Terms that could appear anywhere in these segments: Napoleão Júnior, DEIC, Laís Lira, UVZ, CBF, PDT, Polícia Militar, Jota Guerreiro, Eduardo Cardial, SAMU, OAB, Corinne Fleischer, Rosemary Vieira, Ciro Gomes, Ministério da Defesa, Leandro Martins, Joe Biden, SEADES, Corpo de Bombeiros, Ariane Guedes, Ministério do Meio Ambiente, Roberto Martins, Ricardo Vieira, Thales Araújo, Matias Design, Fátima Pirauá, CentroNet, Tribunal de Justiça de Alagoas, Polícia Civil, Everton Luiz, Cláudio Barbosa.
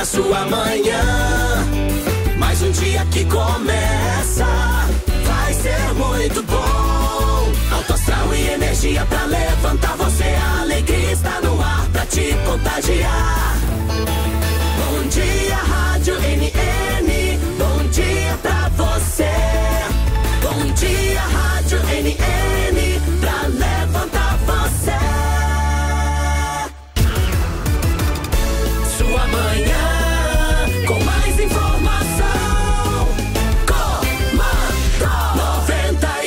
da sua manhã. Mais um dia que começa, vai ser muito bom. Alto astral e energia pra levantar você. A alegria está no ar pra te contagiar. Bom dia, Rádio NN. Bom dia pra você. Bom dia, Rádio NN. Pra levantar você. Sua manhã com mais informação.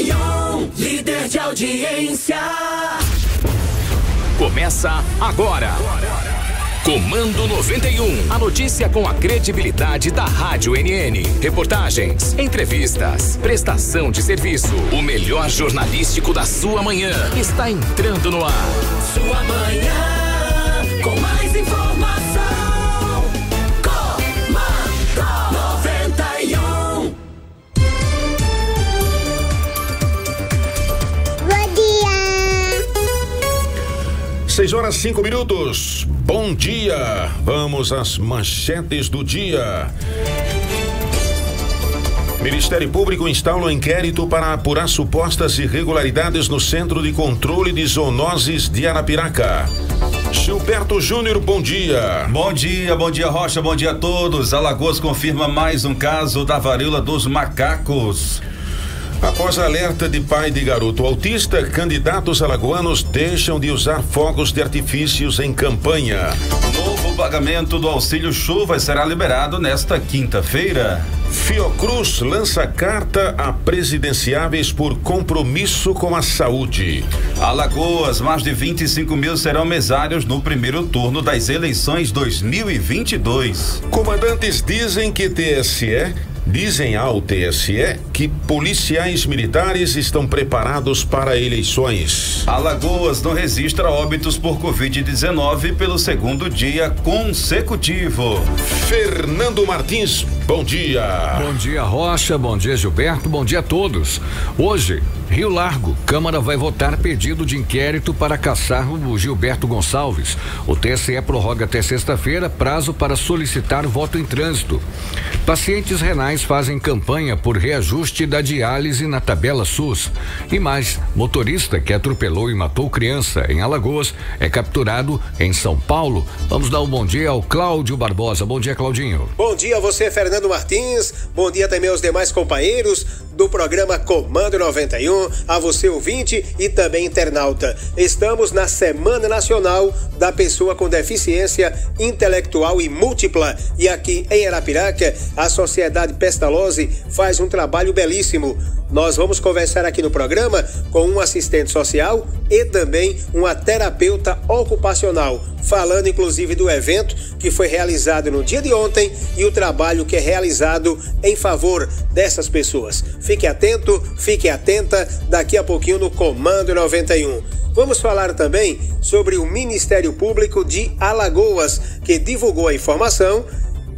Comando 91, líder de audiência. Começa agora. Comando 91, a notícia com a credibilidade da Rádio NN. Reportagens, entrevistas, prestação de serviço. O melhor jornalístico da sua manhã está entrando no ar. Sua manhã com mais informação. Comando 91. Bom dia. 6h05. Bom dia, vamos às manchetes do dia. Ministério Público instaura um inquérito para apurar supostas irregularidades no Centro de Controle de Zoonoses de Arapiraca. Gilberto Júnior, bom dia. Bom dia Rocha, bom dia a todos. Alagoas confirma mais um caso da varíola dos macacos. Após alerta de pai de garoto autista, candidatos alagoanos deixam de usar fogos de artifícios em campanha. Novo pagamento do auxílio chuva será liberado nesta quinta-feira. Fiocruz lança carta a presidenciáveis por compromisso com a saúde. Alagoas, mais de 25 mil serão mesários no primeiro turno das eleições 2022. Comandantes dizem ao TSE que policiais militares estão preparados para eleições. Alagoas não registra óbitos por Covid-19 pelo segundo dia consecutivo. Fernando Martins, bom dia. Bom dia, Rocha, bom dia, Gilberto, bom dia a todos. Hoje, Rio Largo, Câmara vai votar pedido de inquérito para cassar o Gilberto Gonçalves. O TSE prorroga até sexta-feira prazo para solicitar voto em trânsito. Pacientes renais fazem campanha por reajuste da diálise na tabela SUS. E mais, motorista que atropelou e matou criança em Alagoas é capturado em São Paulo. Vamos dar um bom dia ao Cláudio Barbosa. Bom dia, Claudinho. Bom dia a você, Fernando Martins. Bom dia também aos demais companheiros do programa Comando 91. A você, ouvinte, e também internauta. Estamos na Semana Nacional da Pessoa com Deficiência Intelectual e Múltipla. E aqui em Arapiraca, a Sociedade Pestalozzi faz um trabalho belíssimo. Nós vamos conversar aqui no programa com um assistente social e também uma terapeuta ocupacional, falando inclusive do evento que foi realizado no dia de ontem e o trabalho que é realizado em favor dessas pessoas. Fique atento, fique atenta, daqui a pouquinho no Comando 91. Vamos falar também sobre o Ministério Público de Alagoas, que divulgou a informação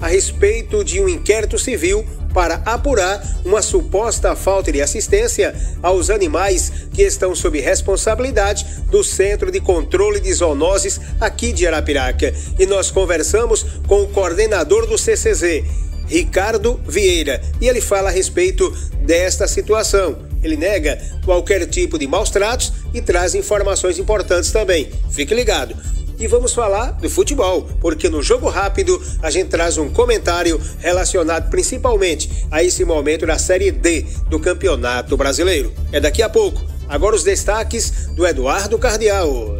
a respeito de um inquérito civil para apurar uma suposta falta de assistência aos animais que estão sob responsabilidade do Centro de Controle de Zoonoses aqui de Arapiraca. E nós conversamos com o coordenador do CCZ, Ricardo Vieira, e ele fala a respeito desta situação. Ele nega qualquer tipo de maus tratos e traz informações importantes também. Fique ligado. E vamos falar do futebol, porque no Jogo Rápido a gente traz um comentário relacionado principalmente a esse momento da Série D do Campeonato Brasileiro. É daqui a pouco. Agora os destaques do Eduardo Cardial.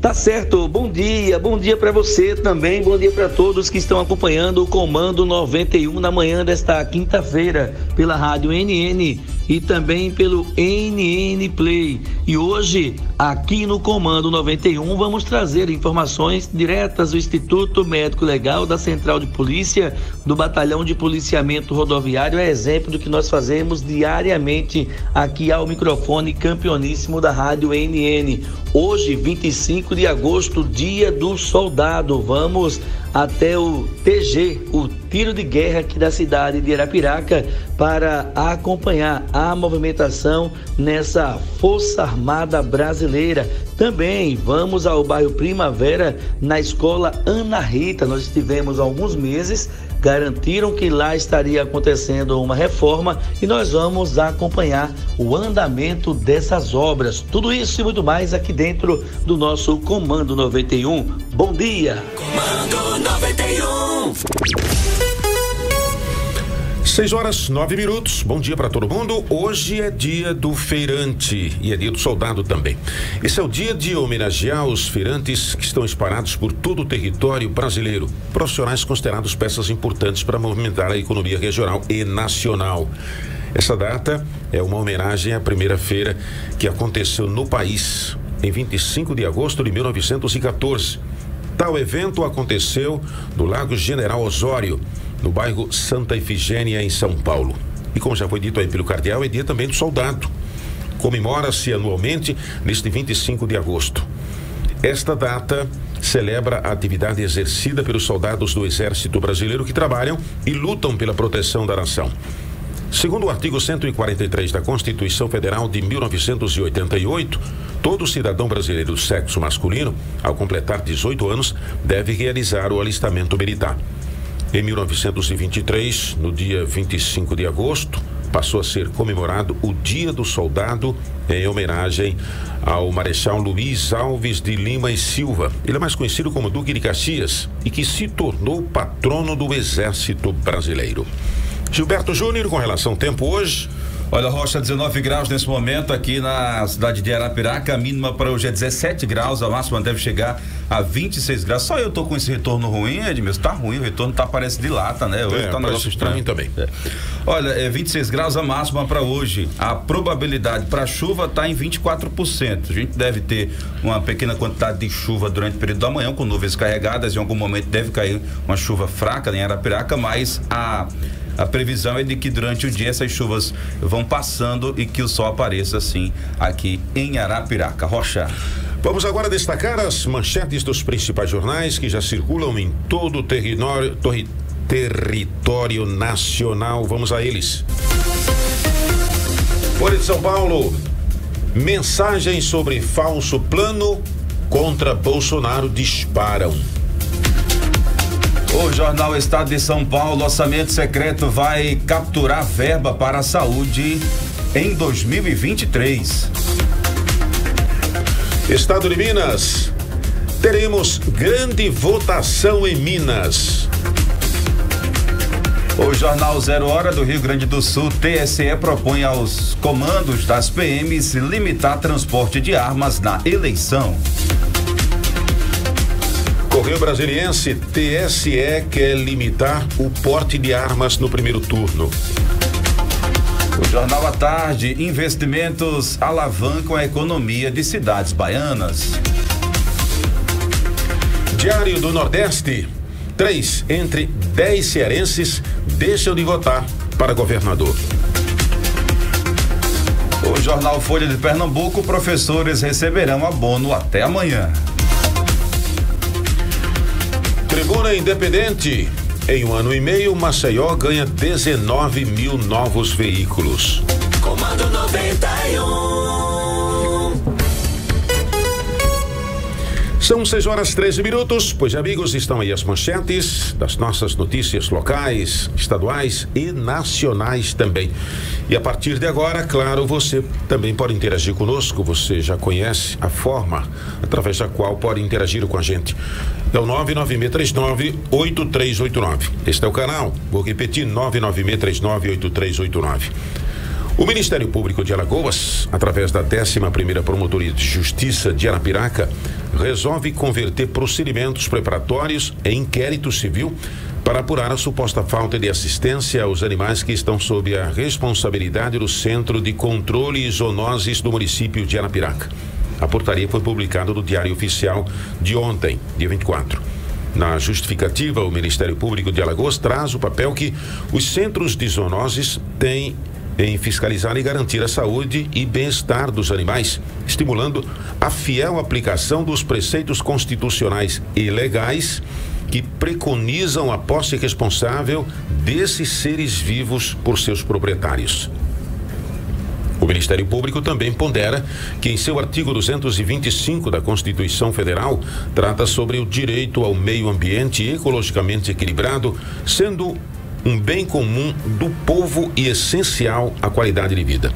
Tá certo, bom dia pra você também, bom dia pra todos que estão acompanhando o Comando 91 na manhã desta quinta-feira pela Rádio NN e também pelo NN Play. E hoje, aqui no Comando 91, vamos trazer informações diretas do Instituto Médico Legal, da Central de Polícia, do Batalhão de Policiamento Rodoviário, é exemplo do que nós fazemos diariamente aqui ao microfone campeoníssimo da Rádio NN. Hoje, 25 de agosto, Dia do Soldado. Vamos até o TG, o tiro de guerra aqui da cidade de Arapiraca, para acompanhar a movimentação nessa Força Armada Brasileira. Também vamos ao bairro Primavera, na escola Ana Rita. Nós estivemos há alguns meses, garantiram que lá estaria acontecendo uma reforma e nós vamos acompanhar o andamento dessas obras. Tudo isso e muito mais aqui dentro do nosso Comando 91. Bom dia! Comando 91! 6h09, bom dia para todo mundo. Hoje é dia do feirante e é dia do soldado também. Esse é o dia de homenagear os feirantes que estão espalhados por todo o território brasileiro, profissionais considerados peças importantes para movimentar a economia regional e nacional. Essa data é uma homenagem à primeira feira que aconteceu no país em 25 de agosto de 1914. Tal evento aconteceu no Largo General Osório, no bairro Santa Efigênia, em São Paulo. E como já foi dito aí pelo cardeal, é dia também do soldado. Comemora-se anualmente neste 25 de agosto. Esta data celebra a atividade exercida pelos soldados do Exército Brasileiro que trabalham e lutam pela proteção da nação. Segundo o artigo 143 da Constituição Federal de 1988, todo cidadão brasileiro do sexo masculino, ao completar 18 anos, deve realizar o alistamento militar. Em 1923, no dia 25 de agosto, passou a ser comemorado o Dia do Soldado em homenagem ao Marechal Luiz Alves de Lima e Silva. Ele é mais conhecido como Duque de Caxias e que se tornou patrono do Exército Brasileiro. Gilberto Júnior, com relação ao tempo hoje... Olha, Rocha, 19 graus nesse momento aqui na cidade de Arapiraca. A mínima para hoje é 17 graus, a máxima deve chegar a 26 graus. Só eu tô com esse retorno ruim, Edmilson. Tá ruim, o retorno tá, parece de lata, né? Hoje tá um negócio estranho também. É. Olha, 26 graus a máxima para hoje. A probabilidade para chuva tá em 24%. A gente deve ter uma pequena quantidade de chuva durante o período da manhã, com nuvens carregadas. Em algum momento deve cair uma chuva fraca em Arapiraca, mas a previsão é de que durante o dia essas chuvas vão passando e que o sol apareça assim aqui em Arapiraca. Rocha. Vamos agora destacar as manchetes dos principais jornais que já circulam em todo o território nacional. Vamos a eles. Folha de São Paulo. Mensagens sobre falso plano contra Bolsonaro disparam. O jornal Estado de São Paulo, orçamento secreto vai capturar verba para a saúde em 2023. Estado de Minas, teremos grande votação em Minas. O jornal Zero Hora do Rio Grande do Sul, TSE propõe aos comandos das PMs limitar transporte de armas na eleição. Correio Brasiliense, TSE quer limitar o porte de armas no primeiro turno. O Jornal à Tarde, investimentos alavancam a economia de cidades baianas. Diário do Nordeste, 3 entre 10 cearenses deixam de votar para governador. O Jornal Folha de Pernambuco, professores receberão abono até amanhã. Tribuna Independente, em 1 ano e meio, Maceió ganha 19 mil novos veículos. Comando 91. São 6h13, pois amigos, estão aí as manchetes das nossas notícias locais, estaduais e nacionais também. E a partir de agora, claro, você também pode interagir conosco, você já conhece a forma através da qual pode interagir com a gente. É o 99639-8389. Este é o canal, vou repetir, 99639-8389. O Ministério Público de Alagoas, através da 11ª Promotoria de Justiça de Arapiraca, resolve converter procedimentos preparatórios em inquérito civil para apurar a suposta falta de assistência aos animais que estão sob a responsabilidade do Centro de Controle e Zoonoses do município de Arapiraca. A portaria foi publicada no Diário Oficial de ontem, dia 24. Na justificativa, o Ministério Público de Alagoas traz o papel que os centros de zoonoses têm em fiscalizar e garantir a saúde e bem-estar dos animais, estimulando a fiel aplicação dos preceitos constitucionais e legais que preconizam a posse responsável desses seres vivos por seus proprietários. O Ministério Público também pondera que, em seu artigo 225 da Constituição Federal, trata sobre o direito ao meio ambiente ecologicamente equilibrado, sendo um bem comum do povo e essencial à qualidade de vida.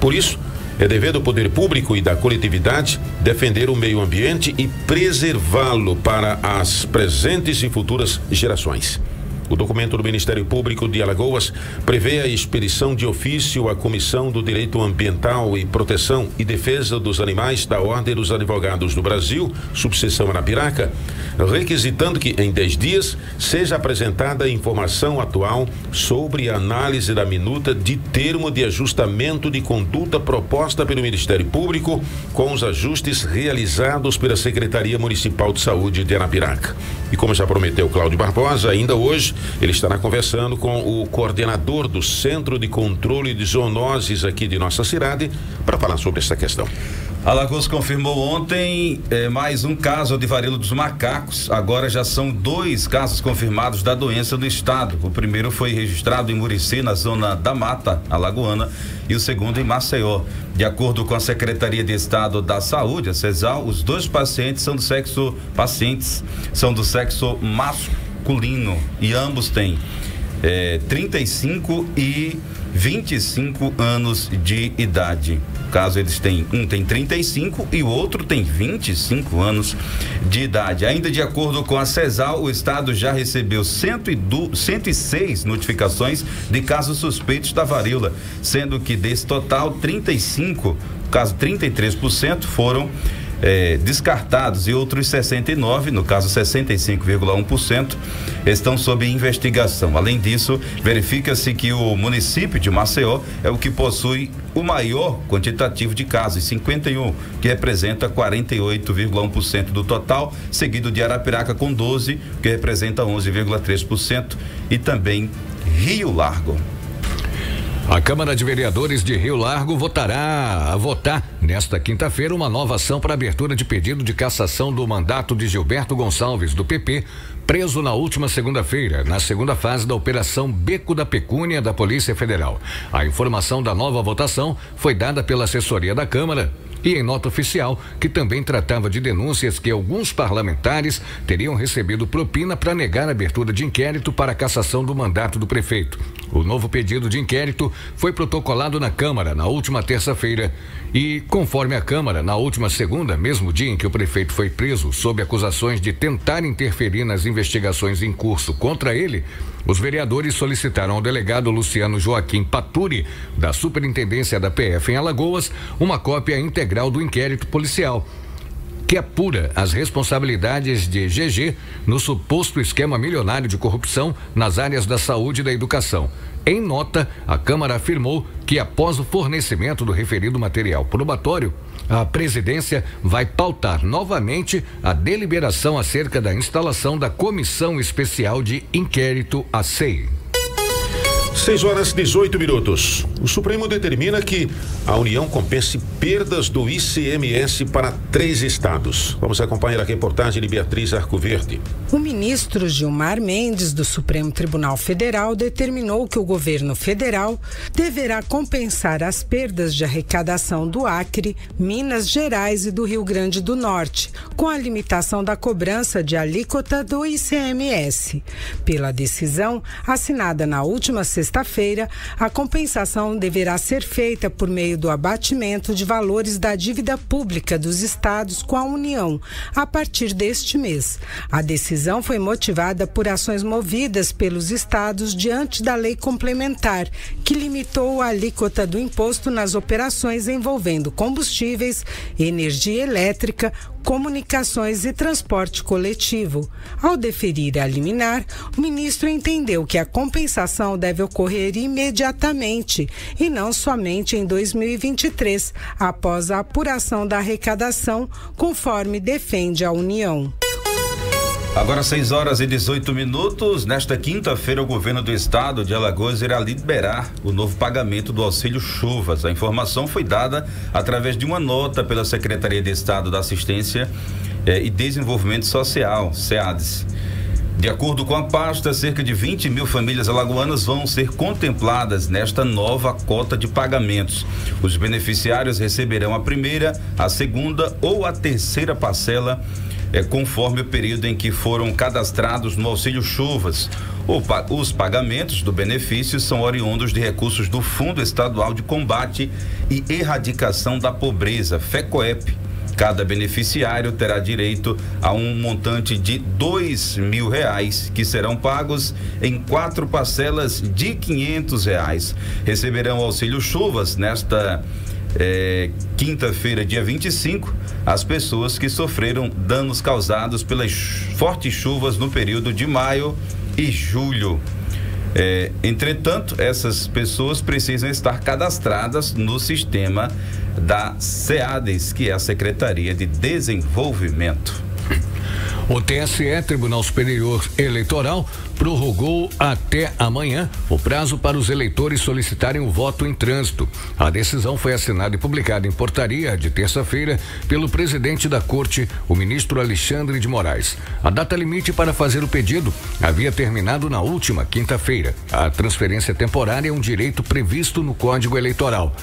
Por isso, é dever do poder público e da coletividade defender o meio ambiente e preservá-lo para as presentes e futuras gerações. O documento do Ministério Público de Alagoas prevê a expedição de ofício à Comissão do Direito Ambiental e Proteção e Defesa dos Animais da Ordem dos Advogados do Brasil, subseção Arapiraca, requisitando que, em 10 dias, seja apresentada a informação atual sobre a análise da minuta de termo de ajustamento de conduta proposta pelo Ministério Público com os ajustes realizados pela Secretaria Municipal de Saúde de Arapiraca. E como já prometeu Cláudio Barbosa, ainda hoje ele estará conversando com o coordenador do Centro de Controle de Zoonoses aqui de nossa cidade para falar sobre essa questão. Alagoas confirmou ontem mais um caso de varíola dos macacos. Agora já são 2 casos confirmados da doença no estado. O primeiro foi registrado em Murici, na zona da Mata alagoana, e o segundo em Maceió. De acordo com a Secretaria de Estado da Saúde, a CESAL, os 2 pacientes são do sexo masculino e ambos têm 35 e 25 anos de idade. Caso eles têm, um tem 35 e o outro tem 25 anos de idade. Ainda de acordo com a CESAL, o estado já recebeu 106 notificações de casos suspeitos da varíola, sendo que desse total 33% foram descartados e outros 69, no caso 65,1%, estão sob investigação. Além disso, verifica-se que o município de Maceió é o que possui o maior quantitativo de casos, 51, que representa 48,1% do total, seguido de Arapiraca com 12, que representa 11,3%, e também Rio Largo. A Câmara de Vereadores de Rio Largo votará nesta quinta-feira uma nova ação para abertura de pedido de cassação do mandato de Gilberto Gonçalves, do PP, preso na última segunda-feira, na segunda fase da Operação Beco da Pecúnia da Polícia Federal. A informação da nova votação foi dada pela assessoria da Câmara e em nota oficial, que também tratava de denúncias que alguns parlamentares teriam recebido propina para negar a abertura de inquérito para a cassação do mandato do prefeito. O novo pedido de inquérito foi protocolado na Câmara na última terça-feira e, conforme a Câmara, na última segunda, mesmo dia em que o prefeito foi preso sob acusações de tentar interferir nas investigações em curso contra ele, os vereadores solicitaram ao delegado Luciano Joaquim Paturi, da Superintendência da PF em Alagoas, uma cópia integral do inquérito policial, que apura as responsabilidades de GG no suposto esquema milionário de corrupção nas áreas da saúde e da educação. Em nota, a Câmara afirmou que, após o fornecimento do referido material probatório, a presidência vai pautar novamente a deliberação acerca da instalação da Comissão Especial de Inquérito, a CEI. 6h18. O Supremo determina que a União compense perdas do ICMS para 3 estados. Vamos acompanhar a reportagem de Beatriz Arcoverde. O ministro Gilmar Mendes, do Supremo Tribunal Federal, determinou que o governo federal deverá compensar as perdas de arrecadação do Acre, Minas Gerais e do Rio Grande do Norte, com a limitação da cobrança de alíquota do ICMS. Pela decisão, assinada na última sexta-feira, a compensação deverá ser feita por meio do abatimento de valores da dívida pública dos estados com a União, a partir deste mês. A decisão foi motivada por ações movidas pelos estados diante da lei complementar, que limitou a alíquota do imposto nas operações envolvendo combustíveis, energia elétrica, comunicações e transporte coletivo. Ao deferir a liminar, o ministro entendeu que a compensação deve ocorrer imediatamente e não somente em 2023, após a apuração da arrecadação, conforme defende a União. Agora 6h18. Nesta quinta-feira, o governo do estado de Alagoas irá liberar o novo pagamento do auxílio chuvas. A informação foi dada através de uma nota pela Secretaria de Estado da Assistência e Desenvolvimento Social, SEADES. De acordo com a pasta, cerca de 20 mil famílias alagoanas vão ser contempladas nesta nova cota de pagamentos. Os beneficiários receberão a primeira, a segunda ou a terceira parcela, conforme o período em que foram cadastrados no auxílio chuvas. Os pagamentos do benefício são oriundos de recursos do Fundo Estadual de Combate e Erradicação da Pobreza, FECOEP. Cada beneficiário terá direito a um montante de R$ 2.000, que serão pagos em 4 parcelas de R$ 500. Receberão auxílio chuvas nesta quinta-feira, dia 25, as pessoas que sofreram danos causados pelas fortes chuvas no período de maio e julho. Entretanto, essas pessoas precisam estar cadastradas no sistema da SEADES, que é a Secretaria de Desenvolvimento. O TSE, Tribunal Superior Eleitoral, prorrogou até amanhã o prazo para os eleitores solicitarem o voto em trânsito. A decisão foi assinada e publicada em portaria de terça-feira pelo presidente da Corte, o ministro Alexandre de Moraes. A data limite para fazer o pedido havia terminado na última quinta-feira. A transferência temporária é um direito previsto no Código Eleitoral.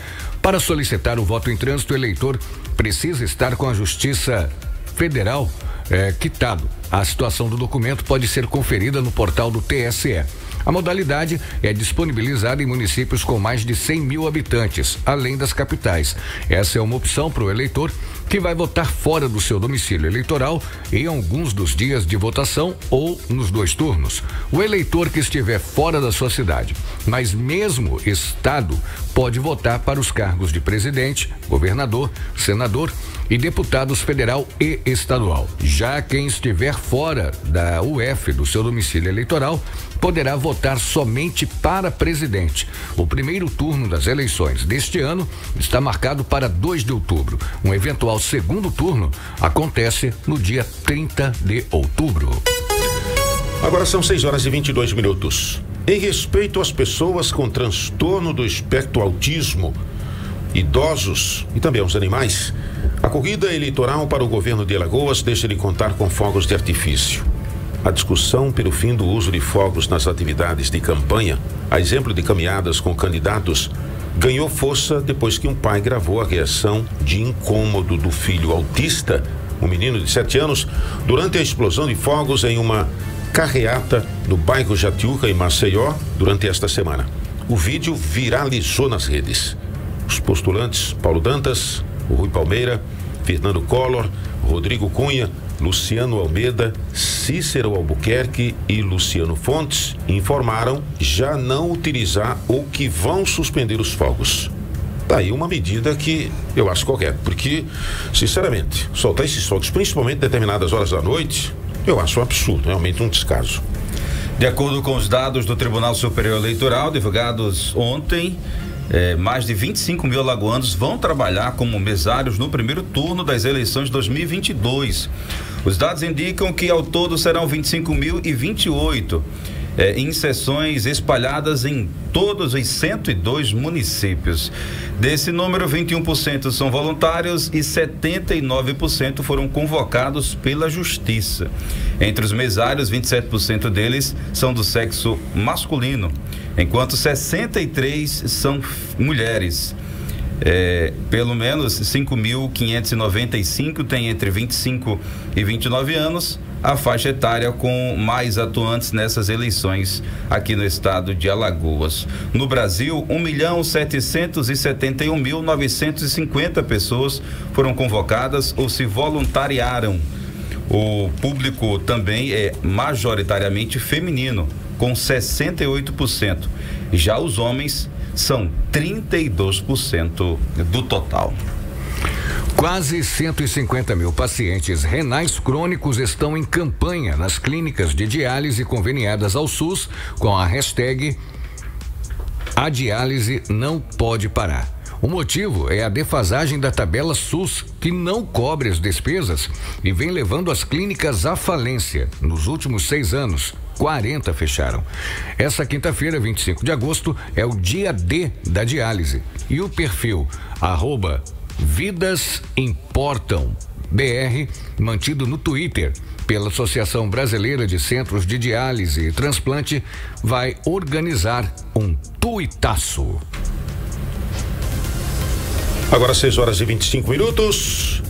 Para solicitar o voto em trânsito, o eleitor precisa estar com a Justiça Federal quitado. A situação do documento pode ser conferida no portal do TSE. A modalidade é disponibilizada em municípios com mais de 100 mil habitantes, além das capitais. Essa é uma opção para o eleitor que vai votar fora do seu domicílio eleitoral em alguns dos dias de votação ou nos 2 turnos. O eleitor que estiver fora da sua cidade, mas mesmo estado, pode votar para os cargos de presidente, governador, senador e deputados federal e estadual. Já quem estiver fora da UF do seu domicílio eleitoral poderá votar somente para presidente. O primeiro turno das eleições deste ano está marcado para 2 de outubro. Um eventual segundo turno acontece no dia 30 de outubro. Agora são 6:22. Em respeito às pessoas com transtorno do espectro autismo, idosos e também aos animais, a corrida eleitoral para o governo de Alagoas deixa de contar com fogos de artifício. A discussão pelo fim do uso de fogos nas atividades de campanha, a exemplo de caminhadas com candidatos, ganhou força depois que um pai gravou a reação de incômodo do filho autista, um menino de 7 anos, durante a explosão de fogos em uma carreata no bairro Jatiuca, em Maceió, durante esta semana. O vídeo viralizou nas redes. Os postulantes Paulo Dantas, o Rui Palmeira, Fernando Collor, Rodrigo Cunha, Luciano Almeida, Cícero Albuquerque e Luciano Fontes informaram já não utilizar ou que vão suspender os fogos. Daí uma medida que eu acho correta, porque, sinceramente, soltar esses fogos, principalmente em determinadas horas da noite, eu acho um absurdo, realmente um descaso. De acordo com os dados do Tribunal Superior Eleitoral, divulgados ontem, mais de 25 mil alagoanos vão trabalhar como mesários no primeiro turno das eleições de 2022. Os dados indicam que ao todo serão 25.028 em sessões espalhadas em todos os 102 municípios. Desse número, 21% são voluntários e 79% foram convocados pela Justiça. Entre os mesários, 27% deles são do sexo masculino, enquanto 63 são mulheres. Pelo menos 5.595 têm entre 25 e 29 anos, a faixa etária com mais atuantes nessas eleições aqui no estado de Alagoas. No Brasil, 1.771.950 pessoas foram convocadas ou se voluntariaram. O público também é majoritariamente feminino, com 68%. Já os homens são 32% do total. Quase 150 mil pacientes renais crônicos estão em campanha nas clínicas de diálise conveniadas ao SUS com a hashtag "A diálise não pode parar". O motivo é a defasagem da tabela SUS, que não cobre as despesas e vem levando as clínicas à falência. Nos últimos 6 anos, 40 fecharam. Essa quinta-feira, 25 de agosto, é o dia D da diálise. E o perfil @VidasImportamBR, mantido no Twitter, pela Associação Brasileira de Centros de Diálise e Transplante, vai organizar um tuitaço. Agora 6:25.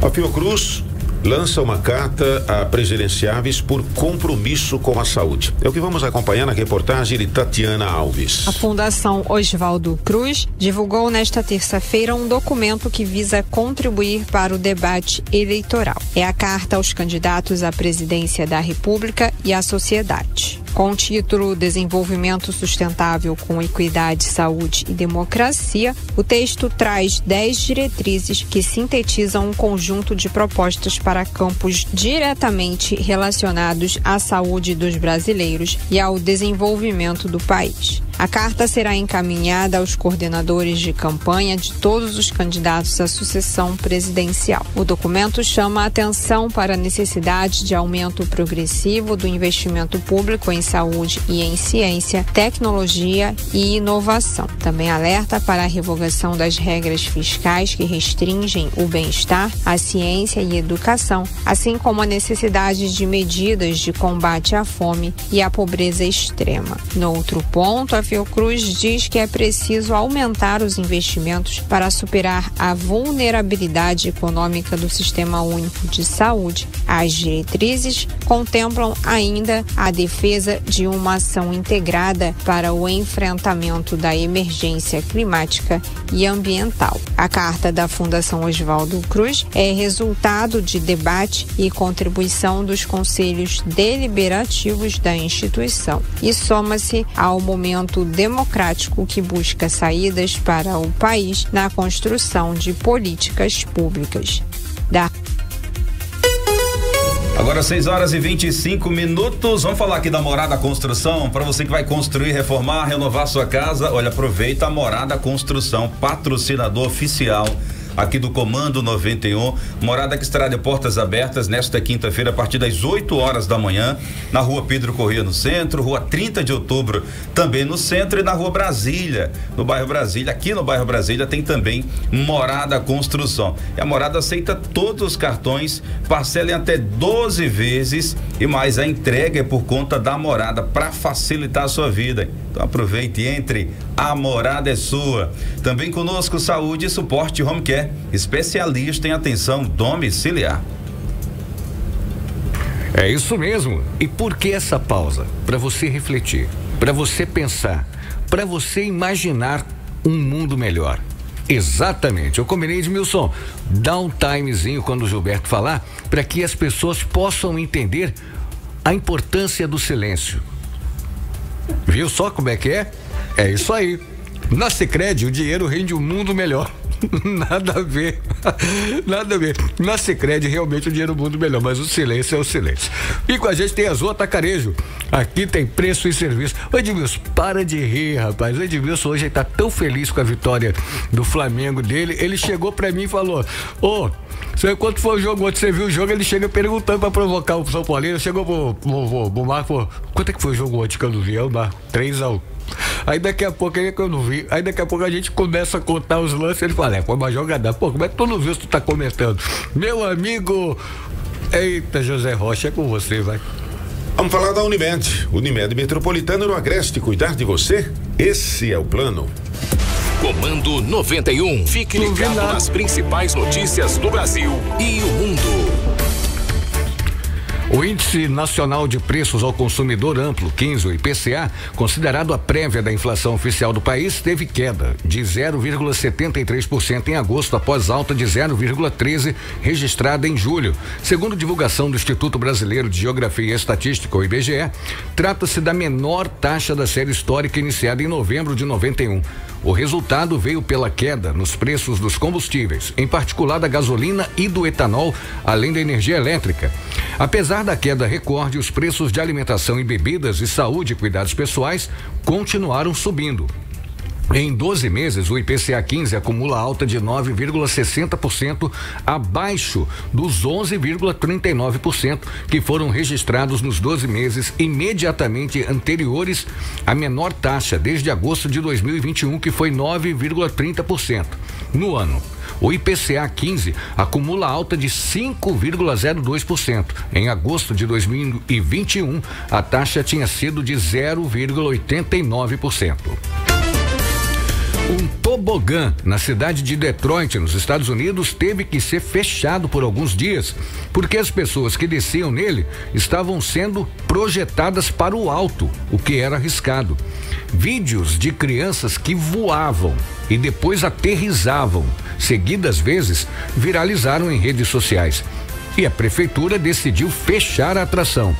A Fiocruz lança uma carta a presidenciáveis por compromisso com a saúde. É o que vamos acompanhar na reportagem de Tatiana Alves. A Fundação Oswaldo Cruz divulgou nesta terça-feira um documento que visa contribuir para o debate eleitoral. É a carta aos candidatos à presidência da República e à sociedade. Com o título Desenvolvimento Sustentável com Equidade, Saúde e Democracia, o texto traz 10 diretrizes que sintetizam um conjunto de propostas para campos diretamente relacionados à saúde dos brasileiros e ao desenvolvimento do país. A carta será encaminhada aos coordenadores de campanha de todos os candidatos à sucessão presidencial. O documento chama a atenção para a necessidade de aumento progressivo do investimento público em saúde e em ciência, tecnologia e inovação. Também alerta para a revogação das regras fiscais que restringem o bem-estar, a ciência e educação, assim como a necessidade de medidas de combate à fome e à pobreza extrema. No outro ponto, a Fiocruz diz que é preciso aumentar os investimentos para superar a vulnerabilidade econômica do Sistema Único de Saúde. As diretrizes contemplam ainda a defesa de uma ação integrada para o enfrentamento da emergência climática e ambiental. A carta da Fundação Oswaldo Cruz é resultado de debate e contribuição dos conselhos deliberativos da instituição e soma-se ao momento democrático que busca saídas para o país na construção de políticas públicas. Agora 6:25. Vamos falar aqui da Morada Construção. Para você que vai construir, reformar, renovar sua casa, olha, aproveita a Morada Construção, patrocinador oficial aqui do Comando 91, morada que estará de portas abertas nesta quinta-feira a partir das 8h, na Rua Pedro Corrêa no centro, Rua 30 de Outubro também no centro e na Rua Brasília, no bairro Brasília. Aqui no bairro Brasília tem também Morada Construção. E a Morada aceita todos os cartões, parcela em até 12 vezes e mais a entrega é por conta da Morada para facilitar a sua vida. Então aproveite e entre, a Morada é sua. Também conosco Saúde e Suporte Home Care, especialista em atenção domiciliar. É isso mesmo. E por que essa pausa? Para você refletir, para você pensar, para você imaginar um mundo melhor. Exatamente, eu combinei, Edmilson, dá um timezinho quando o Gilberto falar, para que as pessoas possam entender a importância do silêncio. Viu só como é que é? É isso aí. Na Sicredi, o dinheiro rende um mundo melhor. Nada a ver, nada a ver. Na Sicredi realmente o dinheiro muda melhor, mas o silêncio é o silêncio. E com a gente tem Azul Atacarejo. Aqui tem preço e serviço. O Edmilson, para de rir, rapaz. O Edmilson hoje tá tão feliz com a vitória do Flamengo dele. Ele chegou pra mim e falou: ô, quando foi o jogo, ontem você viu o jogo, ele chega perguntando pra provocar o São Paulino. Chegou pro Marco: quanto é que foi o jogo ontem que eu não vi? É o Marco, 3-1. Aí daqui a pouco, aí que eu não vi, aí daqui a pouco a gente começa a contar os lances, ele fala, foi uma jogada, pô, como é que tu não viu se tu tá comentando? Meu amigo, eita, José Rocha, é com você, vai. Vamos falar da Unimed. Unimed Metropolitana no Agreste, cuidar de você? Esse é o plano. Comando 91, fique ligado nas principais notícias do Brasil e o mundo. O Índice Nacional de Preços ao Consumidor Amplo, 15, o IPCA, considerado a prévia da inflação oficial do país, teve queda de 0,73% em agosto, após alta de 0,13% registrada em julho. Segundo divulgação do Instituto Brasileiro de Geografia e Estatística, o IBGE, trata-se da menor taxa da série histórica iniciada em novembro de 91. O resultado veio pela queda nos preços dos combustíveis, em particular da gasolina e do etanol, além da energia elétrica. Apesar da queda recorde, os preços de alimentação e bebidas e saúde e cuidados pessoais continuaram subindo. Em 12 meses, o IPCA 15 acumula alta de 9,60%, abaixo dos 11,39% que foram registrados nos 12 meses imediatamente anteriores à menor taxa desde agosto de 2021, que foi 9,30%. No ano, o IPCA 15 acumula alta de 5,02%. Em agosto de 2021, a taxa tinha sido de 0,89%. Um tobogã na cidade de Detroit, nos Estados Unidos, teve que ser fechado por alguns dias, porque as pessoas que desciam nele estavam sendo projetadas para o alto, o que era arriscado. Vídeos de crianças que voavam e depois aterrizavam, seguidas vezes, viralizaram em redes sociais. E a prefeitura decidiu fechar a atração.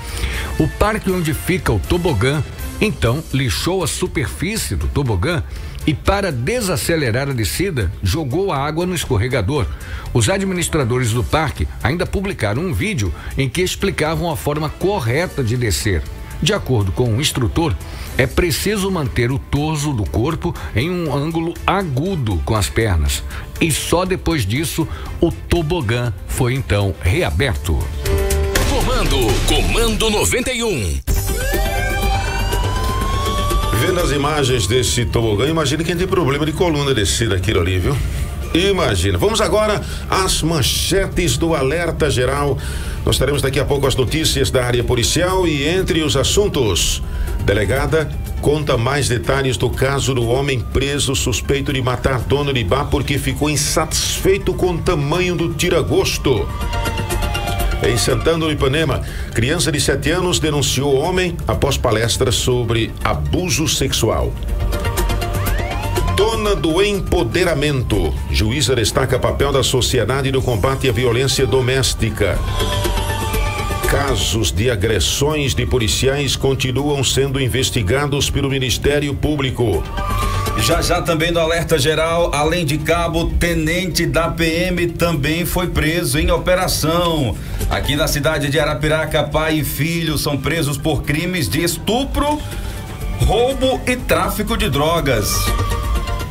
O parque onde fica o tobogã, então, lixou a superfície do tobogã e, para desacelerar a descida, jogou a água no escorregador. Os administradores do parque ainda publicaram um vídeo em que explicavam a forma correta de descer. De acordo com o instrutor, é preciso manter o torso do corpo em um ângulo agudo com as pernas. E só depois disso, o tobogã foi então reaberto. Comando 91. Vendo as imagens desse tobogã, imagina quem tem problema de coluna descer daquilo ali, viu? Imagina. Vamos agora às manchetes do Alerta Geral. Nós teremos daqui a pouco as notícias da área policial e, entre os assuntos, delegada conta mais detalhes do caso do homem preso suspeito de matar dono de bar porque ficou insatisfeito com o tamanho do tira-gosto. Em Santana do Ipanema, criança de 7 anos denunciou homem após palestra sobre abuso sexual. Dona do empoderamento. Juíza destaca papel da sociedade no combate à violência doméstica. Casos de agressões de policiais continuam sendo investigados pelo Ministério Público. Já já também no Alerta Geral, além de cabo, tenente da PM também foi preso em operação. Aqui na cidade de Arapiraca, pai e filho são presos por crimes de estupro, roubo e tráfico de drogas.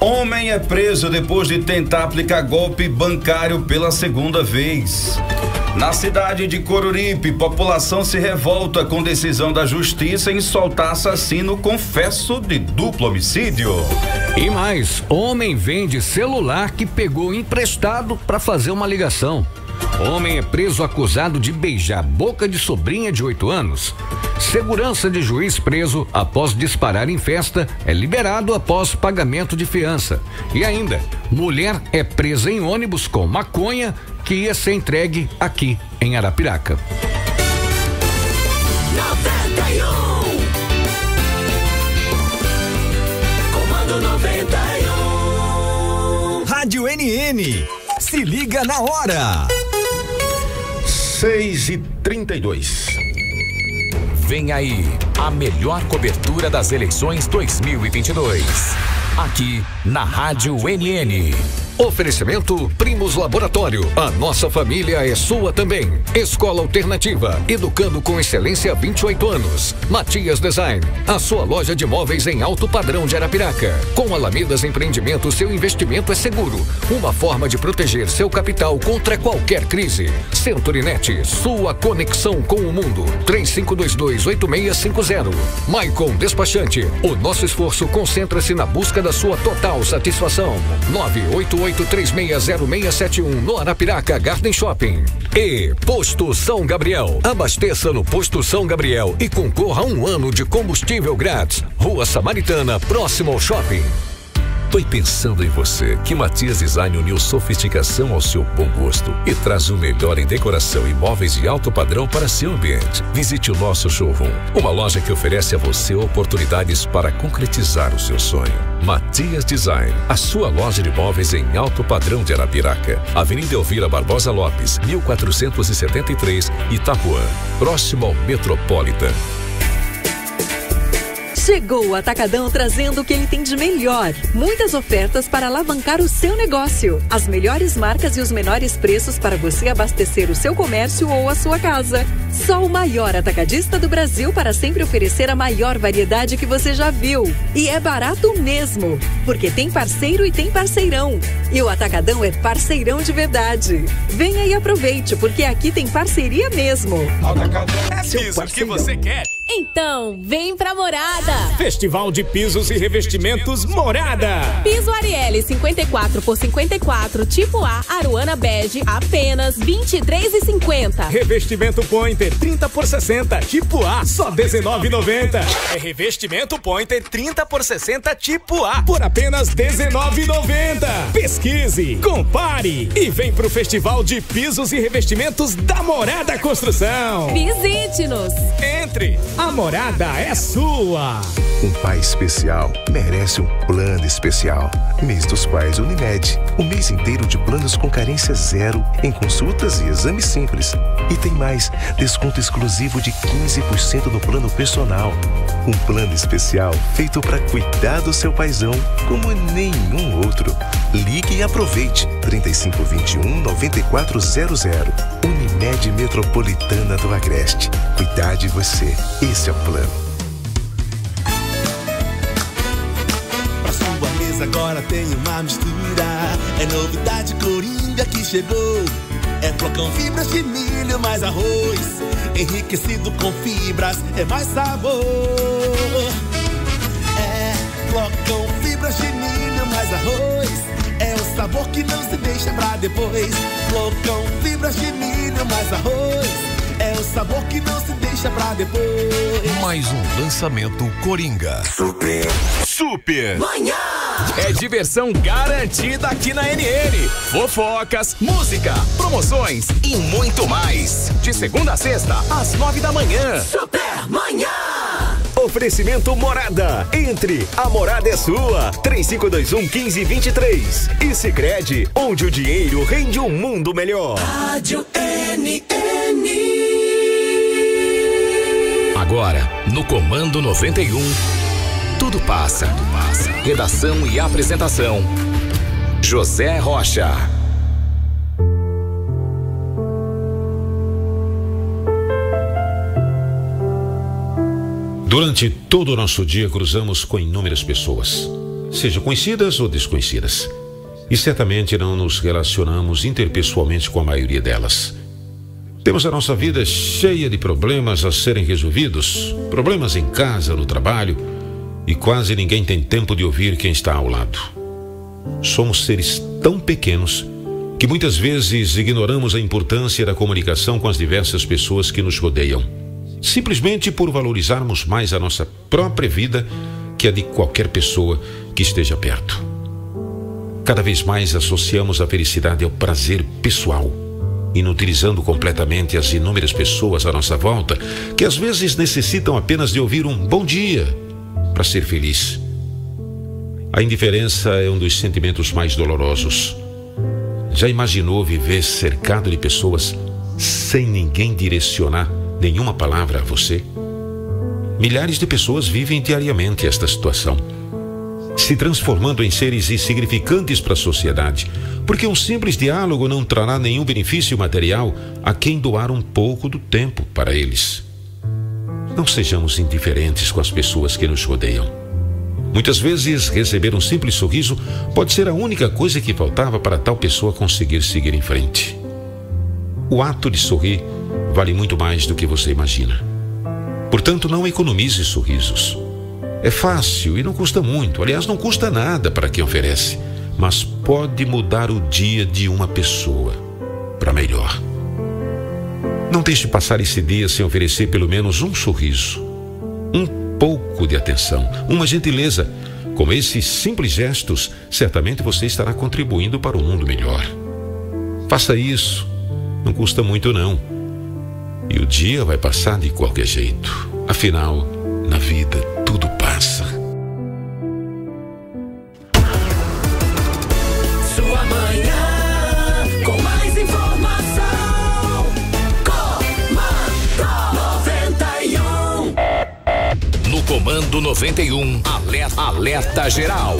Homem é preso depois de tentar aplicar golpe bancário pela segunda vez. Na cidade de Coruripe, população se revolta com decisão da justiça em soltar assassino confesso de duplo homicídio. E mais, homem vende celular que pegou emprestado para fazer uma ligação. Homem é preso acusado de beijar boca de sobrinha de 8 anos. Segurança de juiz preso após disparar em festa é liberado após pagamento de fiança. E ainda, mulher é presa em ônibus com maconha que ia ser entregue aqui em Arapiraca. 91. Comando 91. Rádio NN. Se liga na hora. 6:32. Vem aí a melhor cobertura das eleições 2022. Aqui na Rádio NN. Oferecimento Primos Laboratório. A nossa família é sua também. Escola Alternativa, educando com excelência há 28 anos. Matias Design, a sua loja de móveis em alto padrão de Arapiraca. Com Alamedas Empreendimentos, seu investimento é seguro. Uma forma de proteger seu capital contra qualquer crise. CentroNet, sua conexão com o mundo. 3522-8650. Maicon Despachante, o nosso esforço concentra-se na busca da sua total satisfação. 988360671 no Arapiraca Garden Shopping. E Posto São Gabriel. Abasteça no Posto São Gabriel e concorra a um ano de combustível grátis. Rua Samaritana, próximo ao shopping. Foi pensando em você que Matias Design uniu sofisticação ao seu bom gosto e traz o melhor em decoração e móveis de alto padrão para seu ambiente. Visite o nosso showroom, uma loja que oferece a você oportunidades para concretizar o seu sonho. Matias Design, a sua loja de móveis em alto padrão de Arapiraca. Avenida Elvira Barbosa Lopes, 1473, Itapuã, próximo ao Metropolitan. Chegou o Atacadão trazendo o que ele tem de melhor. Muitas ofertas para alavancar o seu negócio. As melhores marcas e os menores preços para você abastecer o seu comércio ou a sua casa. Só o maior atacadista do Brasil para sempre oferecer a maior variedade que você já viu. E é barato mesmo, porque tem parceiro e tem parceirão. E o Atacadão é parceirão de verdade. Venha e aproveite, porque aqui tem parceria mesmo. Atacadão é isso que você quer. Então, vem pra Morada! Festival de Pisos e Revestimentos Morada! Piso Arielle 54x54, tipo A, Aruana Bege, apenas R$ 23,50. Revestimento Pointer 30x60, tipo A, só R$ 19,90. É Revestimento Pointer 30x60, tipo A, por apenas R$ 19,90. Pesquise, compare e vem pro Festival de Pisos e Revestimentos da Morada Construção. Visite-nos! Entre! A morada é sua! Um pai especial merece um plano especial. Mês dos Pais Unimed. O mês inteiro de planos com carência zero em consultas e exames simples. E tem mais, desconto exclusivo de 15% no plano personal. Um plano especial feito para cuidar do seu paizão como nenhum outro. Ligue e aproveite. 3521-9400. Unimed Metropolitana do Agreste. Cuidar de você. Esse é o plano. Agora tem uma mistura. É novidade Coringa que chegou. É flocão, fibras de milho, mais arroz. Enriquecido com fibras, é mais sabor. É flocão, fibras de milho, mais arroz. É o sabor que não se deixa pra depois. Flocão, fibras de milho, mais arroz. É o sabor que não se deixa pra depois. Mais um lançamento Coringa. Super Manhã. É diversão garantida aqui na NN. Fofocas, música, promoções e muito mais. De segunda a sexta, às 9 da manhã. Super Manhã. Oferecimento Morada. Entre, a morada é sua. 3521-1523. E Sicredi, onde o dinheiro rende um mundo melhor. Rádio NN. Agora, no Comando 91, tudo passa. Redação e apresentação, José Rocha. Durante todo o nosso dia, cruzamos com inúmeras pessoas, seja conhecidas ou desconhecidas. E certamente não nos relacionamos interpessoalmente com a maioria delas. Temos a nossa vida cheia de problemas a serem resolvidos, problemas em casa, no trabalho, e quase ninguém tem tempo de ouvir quem está ao lado. Somos seres tão pequenos que muitas vezes ignoramos a importância da comunicação com as diversas pessoas que nos rodeiam, simplesmente por valorizarmos mais a nossa própria vida que a de qualquer pessoa que esteja perto. Cada vez mais associamos a felicidade ao prazer pessoal, inutilizando completamente as inúmeras pessoas à nossa volta, que às vezes necessitam apenas de ouvir um bom dia para ser feliz. A indiferença é um dos sentimentos mais dolorosos. Já imaginou viver cercado de pessoas sem ninguém direcionar nenhuma palavra a você? Milhares de pessoas vivem diariamente esta situação, se transformando em seres insignificantes para a sociedade, porque um simples diálogo não trará nenhum benefício material a quem doar um pouco do tempo para eles. Não sejamos indiferentes com as pessoas que nos rodeiam. Muitas vezes, receber um simples sorriso pode ser a única coisa que faltava para tal pessoa conseguir seguir em frente. O ato de sorrir vale muito mais do que você imagina. Portanto, não economize sorrisos. É fácil e não custa muito, aliás, não custa nada para quem oferece, mas pode mudar o dia de uma pessoa para melhor. Não deixe passar esse dia sem oferecer pelo menos um sorriso, um pouco de atenção, uma gentileza. Com esses simples gestos, certamente você estará contribuindo para um mundo melhor. Faça isso, não custa muito não. E o dia vai passar de qualquer jeito. Afinal, na vida tudo passa. Sua manhã com mais informação. Comando 91. No Comando Comando 91, alerta geral.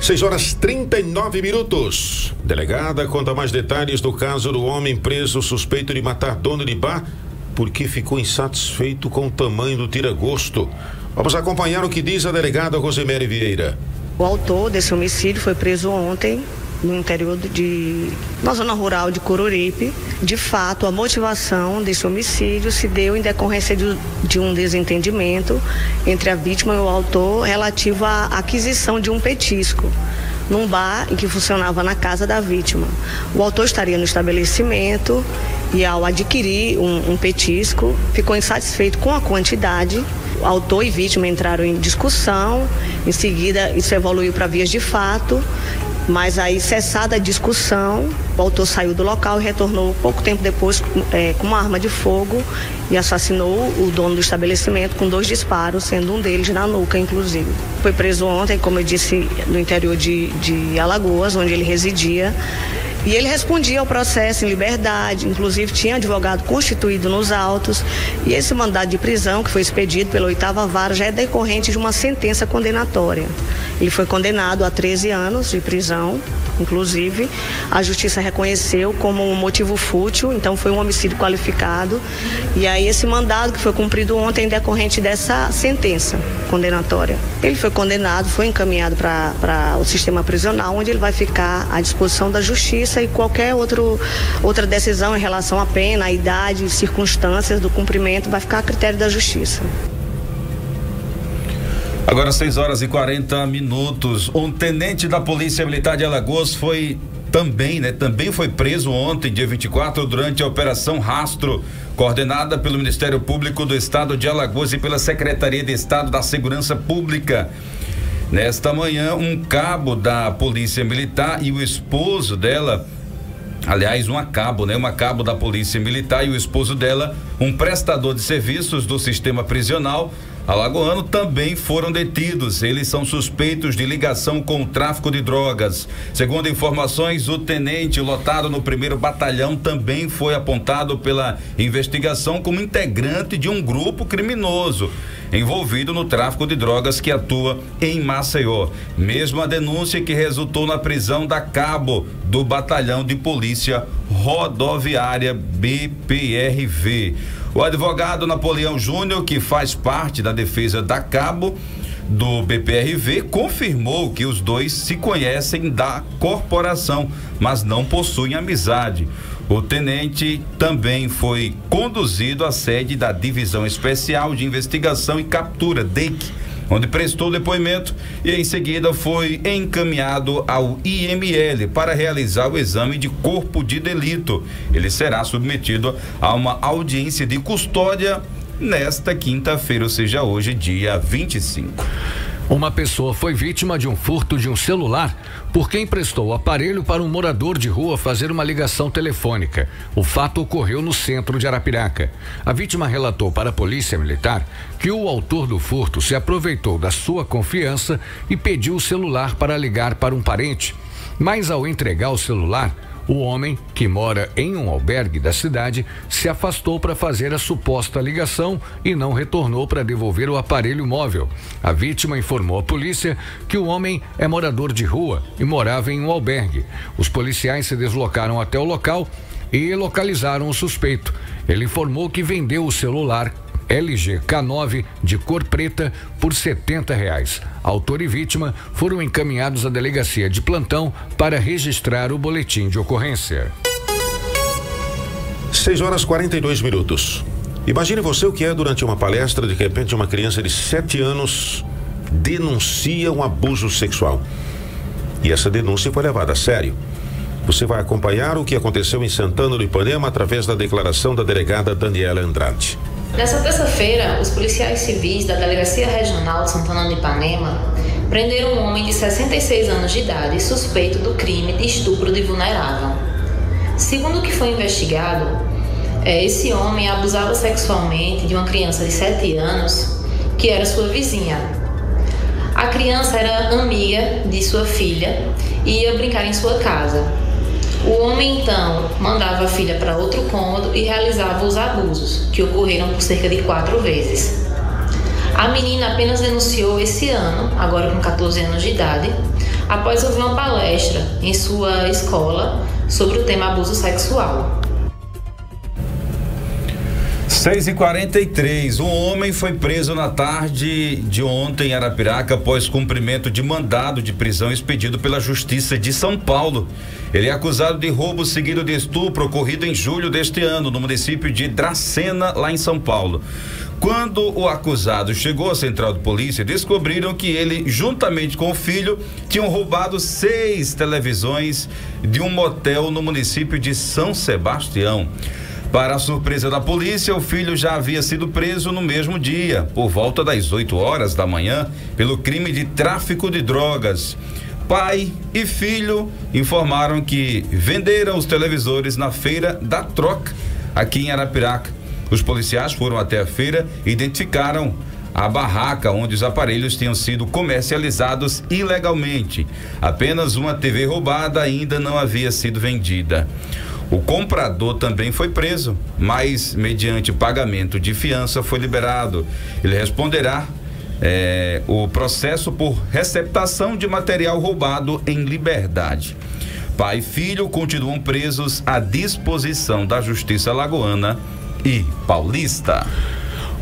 6h39. Delegada conta mais detalhes do caso do homem preso suspeito de matar dono de bar porque ficou insatisfeito com o tamanho do tira-gosto. Vamos acompanhar o que diz a delegada Rosemary Vieira. O autor desse homicídio foi preso ontem no interior na zona rural de Coruripe. De fato, a motivação desse homicídio se deu em decorrência de um desentendimento entre a vítima e o autor relativo à aquisição de um petisco num bar que funcionava na casa da vítima. O autor estaria no estabelecimento e, ao adquirir um petisco, ficou insatisfeito com a quantidade. O autor e vítima entraram em discussão, em seguida isso evoluiu para vias de fato. Mas aí, cessada a discussão, o autor saiu do local e retornou pouco tempo depois com uma arma de fogo e assassinou o dono do estabelecimento com 2 disparos, sendo um deles na nuca, inclusive. Foi preso ontem, como eu disse, no interior de Alagoas, onde ele residia. E ele respondia ao processo em liberdade, inclusive tinha advogado constituído nos autos. E esse mandado de prisão, que foi expedido pela 8ª Vara, já é decorrente de uma sentença condenatória. Ele foi condenado a 13 anos de prisão, inclusive. A justiça reconheceu como um motivo fútil, então foi um homicídio qualificado. E aí esse mandado que foi cumprido ontem é decorrente dessa sentença condenatória. Ele foi condenado, foi encaminhado para o sistema prisional, onde ele vai ficar à disposição da justiça e qualquer outra decisão em relação à pena, à idade e circunstâncias do cumprimento vai ficar a critério da justiça. Agora 6h40. Um tenente da Polícia Militar de Alagoas foi também foi preso ontem, dia 24, durante a Operação Rastro, coordenada pelo Ministério Público do Estado de Alagoas e pela Secretaria de Estado da Segurança Pública. Nesta manhã, um cabo da Polícia Militar e o esposo dela, aliás, uma cabo da Polícia Militar e o esposo dela, um prestador de serviços do sistema prisional alagoano, também foram detidos. Eles são suspeitos de ligação com o tráfico de drogas. Segundo informações, o tenente lotado no 1º Batalhão também foi apontado pela investigação como integrante de um grupo criminoso envolvido no tráfico de drogas que atua em Maceió. Mesmo a denúncia que resultou na prisão da cabo do Batalhão de Polícia Rodoviária BPRV. O advogado Napoleão Júnior, que faz parte da defesa da cabo do BPRV, confirmou que os dois se conhecem da corporação, mas não possuem amizade. O tenente também foi conduzido à sede da Divisão Especial de Investigação e Captura, DEIC, onde prestou depoimento e em seguida foi encaminhado ao IML para realizar o exame de corpo de delito. Ele será submetido a uma audiência de custódia nesta quinta-feira, ou seja, hoje, dia 25. Uma pessoa foi vítima de um furto de um celular porque emprestou o aparelho para um morador de rua fazer uma ligação telefônica. O fato ocorreu no centro de Arapiraca. A vítima relatou para a Polícia Militar que o autor do furto se aproveitou da sua confiança e pediu o celular para ligar para um parente. Mas ao entregar o celular, o homem, que mora em um albergue da cidade, se afastou para fazer a suposta ligação e não retornou para devolver o aparelho móvel. A vítima informou à polícia que o homem é morador de rua e morava em um albergue. Os policiais se deslocaram até o local e localizaram o suspeito. Ele informou que vendeu o celular LG K9 de cor preta por R$ 70. Autor e vítima foram encaminhados à delegacia de plantão para registrar o boletim de ocorrência. 6h42. Imagine você o que é durante uma palestra, de repente uma criança de 7 anos denuncia um abuso sexual. E essa denúncia foi levada a sério. Você vai acompanhar o que aconteceu em Santana do Ipanema através da declaração da delegada Daniela Andrade. Nessa terça-feira, os policiais civis da Delegacia Regional de Santana do Ipanema prenderam um homem de 66 anos de idade suspeito do crime de estupro de vulnerável. Segundo o que foi investigado, esse homem abusava sexualmente de uma criança de 7 anos que era sua vizinha. A criança era amiga de sua filha e ia brincar em sua casa. O homem, então, mandava a filha para outro cômodo e realizava os abusos, que ocorreram por cerca de 4 vezes. A menina apenas denunciou esse ano, agora com 14 anos de idade, após ouvir uma palestra em sua escola sobre o tema abuso sexual. 6h43, um homem foi preso na tarde de ontem em Arapiraca após cumprimento de mandado de prisão expedido pela Justiça de São Paulo. Ele é acusado de roubo seguido de estupro ocorrido em julho deste ano no município de Dracena, lá em São Paulo. Quando o acusado chegou à central de polícia, descobriram que ele, juntamente com o filho, tinham roubado 6 televisões de um motel no município de São Sebastião. Para a surpresa da polícia, o filho já havia sido preso no mesmo dia, por volta das 8 horas da manhã, pelo crime de tráfico de drogas. Pai e filho informaram que venderam os televisores na Feira da Troca, aqui em Arapiraca. Os policiais foram até a feira e identificaram a barraca onde os aparelhos tinham sido comercializados ilegalmente. Apenas uma TV roubada ainda não havia sido vendida. O comprador também foi preso, mas mediante pagamento de fiança foi liberado. Ele responderá o processo por receptação de material roubado em liberdade. Pai e filho continuam presos à disposição da Justiça Alagoana e paulista.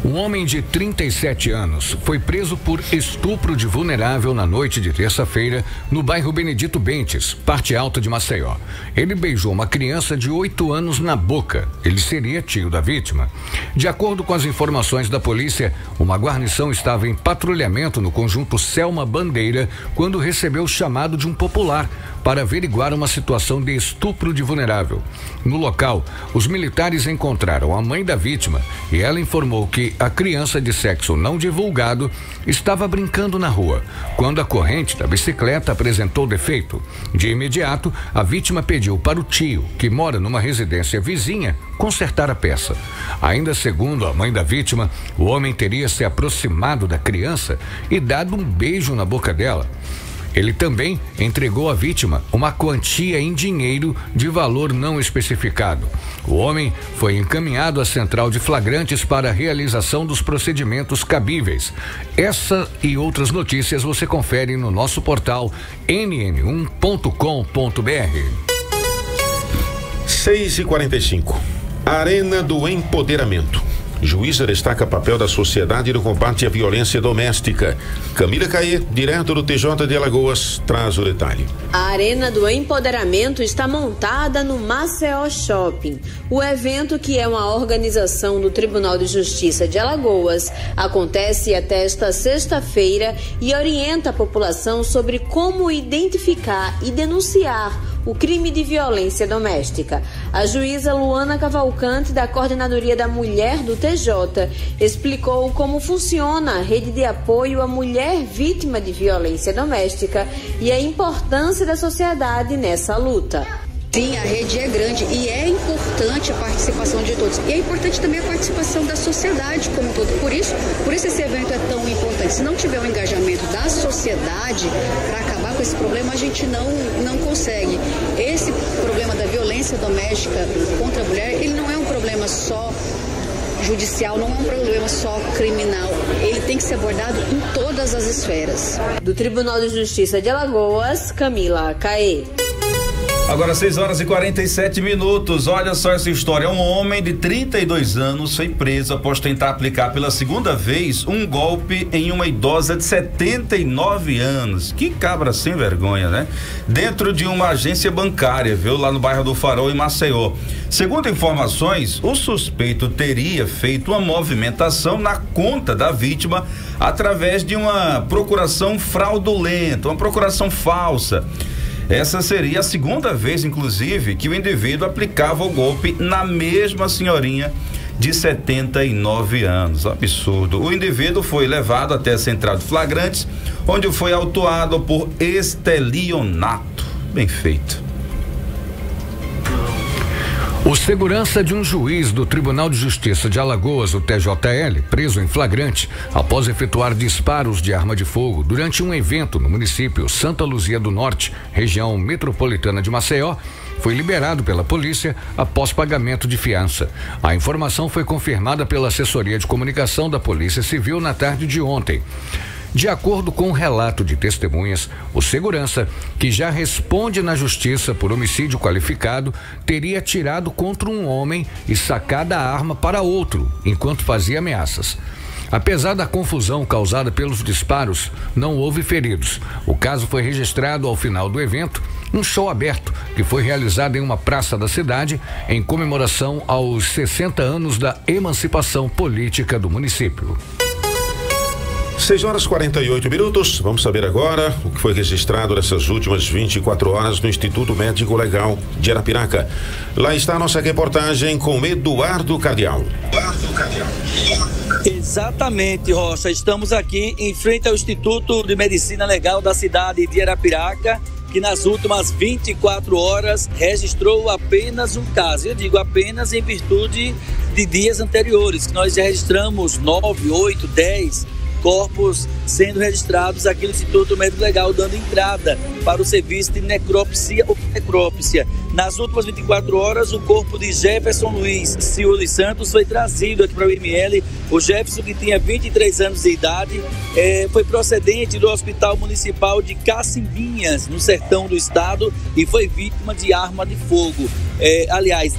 Um homem de 37 anos foi preso por estupro de vulnerável na noite de terça-feira no bairro Benedito Bentes, parte alta de Maceió. Ele beijou uma criança de 8 anos na boca. Ele seria tio da vítima. De acordo com as informações da polícia, uma guarnição estava em patrulhamento no conjunto Selma Bandeira quando recebeu o chamado de um popular para averiguar uma situação de estupro de vulnerável. No local, os militares encontraram a mãe da vítima e ela informou que a criança de sexo não divulgado estava brincando na rua, quando a corrente da bicicleta apresentou defeito. De imediato, a vítima pediu para o tio, que mora numa residência vizinha, consertar a peça. Ainda segundo a mãe da vítima, o homem teria se aproximado da criança e dado um beijo na boca dela. Ele também entregou à vítima uma quantia em dinheiro de valor não especificado. O homem foi encaminhado à central de flagrantes para a realização dos procedimentos cabíveis. Essa e outras notícias você confere no nosso portal nn1.com.br. 6h45. Arena do Empoderamento. Juíza destaca papel da sociedade no combate à violência doméstica. Camila Caê, direto do TJ de Alagoas, traz o detalhe. A Arena do Empoderamento está montada no Maceió Shopping. O evento, que é uma organização do Tribunal de Justiça de Alagoas, acontece até esta sexta-feira e orienta a população sobre como identificar e denunciar o crime de violência doméstica. A juíza Luana Cavalcante, da Coordenadoria da Mulher do TJ, explicou como funciona a rede de apoio à mulher vítima de violência doméstica e a importância da sociedade nessa luta. Sim, a rede é grande e é importante a participação de todos. E é importante também a participação da sociedade como um todo. Por isso esse evento é tão importante. Se não tiver um engajamento da sociedade para acabar com esse problema, a gente não consegue. Esse problema da violência doméstica contra a mulher, ele não é um problema só judicial, não é um problema só criminal. Ele tem que ser abordado em todas as esferas. Do Tribunal de Justiça de Alagoas, Camila Caê. Agora 6h47, olha só essa história. Um homem de 32 anos foi preso após tentar aplicar pela segunda vez um golpe em uma idosa de 79 anos. Que cabra sem vergonha, né? Dentro de uma agência bancária, viu? Lá no bairro do Farol, em Maceió. Segundo informações, o suspeito teria feito uma movimentação na conta da vítima através de uma procuração fraudulenta, uma procuração falsa. Essa seria a segunda vez, inclusive, que o indivíduo aplicava o golpe na mesma senhorinha de 79 anos. Absurdo. O indivíduo foi levado até a central de flagrantes, onde foi autuado por estelionato. Bem feito. O segurança de um juiz do Tribunal de Justiça de Alagoas, o TJL, preso em flagrante após efetuar disparos de arma de fogo durante um evento no município Santa Luzia do Norte, região metropolitana de Maceió, foi liberado pela polícia após pagamento de fiança. A informação foi confirmada pela assessoria de comunicação da Polícia Civil na tarde de ontem. De acordo com um relato de testemunhas, o segurança, que já responde na justiça por homicídio qualificado, teria atirado contra um homem e sacado a arma para outro, enquanto fazia ameaças. Apesar da confusão causada pelos disparos, não houve feridos. O caso foi registrado ao final do evento, um show aberto, que foi realizado em uma praça da cidade, em comemoração aos 60 anos da emancipação política do município. 6h48, vamos saber agora o que foi registrado nessas últimas 24 horas no Instituto Médico Legal de Arapiraca. Lá está a nossa reportagem com Eduardo Cardial. Exatamente, Rocha, estamos aqui em frente ao Instituto de Medicina Legal da cidade de Arapiraca, que nas últimas 24 horas registrou apenas um caso. Eu digo apenas em virtude de dias anteriores, que nós já registramos 9, 8, 10... corpos sendo registrados aqui no Instituto Médico Legal, dando entrada para o serviço de necrópsia ou necrópsia. Nas últimas 24 horas, o corpo de Jefferson Luiz Ciúli Santos foi trazido aqui para o IML. O Jefferson, que tinha 23 anos de idade, foi procedente do Hospital Municipal de Cacimbinhas, no sertão do estado, e foi vítima de arma de fogo.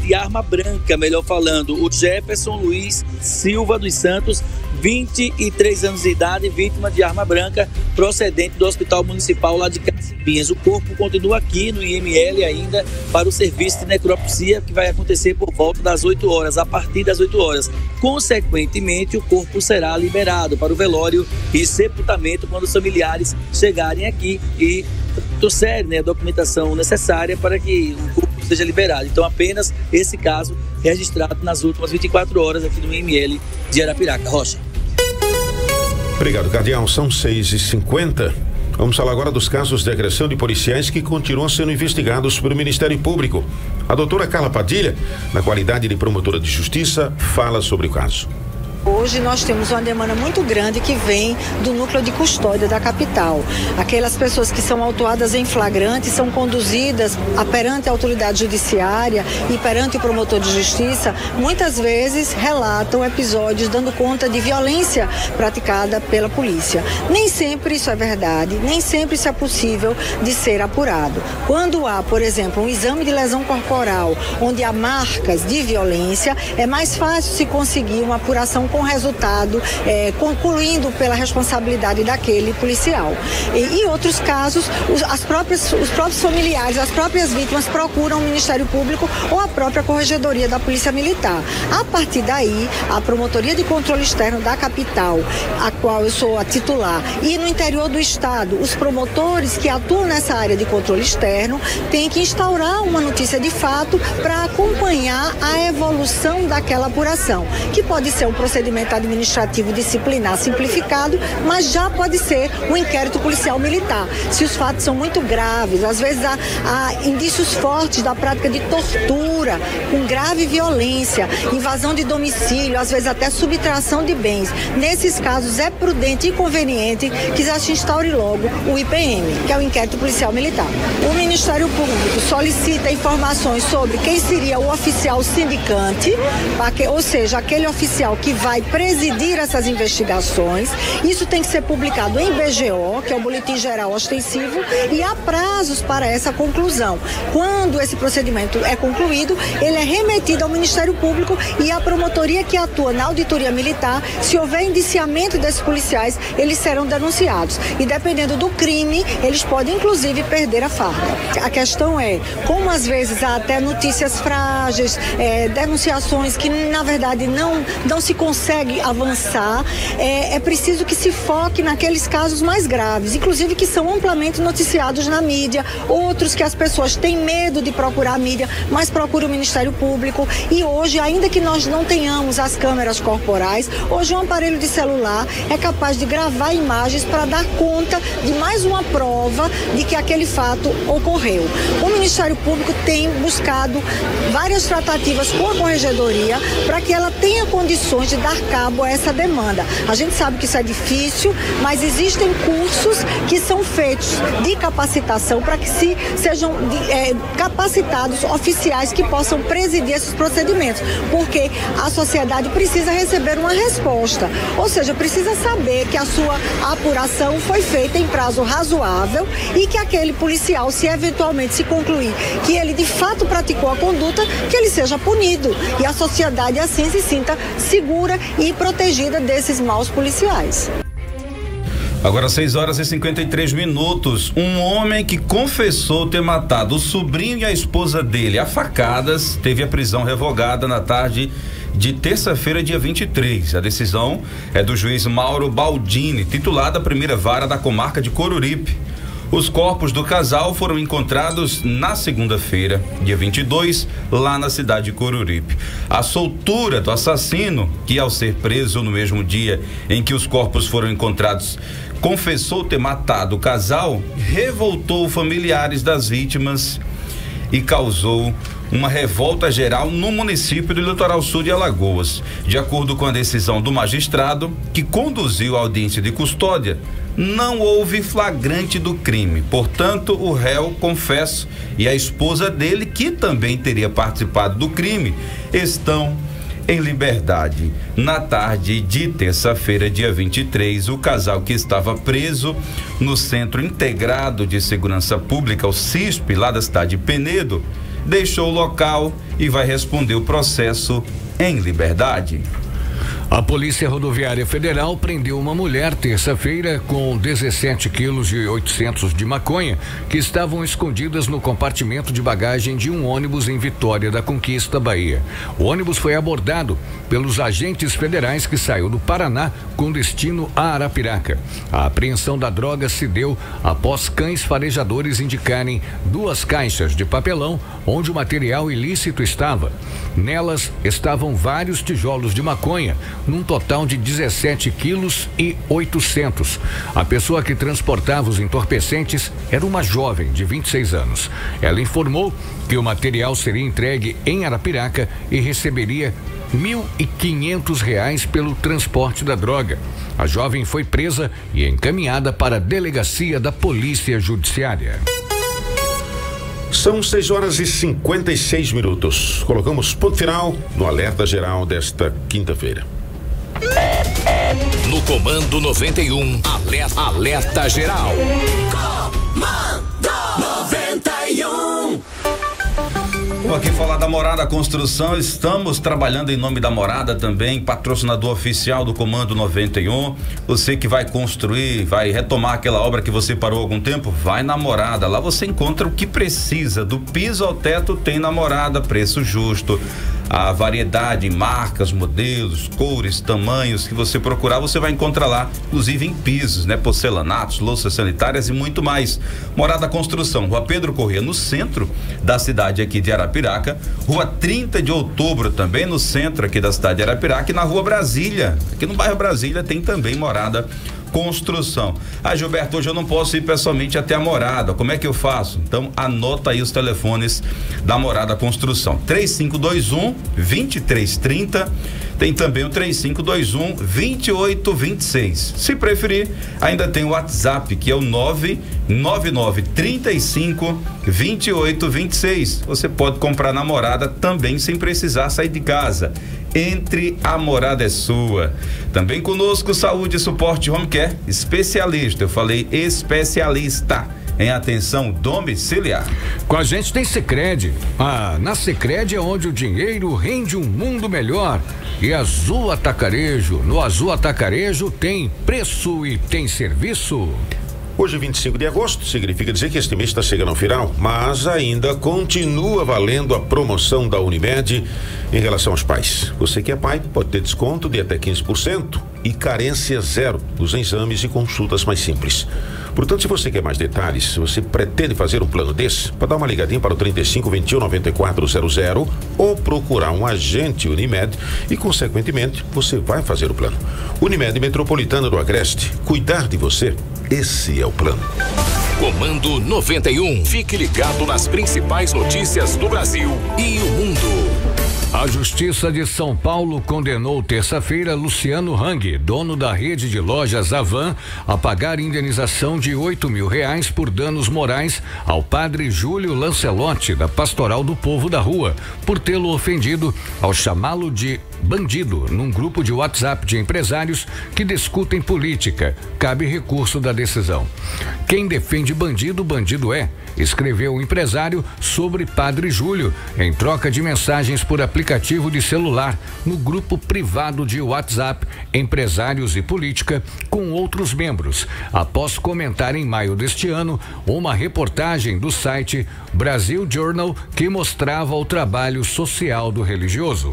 De arma branca, melhor falando. O Jefferson Luiz Silva dos Santos, 23 anos de idade, vítima de arma branca, procedente do Hospital Municipal lá de Cacimbinhas. O corpo continua aqui no IML ainda para o serviço de necropsia, que vai acontecer por volta das 8 horas, a partir das 8 horas. Consequentemente, o corpo será liberado para o velório e sepultamento quando os familiares chegarem aqui e trouxerem, né, a documentação necessária para que o corpo seja liberado. Então, apenas esse caso registrado nas últimas 24 horas aqui no IML de Arapiraca. Rocha. Obrigado, Cardeal. São 6h50. Vamos falar agora dos casos de agressão de policiais que continuam sendo investigados pelo Ministério Público. A doutora Carla Padilha, na qualidade de promotora de justiça, fala sobre o caso. Hoje nós temos uma demanda muito grande que vem do núcleo de custódia da capital. Aquelas pessoas que são autuadas em flagrante são conduzidas perante a autoridade judiciária e perante o promotor de justiça, muitas vezes relatam episódios dando conta de violência praticada pela polícia. Nem sempre isso é verdade, nem sempre isso é possível de ser apurado. Quando há, por exemplo, um exame de lesão corporal, onde há marcas de violência, é mais fácil se conseguir uma apuração com resultado, concluindo pela responsabilidade daquele policial. Em outros casos, os próprios familiares, as próprias vítimas procuram o Ministério Público ou a própria Corregedoria da Polícia Militar. A partir daí, a Promotoria de Controle Externo da capital, a qual eu sou a titular, e no interior do estado, os promotores que atuam nessa área de controle externo têm que instaurar uma notícia de fato para acompanhar a evolução daquela apuração, que pode ser um procedimento administrativo disciplinar simplificado, mas já pode ser um inquérito policial militar. Se os fatos são muito graves, às vezes há indícios fortes da prática de tortura, com grave violência, invasão de domicílio, às vezes até subtração de bens. Nesses casos é prudente e conveniente que já se instaure logo o IPM, que é o inquérito policial militar. O Ministério Público solicita informações sobre quem seria o oficial sindicante, ou seja, aquele oficial que vai presidir essas investigações. Isso tem que ser publicado em BGO, que é o Boletim Geral Ostensivo, e há prazos para essa conclusão. Quando esse procedimento é concluído, ele é remetido ao Ministério Público e à promotoria que atua na Auditoria Militar. Se houver indiciamento desses policiais, eles serão denunciados. E dependendo do crime, eles podem inclusive perder a farda. A questão é, como às vezes há até notícias frágeis, denunciações que na verdade não se conseguem consegue avançar, é preciso que se foque naqueles casos mais graves, inclusive que são amplamente noticiados na mídia, outros que as pessoas têm medo de procurar a mídia, mas procuram o Ministério Público. E hoje, ainda que nós não tenhamos as câmeras corporais, hoje um aparelho de celular é capaz de gravar imagens para dar conta de mais uma prova de que aquele fato ocorreu. O Ministério Público tem buscado várias tratativas com a Corregedoria para que ela tenha condições de dar cabo a essa demanda. A gente sabe que isso é difícil, mas existem cursos que são feitos de capacitação para que sejam capacitados oficiais que possam presidir esses procedimentos, porque a sociedade precisa receber uma resposta, ou seja, precisa saber que a sua apuração foi feita em prazo razoável e que aquele policial, se eventualmente se concluir que ele de fato praticou a conduta, que ele seja punido e a sociedade assim se sinta segura e protegida desses maus policiais. Agora 6h53. Um homem que confessou ter matado o sobrinho e a esposa dele a facadas teve a prisão revogada na tarde de terça-feira, dia 23. A decisão é do juiz Mauro Baldini, titular da primeira vara da comarca de Coruripe. Os corpos do casal foram encontrados na segunda-feira, dia 22, lá na cidade de Coruripe. A soltura do assassino, que ao ser preso no mesmo dia em que os corpos foram encontrados, confessou ter matado o casal, revoltou familiares das vítimas e causou uma revolta geral no município do litoral sul de Alagoas. De acordo com a decisão do magistrado que conduziu a audiência de custódia, não houve flagrante do crime. Portanto, o réu confesso e a esposa dele, que também teria participado do crime, estão em liberdade. Na tarde de terça-feira, dia 23, o casal que estava preso no Centro Integrado de Segurança Pública, o CISP, lá da cidade de Penedo, deixou o local e vai responder o processo em liberdade. A Polícia Rodoviária Federal prendeu uma mulher terça-feira com 17 quilos e 800 de maconha que estavam escondidas no compartimento de bagagem de um ônibus em Vitória da Conquista, Bahia. O ônibus foi abordado pelos agentes federais que saiu do Paraná com destino a Arapiraca. A apreensão da droga se deu após cães farejadores indicarem duas caixas de papelão onde o material ilícito estava. Nelas estavam vários tijolos de maconha, num total de 17 quilos e 800. A pessoa que transportava os entorpecentes era uma jovem de 26 anos. Ela informou que o material seria entregue em Arapiraca e receberia R$ 1.500 pelo transporte da droga. A jovem foi presa e encaminhada para a delegacia da Polícia Judiciária. São 6h56. Colocamos ponto final no Alerta Geral desta quinta-feira. No Comando 91, Alerta Geral. Comando 91. Vamos aqui falar da Morada Construção. Estamos trabalhando em nome da Morada também, patrocinador oficial do Comando 91. Você que vai construir, vai retomar aquela obra que você parou há algum tempo, vai na Morada. Lá você encontra o que precisa. Do piso ao teto tem na Morada, preço justo. A variedade, marcas, modelos, cores, tamanhos que você procurar, você vai encontrar lá, inclusive em pisos, né? Porcelanatos, louças sanitárias e muito mais. Morada Construção, Rua Pedro Corrêa, no centro da cidade aqui de Arapiraca. Rua 30 de Outubro, também no centro aqui da cidade de Arapiraca. E na Rua Brasília, aqui no bairro Brasília, tem também Morada Construção. Ah, Gilberto, hoje eu não posso ir pessoalmente até a Morada, como é que eu faço? Então anota aí os telefones da Morada Construção, 3521-2330, tem também o 3521-2826. Se preferir, ainda tem o WhatsApp, que é o 99935-2826. Você pode comprar na Morada também sem precisar sair de casa. Entre, a Morada é sua. Também conosco, Saúde e Suporte Home Care, especialista, eu falei especialista em atenção domiciliar. Com a gente tem Sicredi. Ah, na Sicredi é onde o dinheiro rende um mundo melhor. E Azul Atacarejo. No Azul Atacarejo tem preço e tem serviço. Hoje, 25 de agosto, significa dizer que este mês está chegando ao final, mas ainda continua valendo a promoção da Unimed em relação aos pais. Você que é pai pode ter desconto de até 15% e carência zero nos exames e consultas mais simples. Portanto, se você quer mais detalhes, se você pretende fazer um plano desse, para dar uma ligadinha para o 3521-9400 ou procurar um agente Unimed e, consequentemente, você vai fazer o plano. Unimed Metropolitana do Agreste, cuidar de você, esse é o plano. Comando 91. Fique ligado nas principais notícias do Brasil e o mundo. A Justiça de São Paulo condenou terça-feira Luciano Hang, dono da rede de lojas Avan, a pagar indenização de R$8.000 por danos morais ao padre Júlio Lancelotti, da Pastoral do Povo da Rua, por tê-lo ofendido ao chamá-lo de bandido num grupo de WhatsApp de empresários que discutem política. Cabe recurso da decisão. Quem defende bandido, bandido é, escreveu o empresário sobre padre Júlio em troca de mensagens por aplicativo de celular no grupo privado de WhatsApp Empresários e Política com outros membros, após comentar em maio deste ano uma reportagem do site Brasil Journal que mostrava o trabalho social do religioso.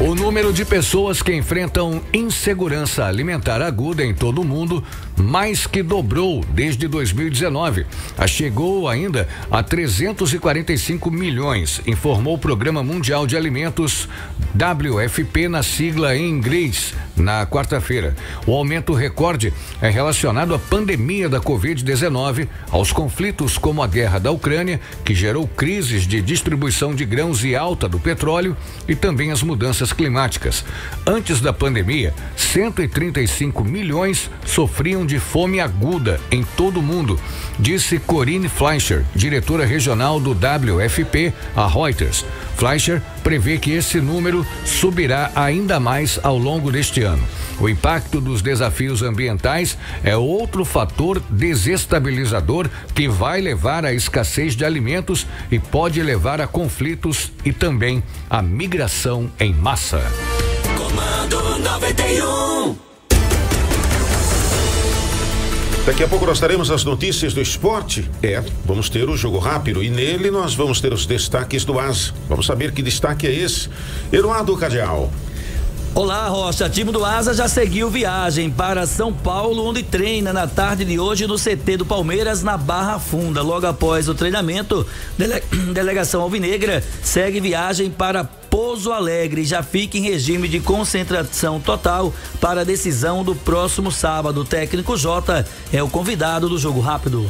O número de pessoas que enfrentam insegurança alimentar aguda em todo o mundo mais que dobrou desde 2019. Chegou ainda a 345 milhões, informou o Programa Mundial de Alimentos, WFP, na sigla em inglês, na quarta-feira. O aumento recorde é relacionado à pandemia da Covid-19, aos conflitos como a guerra da Ucrânia, que gerou crises de distribuição de grãos e alta do petróleo, e também as mudanças climáticas. Antes da pandemia, 135 milhões sofriam de fome aguda em todo o mundo, disse Corinne Fleischer, diretora regional do WFP, a Reuters. Fleischer prevê que esse número subirá ainda mais ao longo deste ano. O impacto dos desafios ambientais é outro fator desestabilizador que vai levar à escassez de alimentos e pode levar a conflitos e também à migração em massa. Comando 91. Daqui a pouco nós teremos as notícias do esporte. Vamos ter o jogo rápido e nele nós vamos ter os destaques do AS. Vamos saber que destaque é esse. Eduardo Cadial. Olá, Rocha. Time do Asa já seguiu viagem para São Paulo, onde treina na tarde de hoje no CT do Palmeiras, na Barra Funda. Logo após o treinamento, delegação alvinegra segue viagem para Pouso Alegre, já fica em regime de concentração total para a decisão do próximo sábado. O técnico Jota é o convidado do jogo rápido.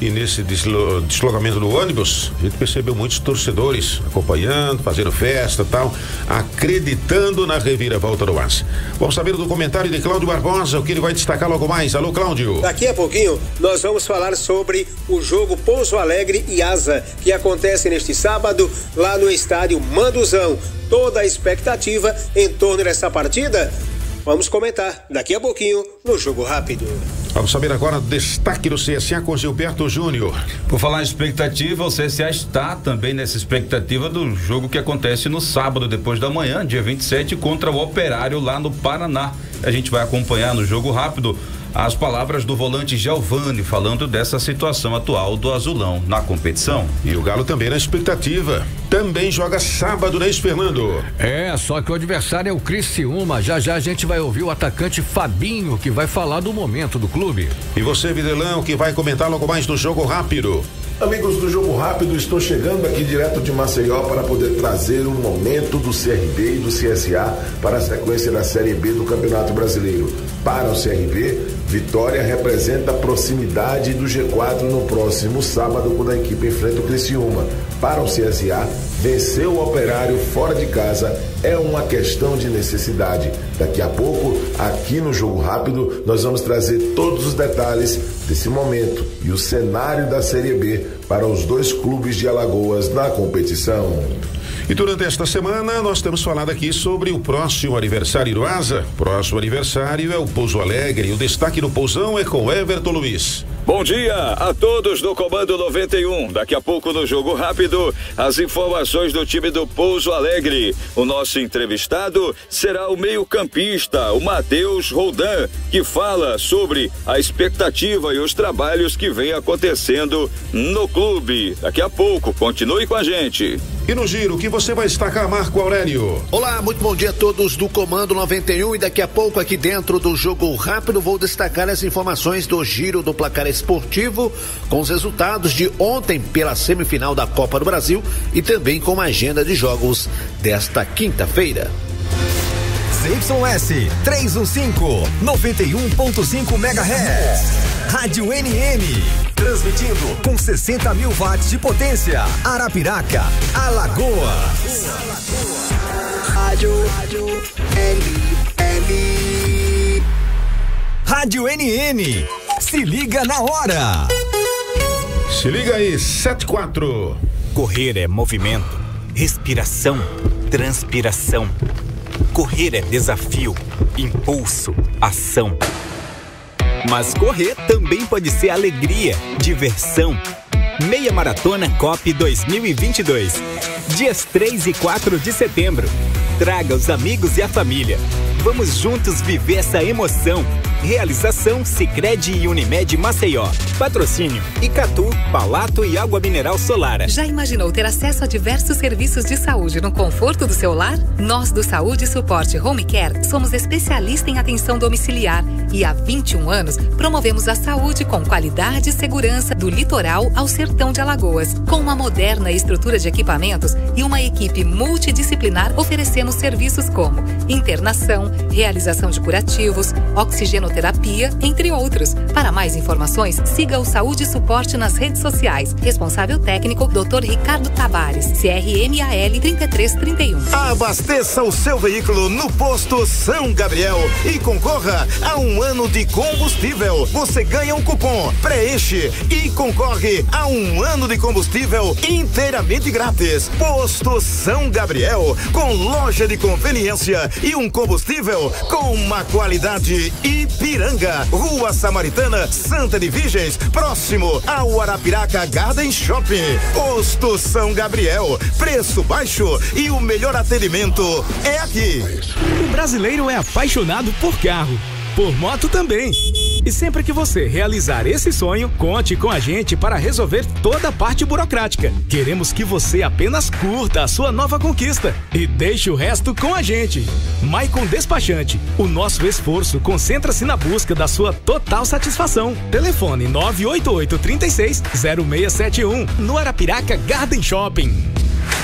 E nesse deslocamento do ônibus, a gente percebeu muitos torcedores acompanhando, fazendo festa e tal, acreditando na reviravolta do AS. Vamos saber do comentário de Cláudio Barbosa, o que ele vai destacar logo mais. Alô, Cláudio. Daqui a pouquinho, nós vamos falar sobre o jogo Pouso Alegre e Asa, que acontece neste sábado lá no estádio Manduzão. Toda a expectativa em torno dessa partida, vamos comentar daqui a pouquinho no Jogo Rápido. Vamos saber agora o destaque do CSA com Gilberto Júnior. Por falar em expectativa, o CSA está também nessa expectativa do jogo que acontece no sábado, depois da manhã, dia 27, contra o Operário lá no Paraná. A gente vai acompanhar no Jogo Rápido as palavras do volante Giovani falando dessa situação atual do Azulão na competição. E o Galo também na expectativa. Também joga sábado, né, Fernando? Só que o adversário é o Criciúma. Já já a gente vai ouvir o atacante Fabinho, que vai falar do momento do clube. E você, Videlão, que vai comentar logo mais do Jogo Rápido. Amigos do Jogo Rápido, estou chegando aqui direto de Maceió para poder trazer o momento do CRB e do CSA para a sequência da Série B do Campeonato Brasileiro. Para o CRB, vitória representa a proximidade do G4 no próximo sábado, quando a equipe enfrenta o Criciúma. Para o CSA, vencer o Operário fora de casa é uma questão de necessidade. Daqui a pouco, aqui no Jogo Rápido, nós vamos trazer todos os detalhes desse momento e o cenário da Série B para os dois clubes de Alagoas na competição. E durante esta semana, nós temos falado aqui sobre o próximo aniversário do Asa. Próximo aniversário é o Pouso Alegre. E o destaque do Pousão é com Everton Luiz. Bom dia a todos do Comando 91. Daqui a pouco no Jogo Rápido, as informações do time do Pouso Alegre. O nosso entrevistado será o meio-campista, o Matheus Roldan, que fala sobre a expectativa e os trabalhos que vem acontecendo no clube. Daqui a pouco, continue com a gente. E no giro, o que você vai destacar, Marco Aurélio? Olá, muito bom dia a todos do Comando 91 e daqui a pouco aqui dentro do Jogo Rápido vou destacar as informações do giro do placar esportivo com os resultados de ontem pela semifinal da Copa do Brasil e também com a agenda de jogos desta quinta-feira. ZYS 315, 91.5 MHz. Rádio NN, transmitindo com 60 mil watts de potência. Arapiraca, Alagoas. Rádio NN. Rádio NN, se liga na hora. Se liga aí, 74. Correr é movimento, respiração, transpiração. Correr é desafio, impulso, ação. Mas correr também pode ser alegria, diversão. Meia Maratona COP 2022. Dias 3 e 4 de setembro. Traga os amigos e a família. Vamos juntos viver essa emoção. Realização Sicredi e Unimed Maceió. Patrocínio Icatu, Palato e Água Mineral Solara. Já imaginou ter acesso a diversos serviços de saúde no conforto do seu lar? Nós do Saúde e Suporte Home Care somos especialistas em atenção domiciliar e há 21 anos promovemos a saúde com qualidade e segurança do litoral ao sertão de Alagoas. Com uma moderna estrutura de equipamentos e uma equipe multidisciplinar, oferecemos serviços como internação, realização de curativos, oxigênio terapia, entre outros. Para mais informações, siga o Saúde e Suporte nas redes sociais. Responsável técnico, Dr. Ricardo Tabares, CRMAL 3331. Abasteça o seu veículo no Posto São Gabriel e concorra a um ano de combustível. Você ganha um cupom, preenche e concorre a um ano de combustível inteiramente grátis. Posto São Gabriel, com loja de conveniência e um combustível com uma qualidade Ipiranga, Rua Samaritana, Santa de Virgens, próximo ao Arapiraca Garden Shopping. Posto São Gabriel, preço baixo e o melhor atendimento é aqui. O brasileiro é apaixonado por carro, por moto também. E sempre que você realizar esse sonho, conte com a gente para resolver toda a parte burocrática. Queremos que você apenas curta a sua nova conquista e deixe o resto com a gente. Maicon Despachante, o nosso esforço concentra-se na busca da sua total satisfação. Telefone 98836-0671 no Arapiraca Garden Shopping.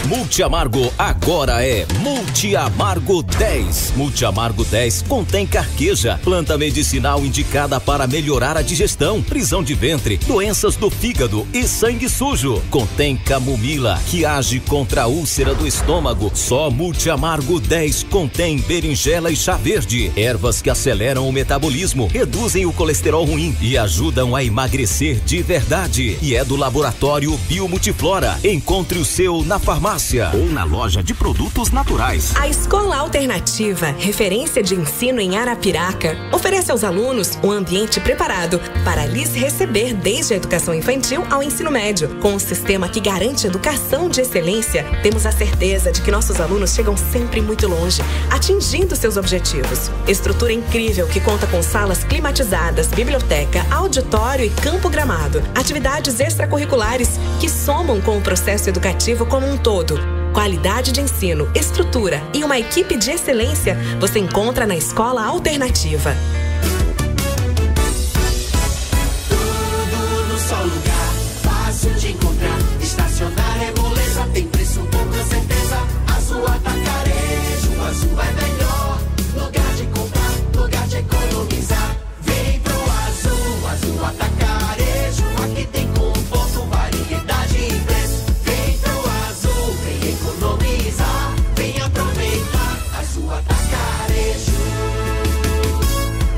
Multi Amargo agora é Multi Amargo 10. Multi Amargo 10 contém carqueja, planta medicinal indicada para melhorar a digestão, prisão de ventre, doenças do fígado e sangue sujo. Contém camomila, que age contra a úlcera do estômago. Só Multi Amargo 10 contém berinjela e chá verde, ervas que aceleram o metabolismo, reduzem o colesterol ruim e ajudam a emagrecer de verdade. E é do laboratório Biomultiflora. Encontre o seu na farmácia ou na loja de produtos naturais. A Escola Alternativa, referência de ensino em Arapiraca, oferece aos alunos um ambiente preparado para lhes receber desde a educação infantil ao ensino médio. Com um sistema que garante educação de excelência, temos a certeza de que nossos alunos chegam sempre muito longe, atingindo seus objetivos. Estrutura incrível que conta com salas climatizadas, biblioteca, auditório e campo gramado. Atividades extracurriculares que somam com o processo educativo como um todo. Qualidade de ensino, estrutura e uma equipe de excelência você encontra na Escola Alternativa. Tudo no só lugar, fácil de encontrar. Estacionar é moleza, tem preço bom com certeza. Azul Atacarejo, azul é melhor. Lugar de comprar, lugar de economizar. Vem pro Azul, Azul Atacarejo. Aqui tem conforto, variedade e preço. Economizar, vem aproveitar Azul Atacarejo.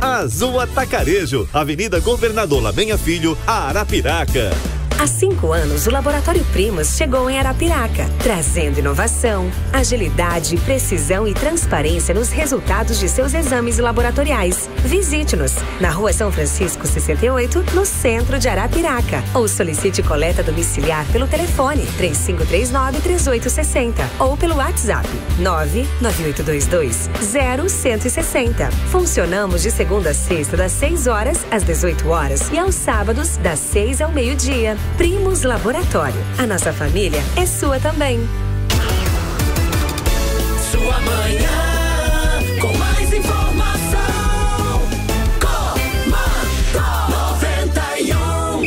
Azul Atacarejo, Avenida Governador Labenha Filho, Arapiraca. Há 5 anos, o Laboratório Primos chegou em Arapiraca, trazendo inovação, agilidade, precisão e transparência nos resultados de seus exames laboratoriais. Visite-nos na Rua São Francisco 68, no centro de Arapiraca, ou solicite coleta domiciliar pelo telefone 3539-3860 ou pelo WhatsApp 99822-0160. Funcionamos de segunda a sexta, das 6 horas às 18 horas e aos sábados, das 6 ao meio-dia. Primos Laboratório. A nossa família é sua também. sua manhã com mais informação. Comando 91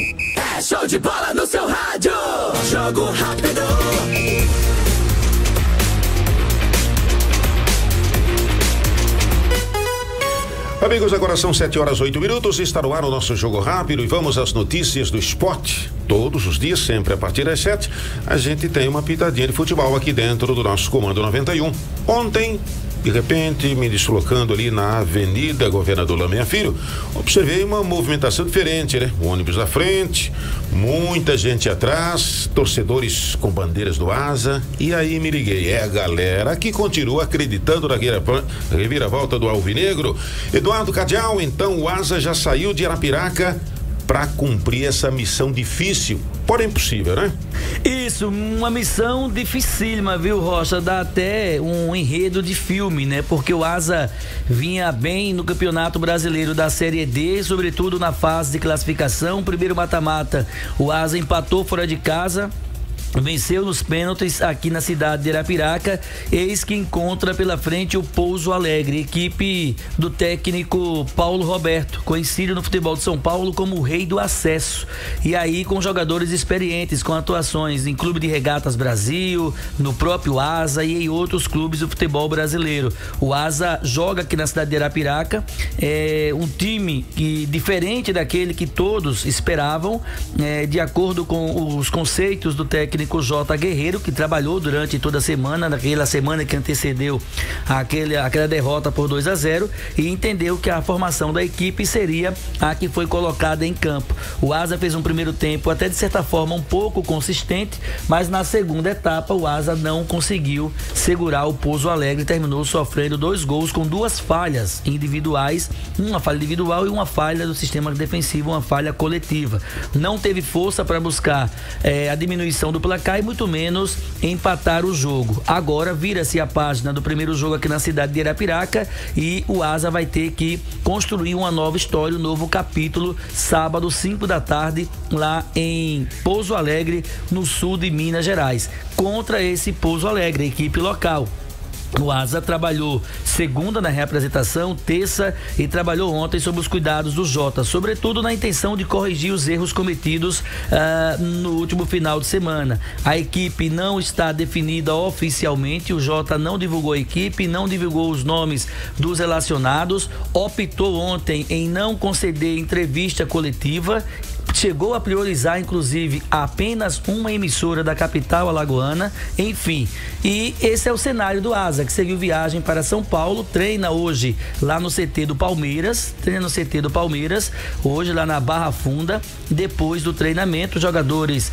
é show de bola no seu rádio. Jogo rápido. Amigos, agora são 7h08, está no ar o nosso Jogo Rápido e vamos às notícias do esporte. Todos os dias, sempre a partir das 7, a gente tem uma pitadinha de futebol aqui dentro do nosso Comando 91. Ontem, de repente, me deslocando ali na Avenida Governador Lameia Filho, observei uma movimentação diferente, né? O ônibus à frente, muita gente atrás, torcedores com bandeiras do Asa, e aí me liguei, é a galera que continua acreditando na reviravolta do Alvinegro. Eduardo Cadial, então o Asa já saiu de Arapiraca para cumprir essa missão difícil, porém possível, né? Isso, uma missão dificílima, viu, Rocha? Dá até um enredo de filme, né? Porque o Asa vinha bem no Campeonato Brasileiro da Série D, sobretudo na fase de classificação. Primeiro mata-mata, o Asa empatou fora de casa, venceu nos pênaltis aqui na cidade de Arapiraca, eis que encontra pela frente o Pouso Alegre, equipe do técnico Paulo Roberto, conhecido no futebol de São Paulo como o rei do acesso, e aí com jogadores experientes, com atuações em Clube de Regatas Brasil, no próprio Asa e em outros clubes do futebol brasileiro. O Asa joga aqui na cidade de Arapiraca, é um time que, diferente daquele que todos esperavam, de acordo com os conceitos do técnico J. Guerreiro, que trabalhou durante toda a semana, naquela semana que antecedeu aquela derrota por 2-0, e entendeu que a formação da equipe seria a que foi colocada em campo. O Asa fez um primeiro tempo até de certa forma um pouco consistente, mas na segunda etapa o Asa não conseguiu segurar o Pouso Alegre, terminou sofrendo 2 gols com 2 falhas individuais, uma falha individual e uma falha do sistema defensivo, uma falha coletiva. Não teve força para buscar a diminuição do placar e muito menos empatar o jogo. Agora vira-se a página do primeiro jogo aqui na cidade de Arapiraca e o Asa vai ter que construir uma nova história, um novo capítulo, sábado, 5 da tarde, lá em Pouso Alegre, no sul de Minas Gerais, contra esse Pouso Alegre, equipe local. O Asa trabalhou segunda na reapresentação, terça e trabalhou ontem sob os cuidados do Jota, sobretudo na intenção de corrigir os erros cometidos no último final de semana. A equipe não está definida oficialmente, o Jota não divulgou a equipe, não divulgou os nomes dos relacionados, optou ontem em não conceder entrevista coletiva, chegou a priorizar inclusive apenas uma emissora da capital alagoana, enfim. E esse é o cenário do Asa, que seguiu viagem para São Paulo, treina hoje lá no CT do Palmeiras, hoje lá na Barra Funda. Depois do treinamento, os jogadores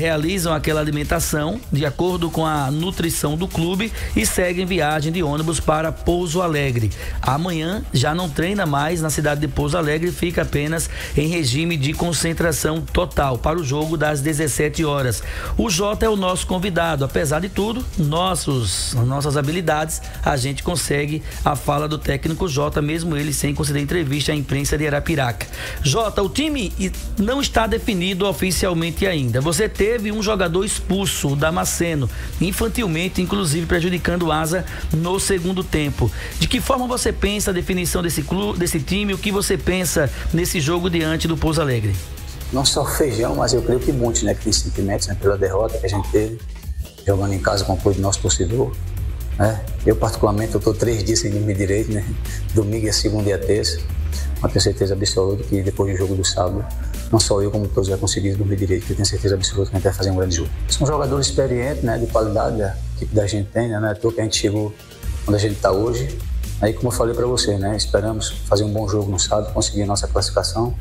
realizam aquela alimentação de acordo com a nutrição do clube e seguem viagem de ônibus para Pouso Alegre. Amanhã já não treina mais na cidade de Pouso Alegre, fica apenas em regime de concentração total para o jogo das 17 horas. O Jota é o nosso convidado, apesar de tudo, nossas habilidades, a gente consegue a fala do técnico Jota, mesmo ele sem conceder entrevista à imprensa de Arapiraca. Jota, o time não está definido oficialmente ainda. Você teve um jogador expulso, o Damasceno, infantilmente, inclusive prejudicando o Asa no segundo tempo. De que forma você pensa a definição desse time? O que você pensa nesse jogo diante do Pouso Alegre? Não só feijão, mas eu creio que muitos, né, que tem sentimentos, né, pela derrota que a gente teve, jogando em casa com o apoio do nosso torcedor, né? Eu, particularmente, estou 3 dias sem dormir direito, né? Domingo é segunda e a terça, mas tenho certeza absoluta que depois do jogo do sábado, não só eu, como todos, já conseguimos dormir direito, porque tenho certeza absoluta que a gente vai fazer um grande jogo. São jogadores experientes, né, de qualidade, a equipe da gente tem, né, não é à toa que a gente chegou onde a gente está hoje. Aí, como eu falei para você, né, esperamos fazer um bom jogo no sábado, conseguir a nossa classificação.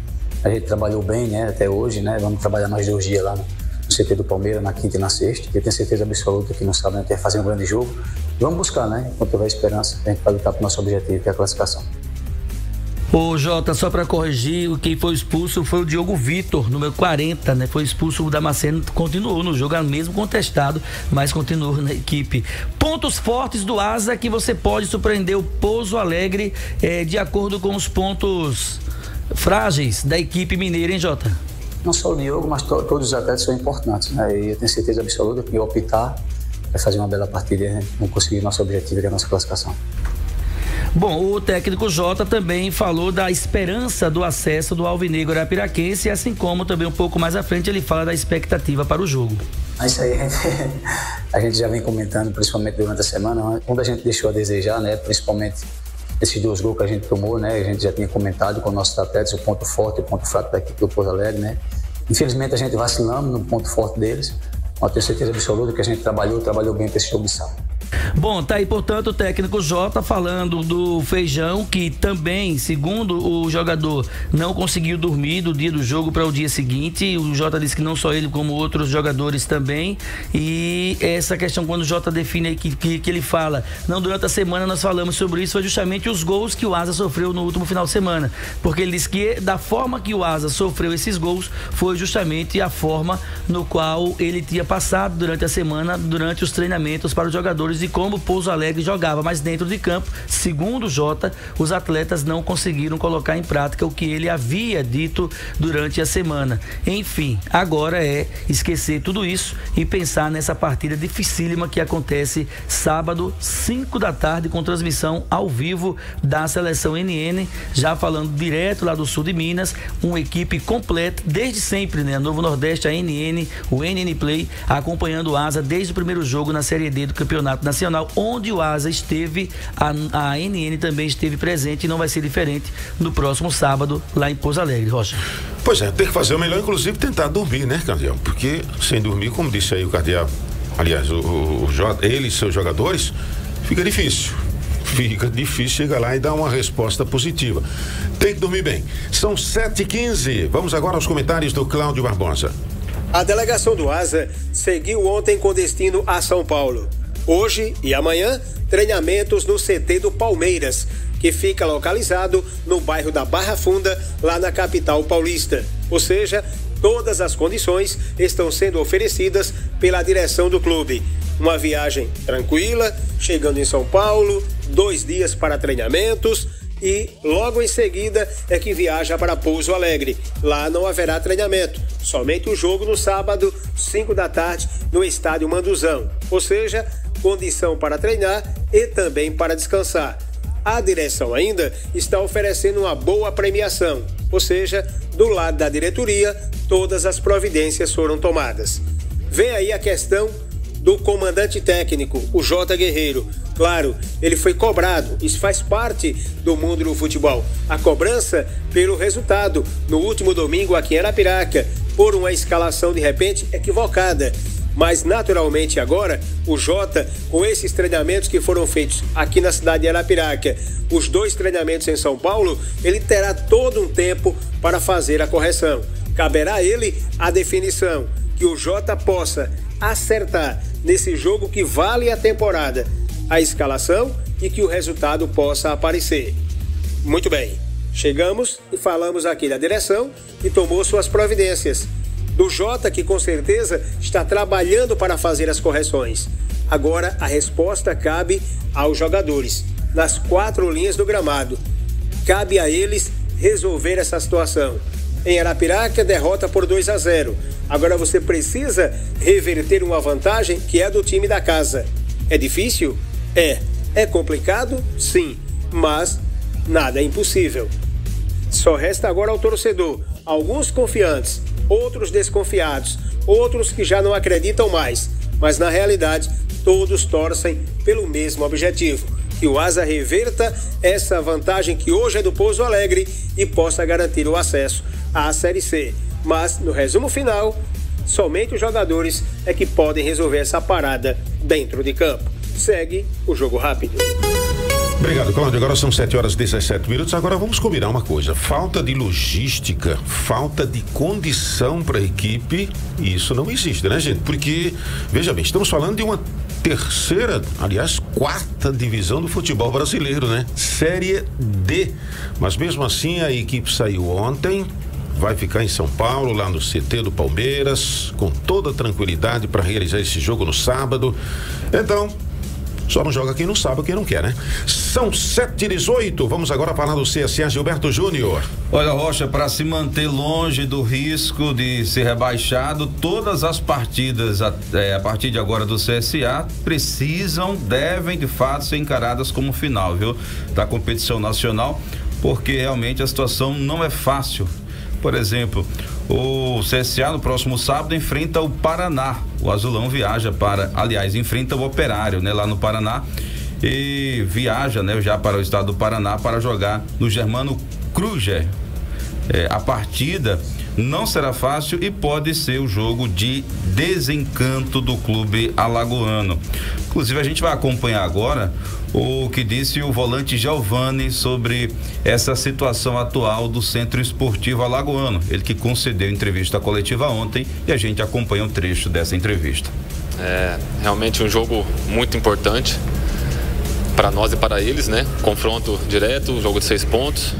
A gente trabalhou bem, né, até hoje, né? Vamos trabalhar mais 2 dias lá no CT do Palmeiras, na quinta e na sexta. Eu tenho certeza absoluta que no sábado a gente vai fazer um grande jogo. Vamos buscar, né? Enquanto houver esperança, a gente vai lutar para o nosso objetivo, que é a classificação. Ô Jota, só para corrigir, quem foi expulso foi o Diogo Vitor, número 40, né? Foi expulso, o Damasceno continuou no jogo, mesmo contestado, mas continuou na equipe. Pontos fortes do Asa que você pode surpreender o Pouso Alegre, de acordo com os pontos frágeis da equipe mineira, hein, Jota? Não só o Diogo, mas todos os atletas são importantes, né? E eu tenho certeza absoluta que optar é fazer uma bela partida e não conseguir nosso objetivo, que é a nossa classificação. Bom, o técnico Jota também falou da esperança do acesso do alvinegro arapiraquense, assim como também um pouco mais à frente ele fala da expectativa para o jogo. Isso aí a gente já vem comentando, principalmente durante a semana, onde a gente deixou a desejar, né? Principalmente esses dois gols que a gente tomou, né? A gente já tinha comentado com nossos atletas o ponto forte e o ponto fraco da equipe do Pouso Alegre, né? Infelizmente a gente vacilamos no ponto forte deles, mas tenho certeza absoluta que a gente trabalhou bem para esse jogo de sábado. Bom, tá aí, portanto, o técnico Jota falando do Feijão, que também, segundo o jogador, não conseguiu dormir do dia do jogo para o dia seguinte. O Jota disse que não só ele, como outros jogadores também. E essa questão, quando o Jota define aí, que ele fala, não, durante a semana nós falamos sobre isso, foi justamente os gols que o Asa sofreu no último final de semana. Porque ele disse que da forma que o Asa sofreu esses gols, foi justamente a forma no qual ele tinha passado durante a semana, durante os treinamentos para os jogadores, de como o Pouso Alegre jogava, mas dentro de campo, segundo o Jota, os atletas não conseguiram colocar em prática o que ele havia dito durante a semana. Enfim, agora é esquecer tudo isso e pensar nessa partida dificílima que acontece sábado, 5 da tarde, com transmissão ao vivo da Seleção NN, já falando direto lá do sul de Minas, uma equipe completa, desde sempre, né? Novo Nordeste, a NN, o NN Play, acompanhando o Asa desde o primeiro jogo na Série D do Campeonato Nacional, onde o Asa esteve, a NN também esteve presente, e não vai ser diferente no próximo sábado lá em Pouso Alegre, Rocha. Pois é, tem que fazer o melhor, inclusive tentar dormir, né, Cardeal? Porque sem dormir, como disse aí o Cardeal, aliás, ele e seus jogadores, fica difícil. Fica difícil chegar lá e dar uma resposta positiva. Tem que dormir bem. São 7h15. Vamos agora aos comentários do Cláudio Barbosa. A delegação do Asa seguiu ontem com destino a São Paulo. Hoje e amanhã, treinamentos no CT do Palmeiras, que fica localizado no bairro da Barra Funda, lá na capital paulista. Ou seja, todas as condições estão sendo oferecidas pela direção do clube. Uma viagem tranquila, chegando em São Paulo, 2 dias para treinamentos e logo em seguida é que viaja para Pouso Alegre. Lá não haverá treinamento, somente o jogo no sábado, 5 da tarde, no estádio Manduzão. Ou seja, condição para treinar e também para descansar. A direção ainda está oferecendo uma boa premiação, ou seja, do lado da diretoria, todas as providências foram tomadas. Vem aí a questão do comandante técnico, o Jota Guerreiro. Claro, ele foi cobrado, isso faz parte do mundo do futebol. A cobrança pelo resultado no último domingo aqui em Arapiraca, por uma escalação de repente equivocada. Mas naturalmente agora, o Jota, com esses treinamentos que foram feitos aqui na cidade de Arapiraca, os 2 treinamentos em São Paulo, ele terá todo um tempo para fazer a correção. Caberá a ele a definição, que o Jota possa acertar nesse jogo que vale a temporada, a escalação, e que o resultado possa aparecer. Muito bem, chegamos e falamos aqui da direção, que tomou suas providências. Do Jota, que com certeza está trabalhando para fazer as correções. Agora a resposta cabe aos jogadores, nas 4 linhas do gramado. Cabe a eles resolver essa situação. Em Arapiraca, derrota por 2-0. Agora você precisa reverter uma vantagem que é do time da casa. É difícil? É. É complicado? Sim. Mas nada é impossível. Só resta agora ao torcedor. Alguns confiantes, outros desconfiados, outros que já não acreditam mais. Mas na realidade, todos torcem pelo mesmo objetivo, que o Asa reverta essa vantagem que hoje é do Pouso Alegre e possa garantir o acesso à Série C. Mas, no resumo final, somente os jogadores é que podem resolver essa parada dentro de campo. Segue o jogo rápido. Obrigado, Cláudio. Agora são 7h17. Agora vamos combinar uma coisa. Falta de logística, falta de condição para a equipe, isso não existe, né, gente? Porque, veja bem, estamos falando de uma terceira, aliás, 4ª divisão do futebol brasileiro, né? Série D. Mas mesmo assim, a equipe saiu ontem, vai ficar em São Paulo, lá no CT do Palmeiras, com toda tranquilidade para realizar esse jogo no sábado. Então, Só não joga quem não sabe ou quem não quer, né? São 7h18, vamos agora falar do CSE Gilberto Júnior. Olha, Rocha, para se manter longe do risco de ser rebaixado, todas as partidas a partir de agora do CSA devem de fato ser encaradas como final, viu? Da competição nacional, porque realmente a situação não é fácil. Por exemplo, o CSA no próximo sábado enfrenta o Paraná. O Azulão viaja para, aliás, enfrenta o Operário, né, lá no Paraná, e viaja, né, já para o estado do Paraná para jogar no Germano Kruger. A partida não será fácil e pode ser o jogo de desencanto do clube alagoano. Inclusive, a gente vai acompanhar agora o que disse o volante Giovani sobre essa situação atual do Centro Esportivo Alagoano. Ele que concedeu entrevista coletiva ontem e a gente acompanha um trecho dessa entrevista. É realmente um jogo muito importante para nós e para eles, né? Confronto direto, jogo de 6 pontos.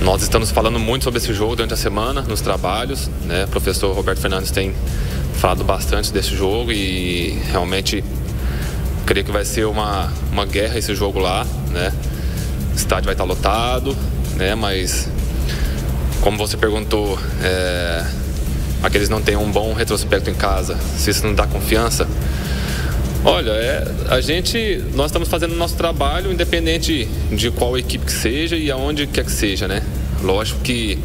Nós estamos falando muito sobre esse jogo durante a semana, nos trabalhos, né? O professor Roberto Fernandes tem falado bastante desse jogo e realmente creio que vai ser uma guerra esse jogo lá, né? O estádio vai estar lotado, né? Mas, como você perguntou, aqueles não têm um bom retrospecto em casa, se isso não dá confiança. Olha, nós estamos fazendo o nosso trabalho independente de qual equipe que seja e aonde quer que seja, né? Lógico que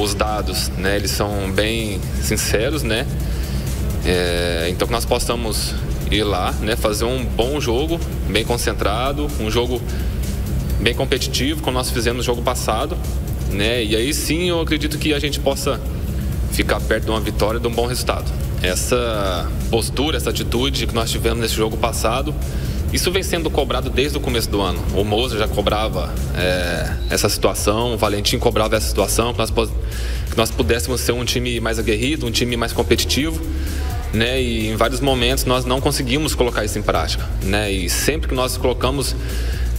os dados, né, eles são bem sinceros, né? Então que nós possamos ir lá, né, fazer um bom jogo, bem concentrado, um jogo bem competitivo, como nós fizemos no jogo passado, né, e aí sim eu acredito que a gente possa ficar perto de uma vitória, de um bom resultado. Essa postura, essa atitude que nós tivemos nesse jogo passado, isso vem sendo cobrado desde o começo do ano. O Moza já cobrava essa situação, o Valentim cobrava essa situação, que nós pudéssemos ser um time mais aguerrido, um time mais competitivo, né? E em vários momentos nós não conseguimos colocar isso em prática, né? E sempre que nós colocamos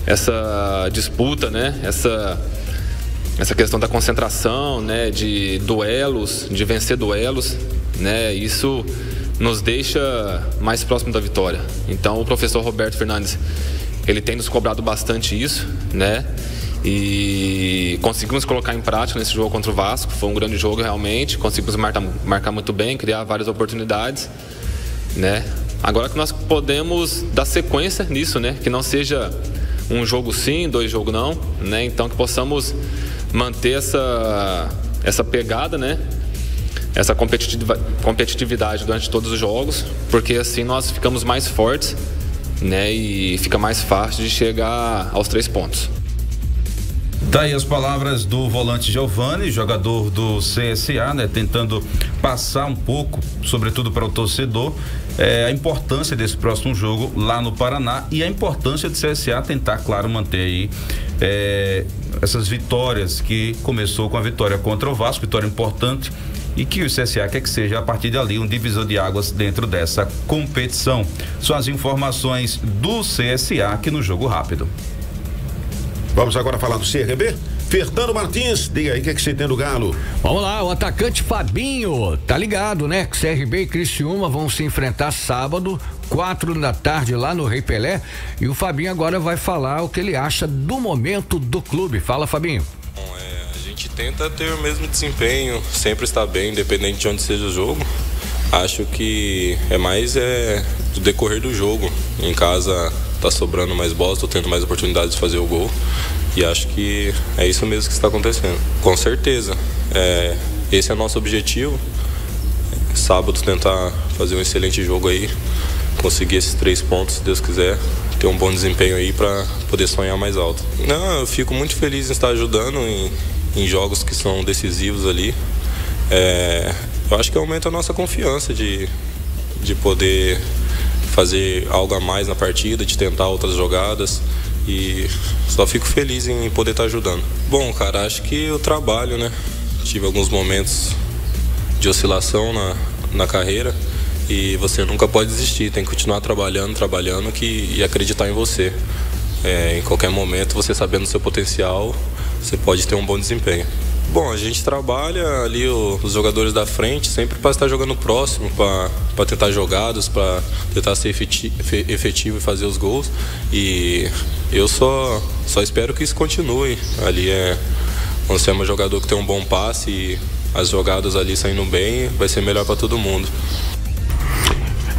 essa disputa, né, essa questão da concentração, né, de duelos, de vencer duelos, né, isso nos deixa mais próximo da vitória. Então o professor Roberto Fernandes, ele tem nos cobrado bastante isso, né, e conseguimos colocar em prática nesse jogo contra o Vasco. Foi um grande jogo realmente, conseguimos marcar muito bem, criar várias oportunidades, né. Agora que nós podemos dar sequência nisso, né, que não seja um jogo sim, 2 jogos não, né, então que possamos manter essa pegada, né, essa competitividade durante todos os jogos, porque assim nós ficamos mais fortes, né, e fica mais fácil de chegar aos 3 pontos. Daí as palavras do volante Giovani, jogador do CSA, né, tentando passar um pouco, sobretudo para o torcedor, a importância desse próximo jogo lá no Paraná e a importância do CSA tentar, claro, manter aí essas vitórias, que começou com a vitória contra o Vasco, vitória importante, e que o CSA quer que seja, a partir dali, um divisor de águas dentro dessa competição. São as informações do CSA aqui no Jogo Rápido. Vamos agora falar do CRB? Fernando Martins, diga aí o que é que você tem do Galo. Vamos lá, o atacante Fabinho, tá ligado, né? CRB e Criciúma vão se enfrentar sábado, 4 da tarde, lá no Rei Pelé, e o Fabinho agora vai falar o que ele acha do momento do clube. Fala, Fabinho. Bom, a gente tenta ter o mesmo desempenho, sempre estar bem, independente de onde seja o jogo. Acho que é mais do decorrer do jogo. Em casa tá sobrando mais bola, tô tendo mais oportunidades de fazer o gol. E acho que é isso mesmo que está acontecendo. Com certeza. Esse é o nosso objetivo. Sábado tentar fazer um excelente jogo aí. Conseguir esses 3 pontos, se Deus quiser. Ter um bom desempenho aí para poder sonhar mais alto. Não, eu fico muito feliz em estar ajudando em jogos que são decisivos ali. Eu acho que aumenta a nossa confiança de poder fazer algo a mais na partida, de tentar outras jogadas. E só fico feliz em poder estar ajudando. Bom, cara, acho que o trabalho, né? Tive alguns momentos de oscilação na carreira e você nunca pode desistir, tem que continuar trabalhando e acreditar em você. Em qualquer momento, você sabendo o seu potencial, você pode ter um bom desempenho. Bom, a gente trabalha ali os jogadores da frente sempre para estar jogando próximo, para tentar jogadas, para tentar ser efetivo e fazer os gols. E eu só espero que isso continue. Ali você é um jogador que tem um bom passe e as jogadas ali saindo bem, vai ser melhor para todo mundo.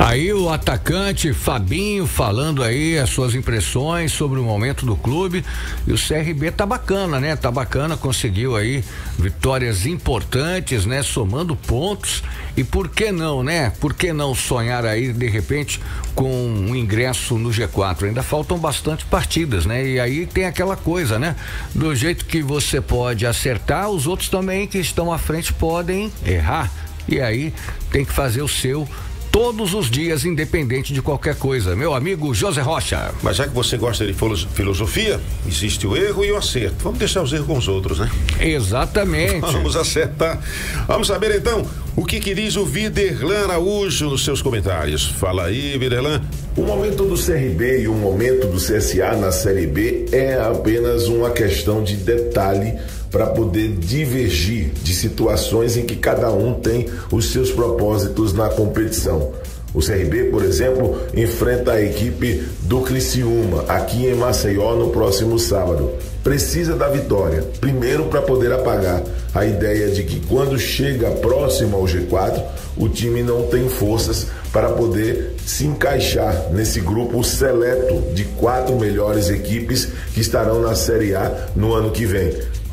Aí o atacante Fabinho falando aí as suas impressões sobre o momento do clube, e o CRB tá bacana, né? Tá bacana, conseguiu aí vitórias importantes, né? Somando pontos, e por que não, né? Por que não sonhar aí de repente com um ingresso no G4? Ainda faltam bastante partidas, né? E aí tem aquela coisa, né? Do jeito que você pode acertar, os outros também que estão à frente podem errar, e aí tem que fazer o seu todos os dias, independente de qualquer coisa. Meu amigo José Rocha. Mas já que você gosta de filosofia, existe o erro e o acerto. Vamos deixar os erros com os outros, né? Exatamente. Vamos acertar. Vamos saber então o que diz o Viderlan Araújo nos seus comentários. Fala aí, Viderlan. O momento do CRB e o momento do CSA na Série B é apenas uma questão de detalhe para poder divergir de situações em que cada um tem os seus propósitos na competição. O CRB, por exemplo, enfrenta a equipe do Criciúma, aqui em Maceió, no próximo sábado. Precisa da vitória, primeiro para poder apagar a ideia de que quando chega próximo ao G4, o time não tem forças para poder se encaixar nesse grupo seleto de 4 melhores equipes que estarão na Série A no ano que vem.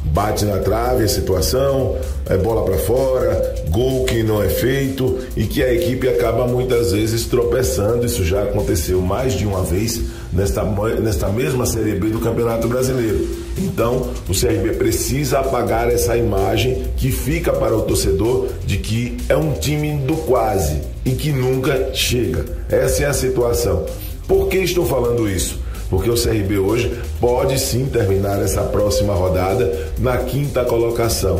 Bate na trave a situação, é bola para fora, gol que não é feito e que a equipe acaba muitas vezes tropeçando. Isso já aconteceu mais de uma vez nesta mesma Série B do Campeonato Brasileiro. Então, o CRB precisa apagar essa imagem que fica para o torcedor de que é um time do quase e que nunca chega. Essa é a situação. Por que estou falando isso? Porque o CRB hoje pode sim terminar essa próxima rodada na 5ª colocação.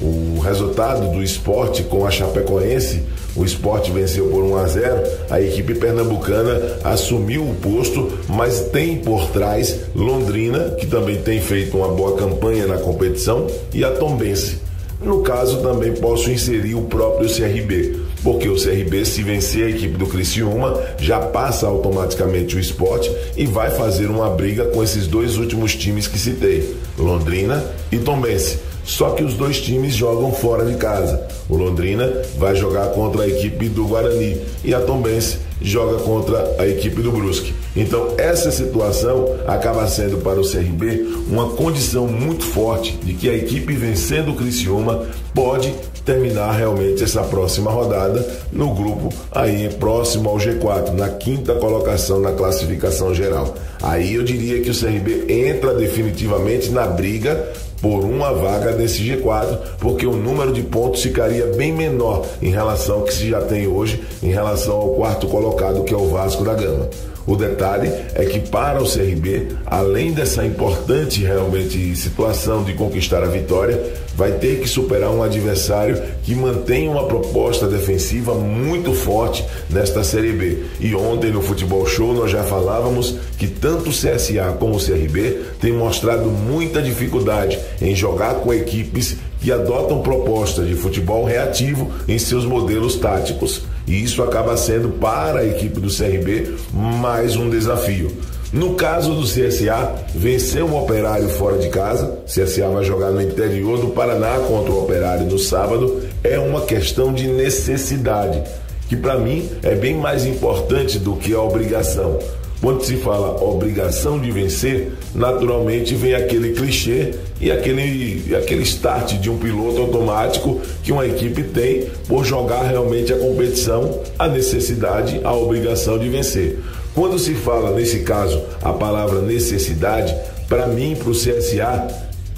O resultado do Sport com a Chapecoense, o Sport venceu por 1-0, a equipe pernambucana assumiu o posto, mas tem por trás Londrina, que também tem feito uma boa campanha na competição, e a Tombense. No caso, também posso inserir o próprio CRB, porque o CRB, se vencer a equipe do Criciúma, já passa automaticamente o Sport e vai fazer uma briga com esses dois últimos times que citei, Londrina e Tombense. Só que os dois times jogam fora de casa. O Londrina vai jogar contra a equipe do Guarani e a Tombense joga contra a equipe do Brusque. Então essa situação acaba sendo para o CRB uma condição muito forte de que a equipe vencendo o Criciúma pode terminar realmente essa próxima rodada no grupo aí próximo ao G4, na 5ª colocação na classificação geral. Aí eu diria que o CRB entra definitivamente na briga por uma vaga desse G4, porque o número de pontos ficaria bem menor em relação ao que se já tem hoje, em relação ao 4º colocado, que é o Vasco da Gama. O detalhe é que para o CRB, além dessa importante realmente situação de conquistar a vitória, vai ter que superar um adversário que mantém uma proposta defensiva muito forte nesta Série B. E ontem no Futebol Show nós já falávamos que tanto o CSA como o CRB têm mostrado muita dificuldade em jogar com equipes que adotam proposta de futebol reativo em seus modelos táticos. E isso acaba sendo para a equipe do CRB mais um desafio. No caso do CSA, venceu o Operário fora de casa, o CSA vai jogar no interior do Paraná contra o Operário no sábado, é uma questão de necessidade, que para mim é bem mais importante do que a obrigação. Quando se fala obrigação de vencer, naturalmente vem aquele clichê e aquele start de um piloto automático que uma equipe tem por jogar realmente a competição, a necessidade, a obrigação de vencer. Quando se fala, nesse caso, a palavra necessidade, para mim, para o CSA,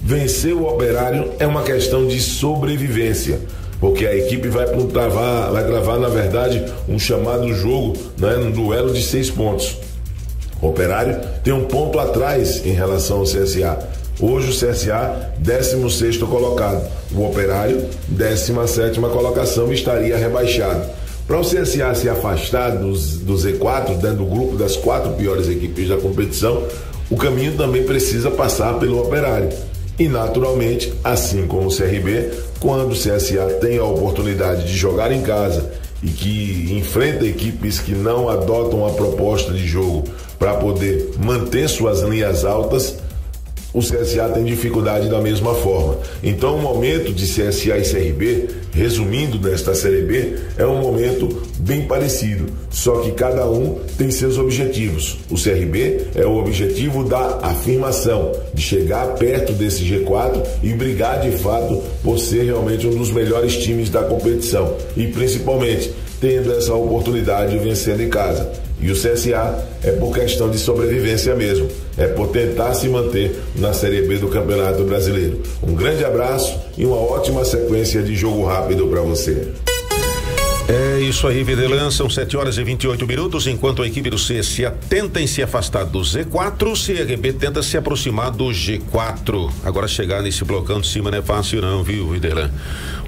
vencer o Operário é uma questão de sobrevivência. Porque a equipe vai travar, na verdade, um chamado jogo, né, um duelo de 6 pontos. O Operário tem um ponto atrás em relação ao CSA. Hoje o CSA, 16º colocado. O Operário, 17ª colocação, estaria rebaixado. Para o CSA se afastar do Z4, dentro do grupo das 4 piores equipes da competição, o caminho também precisa passar pelo Operário. E, naturalmente, assim como o CRB, quando o CSA tem a oportunidade de jogar em casa e que enfrenta equipes que não adotam a proposta de jogo para poder manter suas linhas altas, o CSA tem dificuldade da mesma forma. Então, o momento de CSA e CRB, resumindo desta Série B, é um momento bem parecido, só que cada um tem seus objetivos. O CRB é o objetivo da afirmação, de chegar perto desse G4 e brigar de fato por ser realmente um dos melhores times da competição e principalmente tendo essa oportunidade de vencer em casa. E o CSA é por questão de sobrevivência mesmo, é por tentar se manter na Série B do Campeonato Brasileiro. Um grande abraço e uma ótima sequência de jogo rápido para você. É isso aí, Videlã, são 7h28, enquanto a equipe do CSA tenta se afastar do Z4, o CRB tenta se aproximar do G4. Agora chegar nesse blocão de cima não é fácil não, viu, Videlã?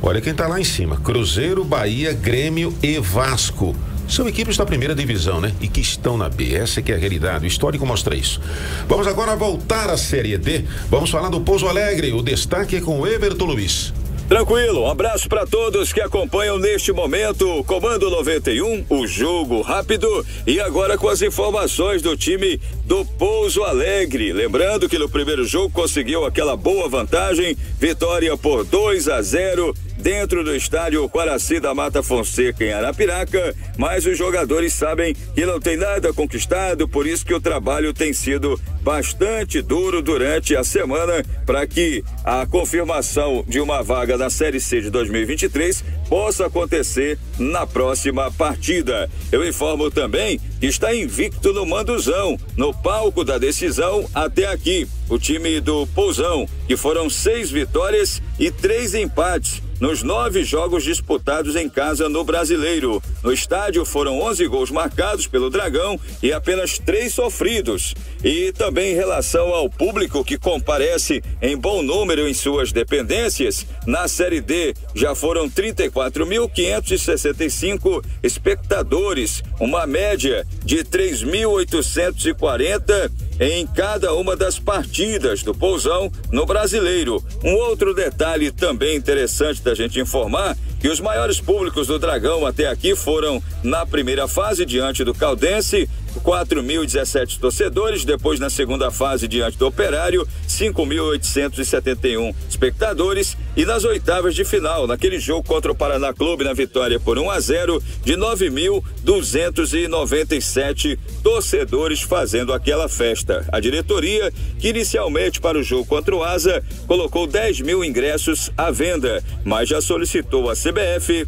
Olha quem tá lá em cima, Cruzeiro, Bahia, Grêmio e Vasco. São equipes da primeira divisão, né? E que estão na B. Essa que é a realidade. O histórico mostra isso. Vamos agora voltar à Série D. Vamos falar do Pouso Alegre. O destaque é com o Everton Luiz. Tranquilo, um abraço para todos que acompanham neste momento o Comando 91, o jogo rápido e agora com as informações do time do Pouso Alegre. Lembrando que no primeiro jogo conseguiu aquela boa vantagem, vitória por 2-0 dentro do estádio Quaraci da Mata Fonseca em Arapiraca, mas os jogadores sabem que não tem nada conquistado, por isso que o trabalho tem sido bastante duro durante a semana para que a confirmação de uma vaga da Série C de 2023 possa acontecer na próxima partida. Eu informo também que está invicto no Manduzão, no palco da decisão até aqui, o time do Pousão, que foram 6 vitórias e 3 empates. Nos 9 jogos disputados em casa no Brasileiro. No estádio foram 11 gols marcados pelo Dragão e apenas 3 sofridos. E também em relação ao público que comparece em bom número em suas dependências, na Série D já foram 34.565 espectadores, uma média de 3.840 em cada uma das partidas do Pousão no Brasileiro. Um outro detalhe também interessante da gente informar, que os maiores públicos do Dragão até aqui foram na primeira fase diante do Caldense, 4.017 torcedores, depois na segunda fase diante do Operário, 5.871 espectadores e nas oitavas de final, naquele jogo contra o Paraná Clube, na vitória por 1-0 de 9.297 torcedores fazendo aquela festa. A diretoria, que inicialmente para o jogo contra o Asa, colocou 10.000 ingressos à venda, mas já solicitou a CBF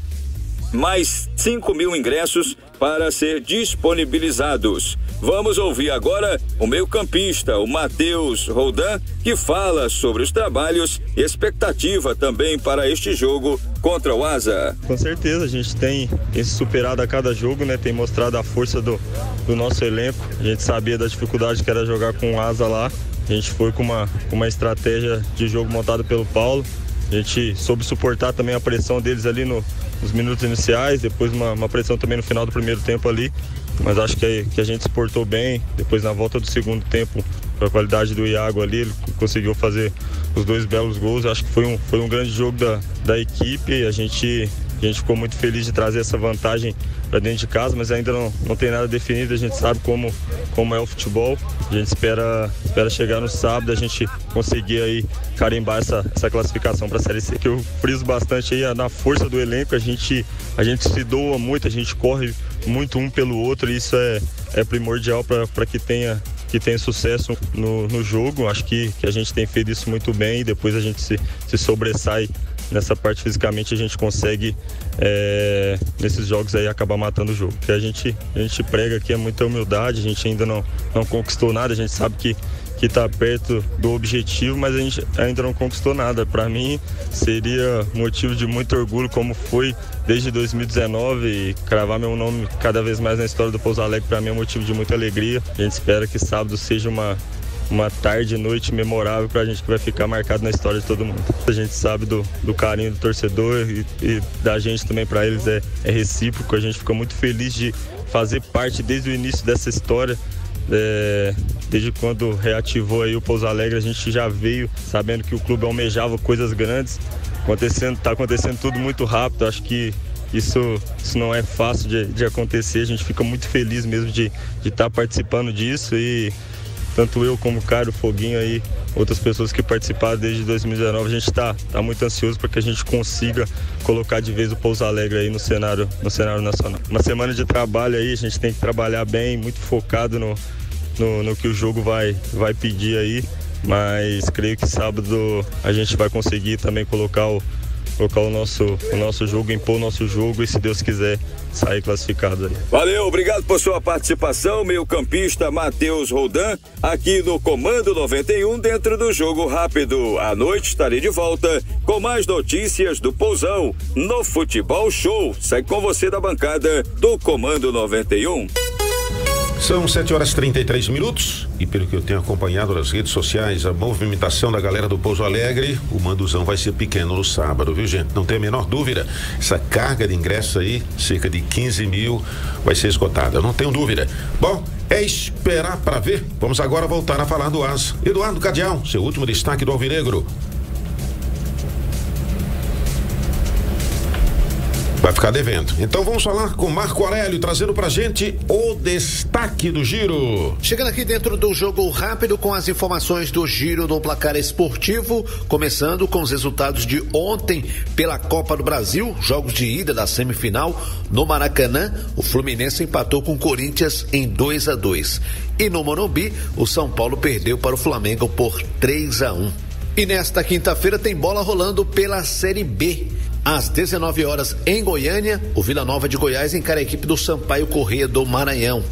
mais 5.000 ingressos para ser disponibilizados. Vamos ouvir agora o meio-campista, o Matheus Roldan, que fala sobre os trabalhos e expectativa também para este jogo contra o Asa. Com certeza, a gente tem esse superado a cada jogo, né? Tem mostrado a força do nosso elenco. A gente sabia da dificuldade que era jogar com o Asa lá. A gente foi com uma estratégia de jogo montada pelo Paulo. A gente soube suportar também a pressão deles ali nos minutos iniciais, depois uma pressão também no final do primeiro tempo ali, mas acho que a gente se portou bem. Depois na volta do segundo tempo, com a qualidade do Iago ali, ele conseguiu fazer os 2 belos gols. Acho que foi um grande jogo da equipe. A gente ficou muito feliz de trazer essa vantagem para dentro de casa, mas ainda não tem nada definido. A gente sabe como é o futebol. A gente espera chegar no sábado, a gente conseguir aí carimbar essa classificação para a Série C, que eu friso bastante aí na força do elenco. A gente se doa muito, a gente corre muito um pelo outro, e isso é primordial para que tenha sucesso no jogo. Acho que a gente tem feito isso muito bem, e depois a gente se sobressai nessa parte fisicamente. A gente consegue nesses jogos aí acabar matando o jogo. Porque a gente prega aqui é muita humildade, a gente ainda não conquistou nada. A gente sabe que tá perto do objetivo, mas a gente ainda não conquistou nada. Para mim seria motivo de muito orgulho, como foi desde 2019, e cravar meu nome cada vez mais na história do Pouso Alegre para mim é motivo de muita alegria. A gente espera que sábado seja uma tarde e noite memorável pra gente, que vai ficar marcado na história de todo mundo. A gente sabe do carinho do torcedor e da gente também pra eles é recíproco. A gente fica muito feliz de fazer parte desde o início dessa história, Desde quando reativou aí o Pouso Alegre, a gente já veio sabendo que o clube almejava coisas grandes. Tá acontecendo tudo muito rápido, acho que isso não é fácil de acontecer. A gente fica muito feliz mesmo de estar participando disso, e tanto eu como o Caio, o Foguinho aí, outras pessoas que participaram desde 2019, a gente tá muito ansioso para que a gente consiga colocar de vez o Pouso Alegre aí no cenário nacional. Uma semana de trabalho aí, a gente tem que trabalhar bem, muito focado no que o jogo vai pedir aí, mas creio que sábado a gente vai conseguir também colocar o nosso jogo, impor o nosso jogo e, se Deus quiser, sair classificado aí. Valeu, obrigado por sua participação, meio-campista Matheus Roldan, aqui no Comando 91, dentro do Jogo Rápido. À noite estarei de volta com mais notícias do Pousão no Futebol Show. Sai com você da bancada do Comando 91. São 7:33 e, pelo que eu tenho acompanhado nas redes sociais, a movimentação da galera do Pouso Alegre, o manduzão vai ser pequeno no sábado, viu, gente? Não tem a menor dúvida, essa carga de ingressos aí, cerca de 15.000, vai ser esgotada, não tenho dúvida. Bom, é esperar para ver. Vamos agora voltar a falar do AS. Eduardo Cadial, seu último destaque do Alvinegro. Vai ficar devendo. Então vamos falar com Marco Aurélio, trazendo pra gente o destaque do Giro. Chegando aqui dentro do Jogo Rápido com as informações do Giro no placar esportivo, começando com os resultados de ontem pela Copa do Brasil, jogos de ida da semifinal no Maracanã. O Fluminense empatou com o Corinthians em 2-2. E no Morumbi, o São Paulo perdeu para o Flamengo por 3-1. E nesta quinta-feira tem bola rolando pela Série B. Às 19h, em Goiânia, o Vila Nova de Goiás encara a equipe do Sampaio Corrêa do Maranhão.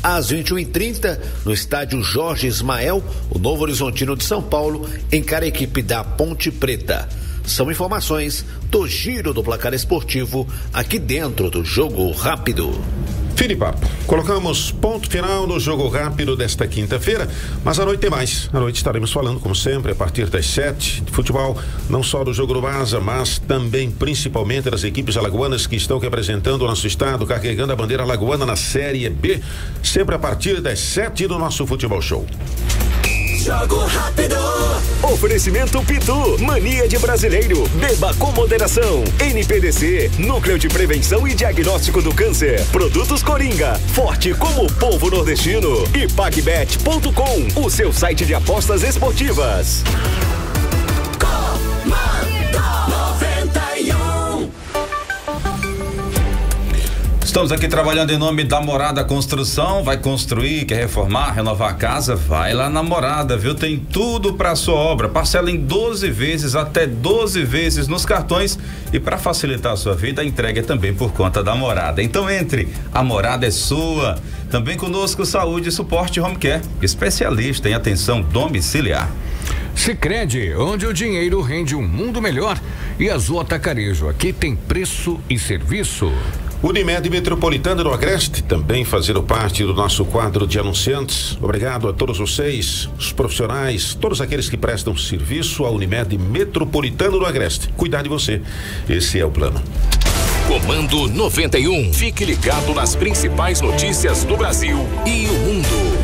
Às 21h30, no estádio Jorge Ismael, o Novo Horizontino de São Paulo encara a equipe da Ponte Preta. São informações do Giro do Placar Esportivo, aqui dentro do Jogo Rápido. Fim de papo. Colocamos ponto final no Jogo Rápido desta quinta-feira, mas à noite tem mais. À noite estaremos falando, como sempre, a partir das 7, de futebol, não só do jogo do Asa, mas também, principalmente, das equipes alagoanas que estão representando o nosso estado, carregando a bandeira alagoana na Série B, sempre a partir das 7 do nosso Futebol Show. Jogo Rápido. Oferecimento Pitu, mania de brasileiro, beba com moderação. NPDC, núcleo de prevenção e diagnóstico do câncer. Produtos Coringa, forte como o povo nordestino. E pagbet.com, o seu site de apostas esportivas. Estamos aqui trabalhando em nome da Morada Construção. Vai construir, quer reformar, renovar a casa? Vai lá na Morada, viu? Tem tudo para sua obra. Parcela em 12 vezes, até 12 vezes nos cartões. E para facilitar a sua vida, a entrega é também por conta da Morada. Então entre, a Morada é sua. Também conosco, Saúde e Suporte Home Care, especialista em atenção domiciliar. Sicredi, onde o dinheiro rende um mundo melhor. E Azul Atacarejo, aqui tem preço e serviço. Unimed Metropolitana do Agreste, também fazendo parte do nosso quadro de anunciantes. Obrigado a todos vocês, os profissionais, todos aqueles que prestam serviço à Unimed Metropolitana do Agreste. Cuidar de você, esse é o plano. Comando 91. Fique ligado nas principais notícias do Brasil e o mundo.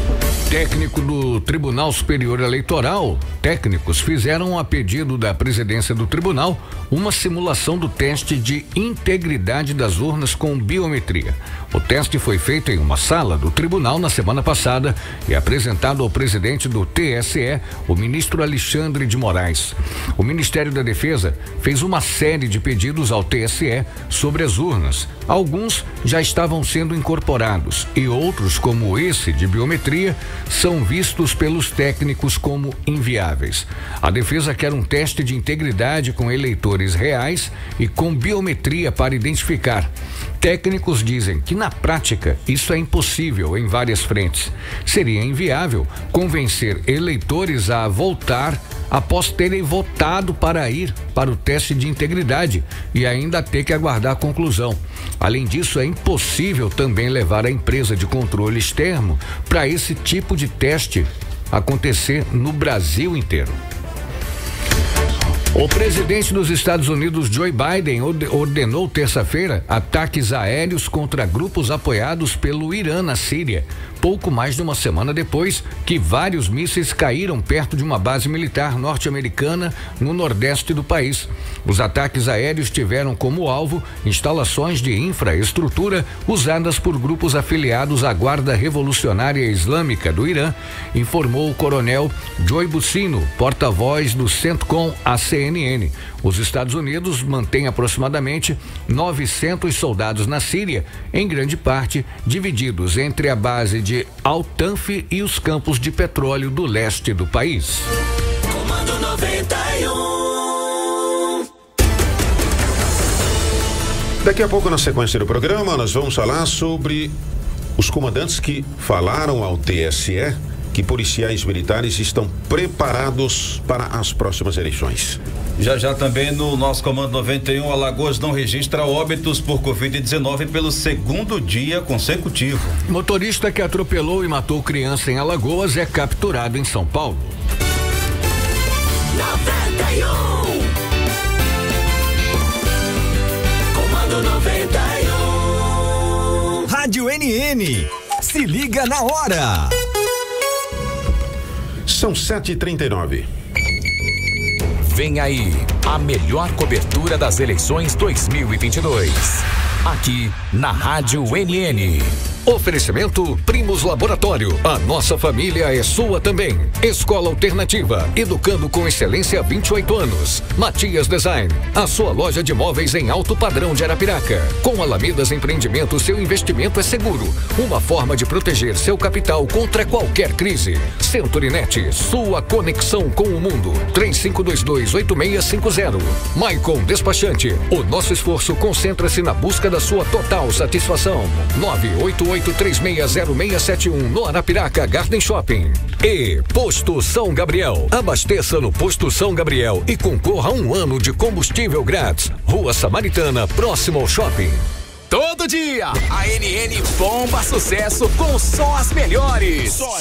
Técnico do Tribunal Superior Eleitoral, técnicos fizeram, a pedido da presidência do tribunal, uma simulação do teste de integridade das urnas com biometria. O teste foi feito em uma sala do tribunal na semana passada e apresentado ao presidente do TSE, o ministro Alexandre de Moraes. O Ministério da Defesa fez uma série de pedidos ao TSE sobre as urnas. Alguns já estavam sendo incorporados e outros, como esse de biometria, são vistos pelos técnicos como inviáveis. A defesa quer um teste de integridade com eleitores reais e com biometria para identificar. Técnicos dizem que, na prática, isso é impossível em várias frentes. Seria inviável convencer eleitores a votar após terem votado para ir para o teste de integridade e ainda ter que aguardar a conclusão. Além disso, é impossível também levar a empresa de controle externo para esse tipo de teste acontecer no Brasil inteiro. O presidente dos Estados Unidos, Joe Biden, ordenou terça-feira ataques aéreos contra grupos apoiados pelo Irã na Síria, pouco mais de uma semana depois que vários mísseis caíram perto de uma base militar norte-americana no nordeste do país. Os ataques aéreos tiveram como alvo instalações de infraestrutura usadas por grupos afiliados à Guarda Revolucionária Islâmica do Irã, informou o coronel Joy Bucino, porta-voz do CENTCOM ACN. Os Estados Unidos mantêm aproximadamente 900 soldados na Síria, em grande parte divididos entre a base de Al-Tanf e os campos de petróleo do leste do país. Comando 91. Daqui a pouco, na sequência do programa, nós vamos falar sobre os comandantes que falaram ao TSE que policiais militares estão preparados para as próximas eleições. Já também no nosso Comando 91, Alagoas não registra óbitos por Covid-19 pelo segundo dia consecutivo. Motorista que atropelou e matou criança em Alagoas é capturado em São Paulo. 91. Comando 91. Rádio NN. Se liga na hora. São 7h39. Vem aí a melhor cobertura das eleições 2022. Aqui na Rádio NN. Oferecimento Primos Laboratório. A nossa família é sua também. Escola Alternativa. Educando com excelência há 28 anos. Matias Design. A sua loja de móveis em alto padrão de Arapiraca. Com Alamedas Empreendimentos, seu investimento é seguro. Uma forma de proteger seu capital contra qualquer crise. CentroNet. Sua conexão com o mundo. 3522-8650. Maicon Despachante. O nosso esforço concentra-se na busca da sua total satisfação. 988360671 no Arapiraca Garden Shopping. E Posto São Gabriel. Abasteça no Posto São Gabriel e concorra a um ano de combustível grátis. Rua Samaritana, próximo ao shopping. Todo dia, a NN bomba sucesso com só as melhores. Só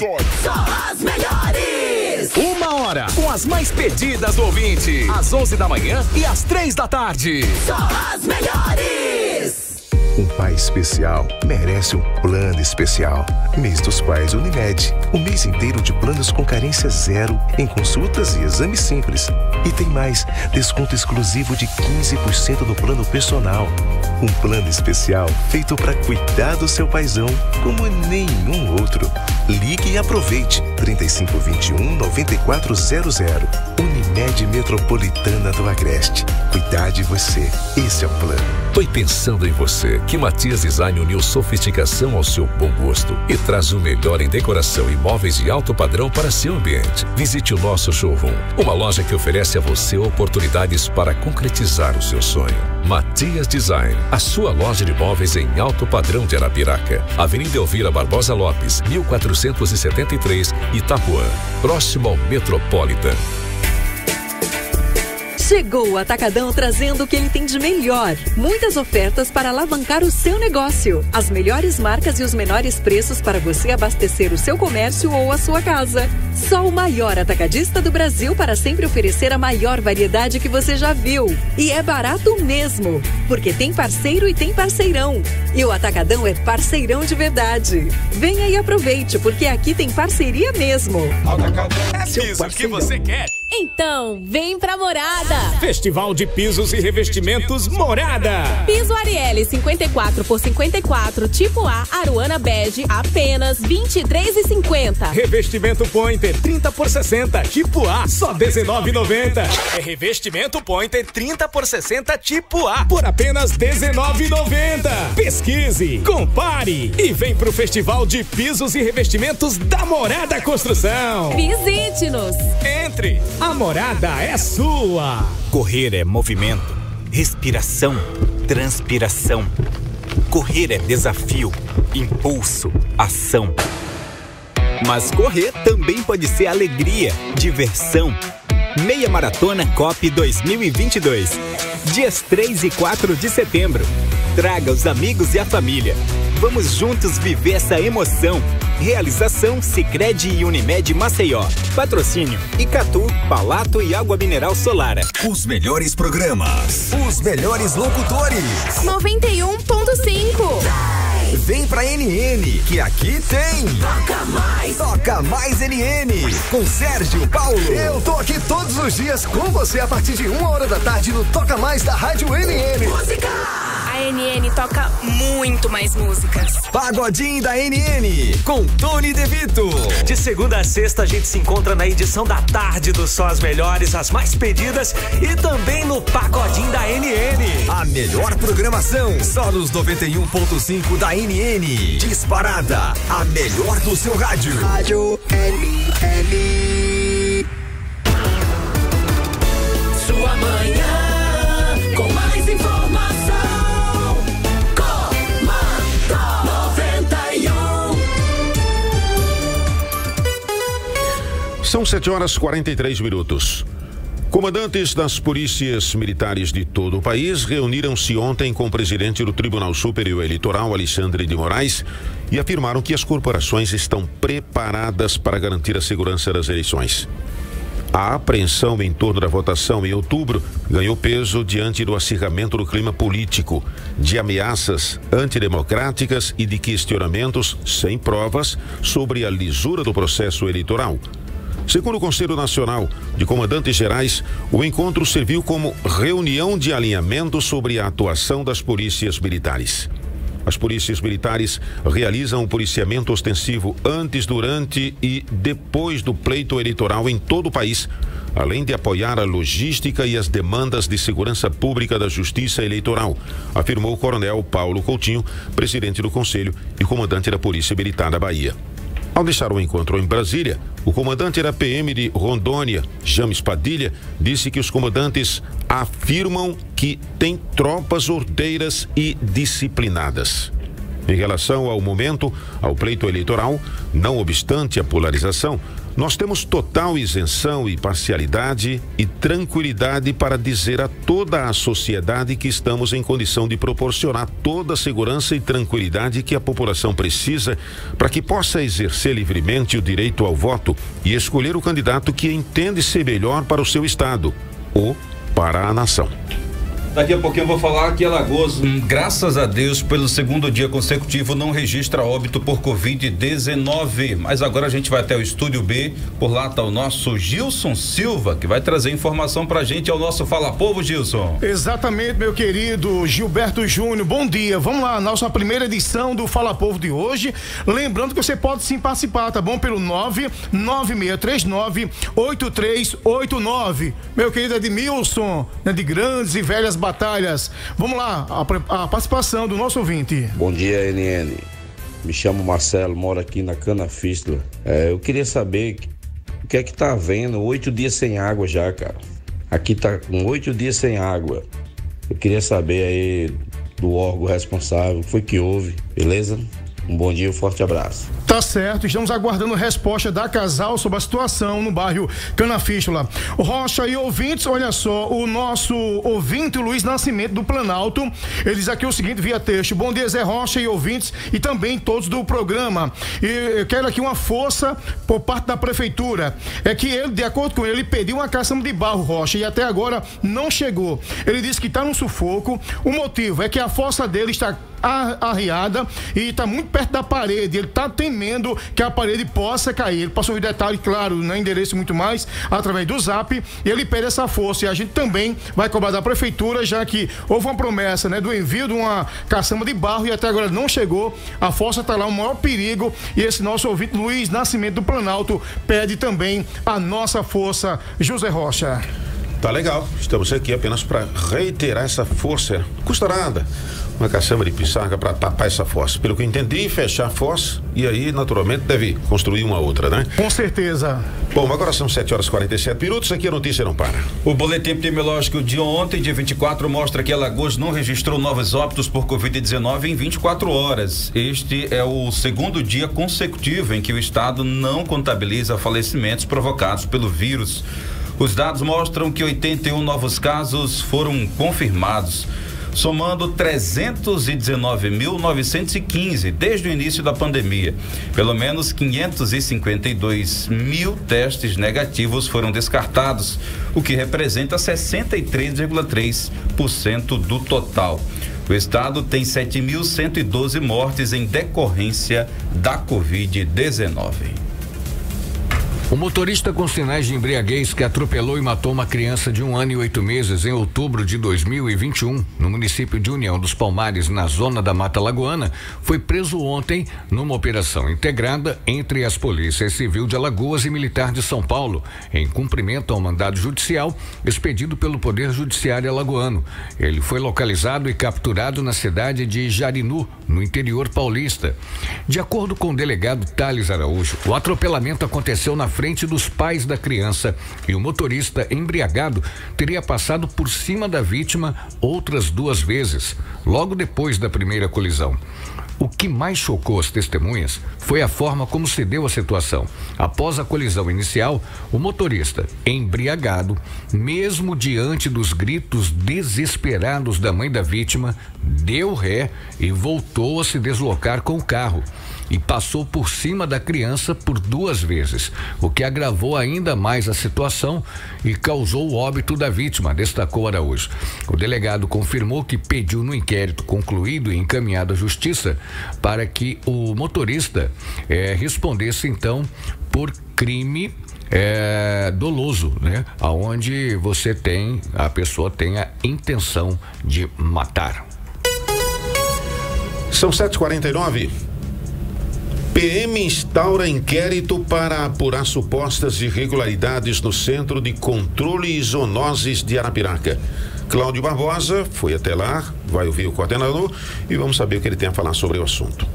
as melhores. Uma hora com as mais pedidas do ouvinte. Às 11 da manhã e às 3 da tarde. Só as melhores. Um pai especial merece um plano especial. Mês dos Pais Unimed. O mês inteiro de planos com carência zero em consultas e exames simples. E tem mais, desconto exclusivo de 15% do plano personal. Um plano especial feito para cuidar do seu paizão como nenhum outro. Ligue e aproveite. 3521-9400. Unimed Metropolitana do Agreste. Cuidar de você. Esse é o plano. Foi pensando em você que Matias Design uniu sofisticação ao seu bom gosto e traz o melhor em decoração e móveis de alto padrão para seu ambiente. Visite o nosso showroom, uma loja que oferece a você oportunidades para concretizar o seu sonho. Matias Design, a sua loja de móveis em alto padrão de Arapiraca. Avenida Elvira Barbosa Lopes, 1473, Itapuã, próximo ao Metropolitan. Chegou o Atacadão trazendo o que ele tem de melhor. Muitas ofertas para alavancar o seu negócio. As melhores marcas e os menores preços para você abastecer o seu comércio ou a sua casa. Só o maior atacadista do Brasil para sempre oferecer a maior variedade que você já viu. E é barato mesmo, porque tem parceiro e tem parceirão. E o Atacadão é parceirão de verdade. Venha e aproveite, porque aqui tem parceria mesmo. Atacadão é isso que você quer. Então, vem pra Morada. Festival de Pisos e Revestimentos Morada. Piso Arielle 54x54, tipo A, Aruana Bege, apenas R$23,50. Revestimento Pointer 30x60, tipo A, só R$19,90. É revestimento Pointer 30x60, tipo A, por apenas R$19,90. Pesquise, compare e vem pro Festival de Pisos e Revestimentos da Morada Construção. Visite-nos. Entre. A morada é sua. Correr é movimento, respiração, transpiração. Correr é desafio, impulso, ação. Mas correr também pode ser alegria, diversão. Meia Maratona COP 2022. Dias 3 e 4 de setembro. Traga os amigos e a família. Vamos juntos viver essa emoção. Realização Sicredi e Unimed Maceió. Patrocínio Icatu, Palato e Água Mineral Solara. Os melhores programas, os melhores locutores. 91.5. Vem pra NN, que aqui tem Toca Mais NN, com Sérgio Paulo. Eu tô aqui todos os dias com você a partir de 1h da tarde no Toca Mais da Rádio NN. Música! A NN toca muito mais músicas. Pagodinho da NN, com Tony De Vito. De segunda a sexta a gente se encontra na edição da tarde do Só as Melhores, as mais pedidas, e também no Pagodinho da NN. A melhor programação, só nos 91.5 da NN, disparada, a melhor do seu rádio. Rádio NN. Sua manhã com mais informação. Comando 91. São 7h43. Comandantes das polícias militares de todo o país reuniram-se ontem com o presidente do Tribunal Superior Eleitoral, Alexandre de Moraes, e afirmaram que as corporações estão preparadas para garantir a segurança das eleições. A apreensão em torno da votação em outubro ganhou peso diante do acirramento do clima político, de ameaças antidemocráticas e de questionamentos sem provas sobre a lisura do processo eleitoral. Segundo o Conselho Nacional de Comandantes Gerais, o encontro serviu como reunião de alinhamento sobre a atuação das polícias militares. As polícias militares realizam o policiamento ostensivo antes, durante e depois do pleito eleitoral em todo o país, além de apoiar a logística e as demandas de segurança pública da Justiça Eleitoral, afirmou o coronel Paulo Coutinho, presidente do Conselho e comandante da Polícia Militar da Bahia. Ao deixar o encontro em Brasília, o comandante da PM de Rondônia, James Padilha, disse que os comandantes afirmam que têm tropas ordeiras e disciplinadas. Em relação ao momento, ao pleito eleitoral, não obstante a polarização, nós temos total isenção e parcialidade e tranquilidade para dizer a toda a sociedade que estamos em condição de proporcionar toda a segurança e tranquilidade que a população precisa para que possa exercer livremente o direito ao voto e escolher o candidato que entende ser melhor para o seu estado ou para a nação. Daqui a pouquinho eu vou falar que Alagoas, graças a Deus, pelo segundo dia consecutivo, não registra óbito por Covid-19. Mas agora a gente vai até o Estúdio B, por lá está o nosso Gilson Silva, que vai trazer informação pra gente, é o nosso Fala Povo, Gilson. Exatamente, meu querido Gilberto Júnior, bom dia. Vamos lá, nossa primeira edição do Fala Povo de hoje. Lembrando que você pode sim participar, tá bom? Pelo 99639-8389. Meu querido Edmilson, né, de grandes e velhas batalhas. Vamos lá, a participação do nosso ouvinte. Bom dia, NN. Me chamo Marcelo, moro aqui na Cana Fístula. Eu queria saber o que é que tá havendo 8 dias sem água já, cara. Aqui tá com 8 dias sem água. Eu queria saber aí do órgão responsável, o que foi que houve, beleza? Um bom dia, um forte abraço. Tá certo, estamos aguardando resposta da Casal sobre a situação no bairro Canafístula. Rocha e ouvintes, olha só, o nosso ouvinte Luiz Nascimento do Planalto, ele diz aqui o seguinte via texto: bom dia, Zé Rocha e ouvintes e também todos do programa. E eu quero aqui uma força por parte da prefeitura. É que ele, de acordo com ele pediu uma caçamba de barro, Rocha, e até agora não chegou. Ele disse que tá num sufoco, o motivo é que a fossa dele está arriada e está muito perto da parede, ele está temendo que a parede possa cair. Ele passou o detalhe, claro, no endereço muito mais, através do zap, e ele pede essa força, e a gente também vai cobrar da prefeitura, já que houve uma promessa, né, do envio de uma caçamba de barro, e até agora não chegou, a força está lá, o maior perigo, e esse nosso ouvinte Luiz Nascimento do Planalto pede também a nossa força, José Rocha. Tá legal, estamos aqui apenas para reiterar essa força, custa nada. Uma caçamba de pissarga para tapar essa fossa. Pelo que eu entendi, fechar a fossa e aí, naturalmente, deve construir uma outra, né? Com certeza. Bom, agora são 7h47. Aqui a notícia não para. O boletim epidemiológico de ontem, dia 24, mostra que Alagoas não registrou novos óbitos por Covid-19 em 24 horas. Este é o segundo dia consecutivo em que o estado não contabiliza falecimentos provocados pelo vírus. Os dados mostram que 81 novos casos foram confirmados. somando 319.915 desde o início da pandemia. Pelo menos 552.000 testes negativos foram descartados, o que representa 63,3% do total. O estado tem 7.112 mortes em decorrência da Covid-19. O motorista com sinais de embriaguez que atropelou e matou uma criança de 1 ano e 8 meses em outubro de 2021, no município de União dos Palmares, na zona da Mata Alagoana, foi preso ontem numa operação integrada entre as polícias civil de Alagoas e militar de São Paulo, em cumprimento ao mandado judicial expedido pelo Poder Judiciário alagoano. Ele foi localizado e capturado na cidade de Jarinu, no interior paulista. De acordo com o delegado Thales Araújo, o atropelamento aconteceu na frente dos pais da criança e o motorista embriagado teria passado por cima da vítima outras 2 vezes, logo depois da primeira colisão. O que mais chocou as testemunhas foi a forma como se deu a situação. Após a colisão inicial, o motorista, embriagado, mesmo diante dos gritos desesperados da mãe da vítima, deu ré e voltou a se deslocar com o carro e passou por cima da criança por 2 vezes, o que agravou ainda mais a situação e causou o óbito da vítima, destacou Araújo. O delegado confirmou que pediu no inquérito concluído e encaminhado à justiça para que o motorista respondesse então por crime doloso, né? Aonde você tem, a pessoa tem a intenção de matar. São 7h49. PM instaura inquérito para apurar supostas irregularidades no Centro de Controle e Zoonoses de Arapiraca. Cláudio Barbosa foi até lá, vai ouvir o coordenador e vamos saber o que ele tem a falar sobre o assunto.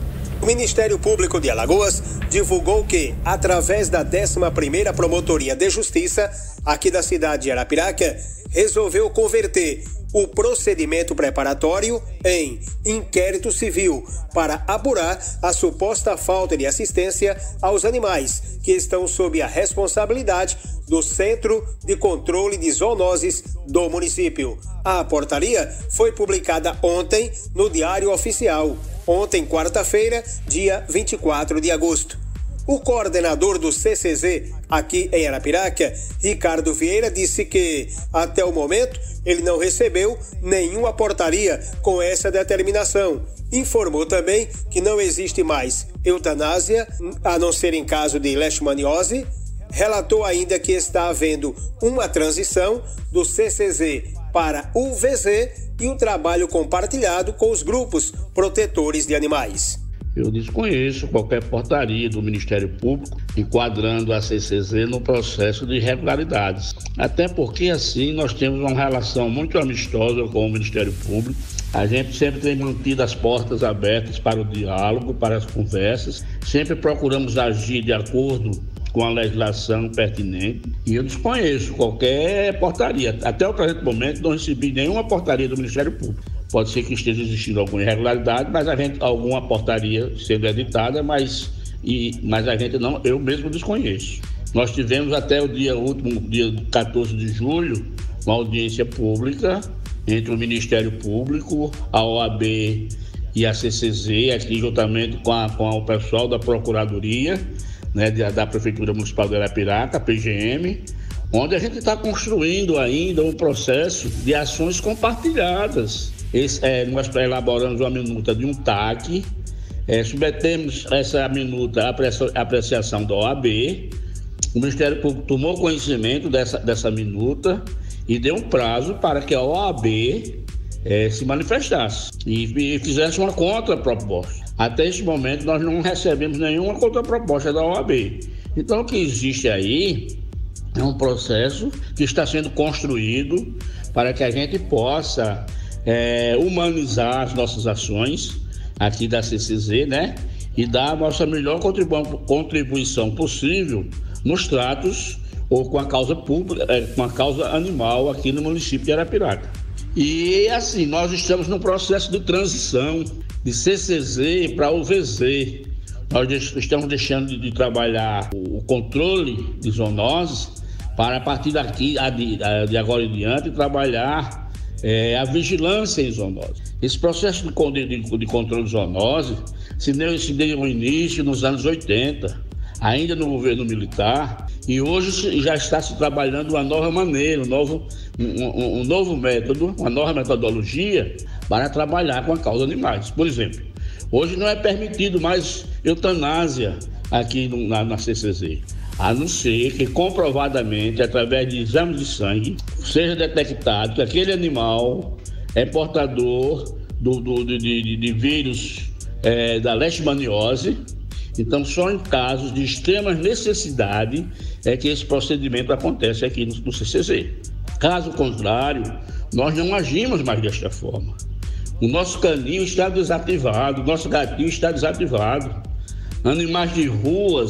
O Ministério Público de Alagoas divulgou que, através da 11ª Promotoria de Justiça, aqui da cidade de Arapiraca, resolveu converter o procedimento preparatório em inquérito civil para apurar a suposta falta de assistência aos animais que estão sob a responsabilidade do Centro de Controle de Zoonoses do município. A portaria foi publicada ontem no Diário Oficial, ontem quarta-feira, dia 24 de agosto. O coordenador do CCZ aqui em Arapiraca, Ricardo Vieira, disse que, até o momento, ele não recebeu nenhuma portaria com essa determinação. Informou também que não existe mais eutanásia, a não ser em caso de leishmaniose. Relatou ainda que está havendo uma transição do CCZ para o VZ e um trabalho compartilhado com os grupos protetores de animais. Eu desconheço qualquer portaria do Ministério Público enquadrando a CCZ no processo de irregularidades. Até porque, assim, nós temos uma relação muito amistosa com o Ministério Público. A gente sempre tem mantido as portas abertas para o diálogo, para as conversas. Sempre procuramos agir de acordo com a legislação pertinente. E eu desconheço qualquer portaria. Até o presente momento, não recebi nenhuma portaria do Ministério Público. Pode ser que esteja existindo alguma irregularidade, mas alguma portaria sendo editada, mas a gente não, eu mesmo desconheço. Nós tivemos até o último dia 14 de julho, uma audiência pública entre o Ministério Público, a OAB e a CCZ, aqui juntamente com o pessoal da Procuradoria, né, da Prefeitura Municipal de Arapiraca, PGM, onde a gente está construindo ainda um processo de ações compartilhadas. Nós elaboramos uma minuta de um TAC, submetemos essa minuta à apreciação da OAB. O Ministério Público tomou conhecimento dessa minuta e deu um prazo para que a OAB se manifestasse e fizesse uma contraproposta. Até este momento nós não recebemos nenhuma contraproposta da OAB. Então o que existe aí é um processo que está sendo construído para que a gente possa humanizar as nossas ações aqui da CCZ, né? E dar a nossa melhor contribuição possível nos tratos ou com a causa pública, com a causa animal aqui no município de Arapiraca. E assim, nós estamos num processo de transição de CCZ para UVZ. Nós estamos deixando de trabalhar o controle de zoonoses para, a partir daqui, de agora em diante, trabalhar a vigilância em zoonose. Esse processo de controle de zoonose se deu início nos anos 80, ainda no governo militar, e hoje já está se trabalhando uma nova maneira, um novo método, uma nova metodologia para trabalhar com a causa de animais. Por exemplo, hoje não é permitido mais eutanásia aqui na CCZ, a não ser que comprovadamente, através de exames de sangue, seja detectado que aquele animal é portador de vírus da leishmaniose. Então, só em casos de extrema necessidade é que esse procedimento acontece aqui no CCZ. Caso contrário, nós não agimos mais desta forma. O nosso canil está desativado, o nosso gatinho está desativado. Animais de rua,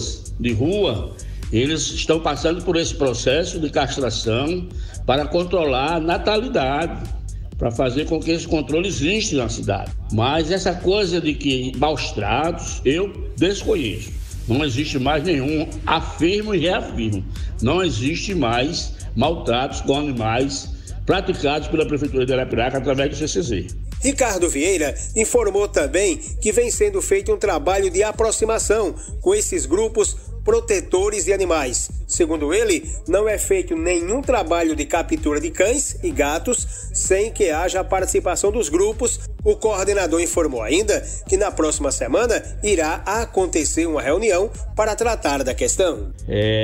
eles estão passando por esse processo de castração para controlar a natalidade, para fazer com que esse controle exista na cidade. Mas essa coisa de que maus tratos, eu desconheço. Não existe mais nenhum, afirmo e reafirmo. Não existe mais maltratos com animais praticados pela Prefeitura de Arapiraca através do CCZ. Ricardo Vieira informou também que vem sendo feito um trabalho de aproximação com esses grupos protetores de animais. Segundo ele, não é feito nenhum trabalho de captura de cães e gatos sem que haja a participação dos grupos. O coordenador informou ainda que na próxima semana irá acontecer uma reunião para tratar da questão.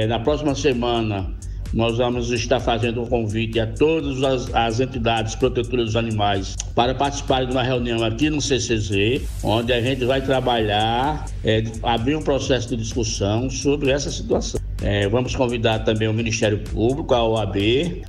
Na próxima semana nós vamos estar fazendo um convite a todas as entidades protetoras dos animais para participarem de uma reunião aqui no CCZ, onde a gente vai trabalhar, abrir um processo de discussão sobre essa situação. Vamos convidar também o Ministério Público, a OAB,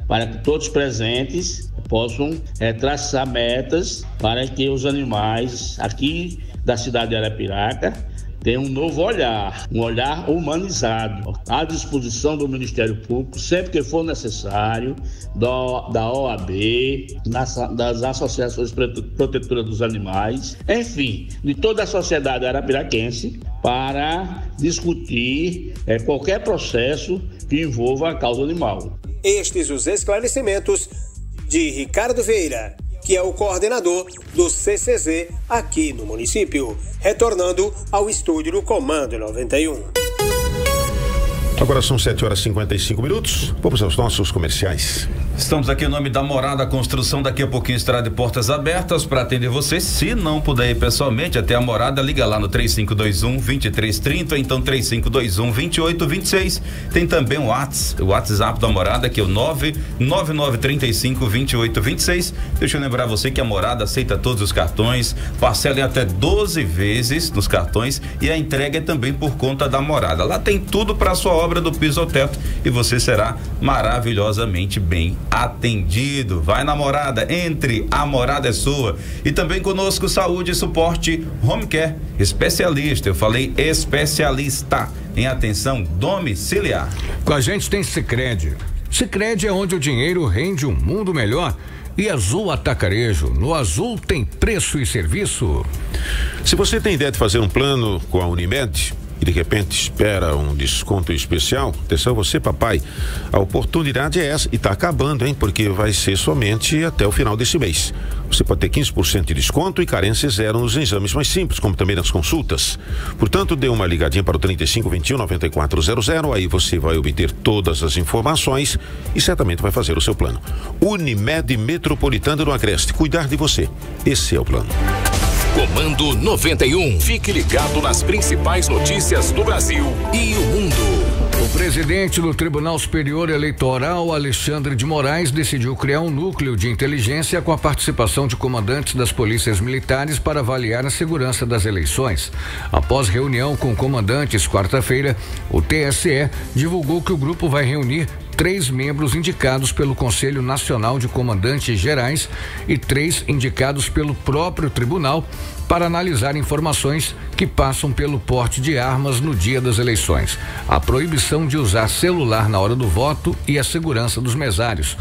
para que todos presentes possam traçar metas para que os animais aqui da cidade de Arapiraca tem um novo olhar, um olhar humanizado, à disposição do Ministério Público, sempre que for necessário, da OAB, das associações protetoras dos animais, enfim, de toda a sociedade arapiraquense, para discutir qualquer processo que envolva a causa animal. Estes os esclarecimentos de Ricardo Vieira, que é o coordenador do CCZ aqui no município, retornando ao estúdio do Comando 91. Agora são 7h55, vamos aos nossos comerciais. Estamos aqui em nome da Morada Construção, daqui a pouquinho estará de portas abertas para atender você. Se não puder ir pessoalmente até a Morada, liga lá no 3521-2330, então 3521-2826. Tem também o WhatsApp da Morada, que é o 99935-2826. Deixa eu lembrar você que a Morada aceita todos os cartões, parcela em até 12 vezes nos cartões e a entrega é também por conta da Morada. Lá tem tudo para a sua obra do piso ao teto e você será maravilhosamente bem atendido. Vai na Morada, entre, a Morada é sua. E também conosco, Saúde e Suporte Home Care, especialista, eu falei especialista em atenção domiciliar. Com a gente tem Sicredi. Sicredi é onde o dinheiro rende um mundo melhor. E Azul Atacarejo, no Azul tem preço e serviço. Se você tem ideia de fazer um plano com a Unimed e de repente espera um desconto especial, atenção você, papai, a oportunidade é essa e tá acabando, hein? Porque vai ser somente até o final desse mês. Você pode ter 15% de desconto e carência zero nos exames mais simples, como também nas consultas. Portanto, dê uma ligadinha para o 3521-9400, aí você vai obter todas as informações e certamente vai fazer o seu plano. Unimed Metropolitana do Agreste, cuidar de você, esse é o plano. Comando 91. Fique ligado nas principais notícias do Brasil e o mundo. O presidente do Tribunal Superior Eleitoral, Alexandre de Moraes, decidiu criar um núcleo de inteligência com a participação de comandantes das polícias militares para avaliar a segurança das eleições. Após reunião com comandantes quarta-feira, o TSE divulgou que o grupo vai reunir 3 membros indicados pelo Conselho Nacional de Comandantes Gerais e 3 indicados pelo próprio tribunal para analisar informações que passam pelo porte de armas no dia das eleições, a proibição de usar celular na hora do voto e a segurança dos mesários.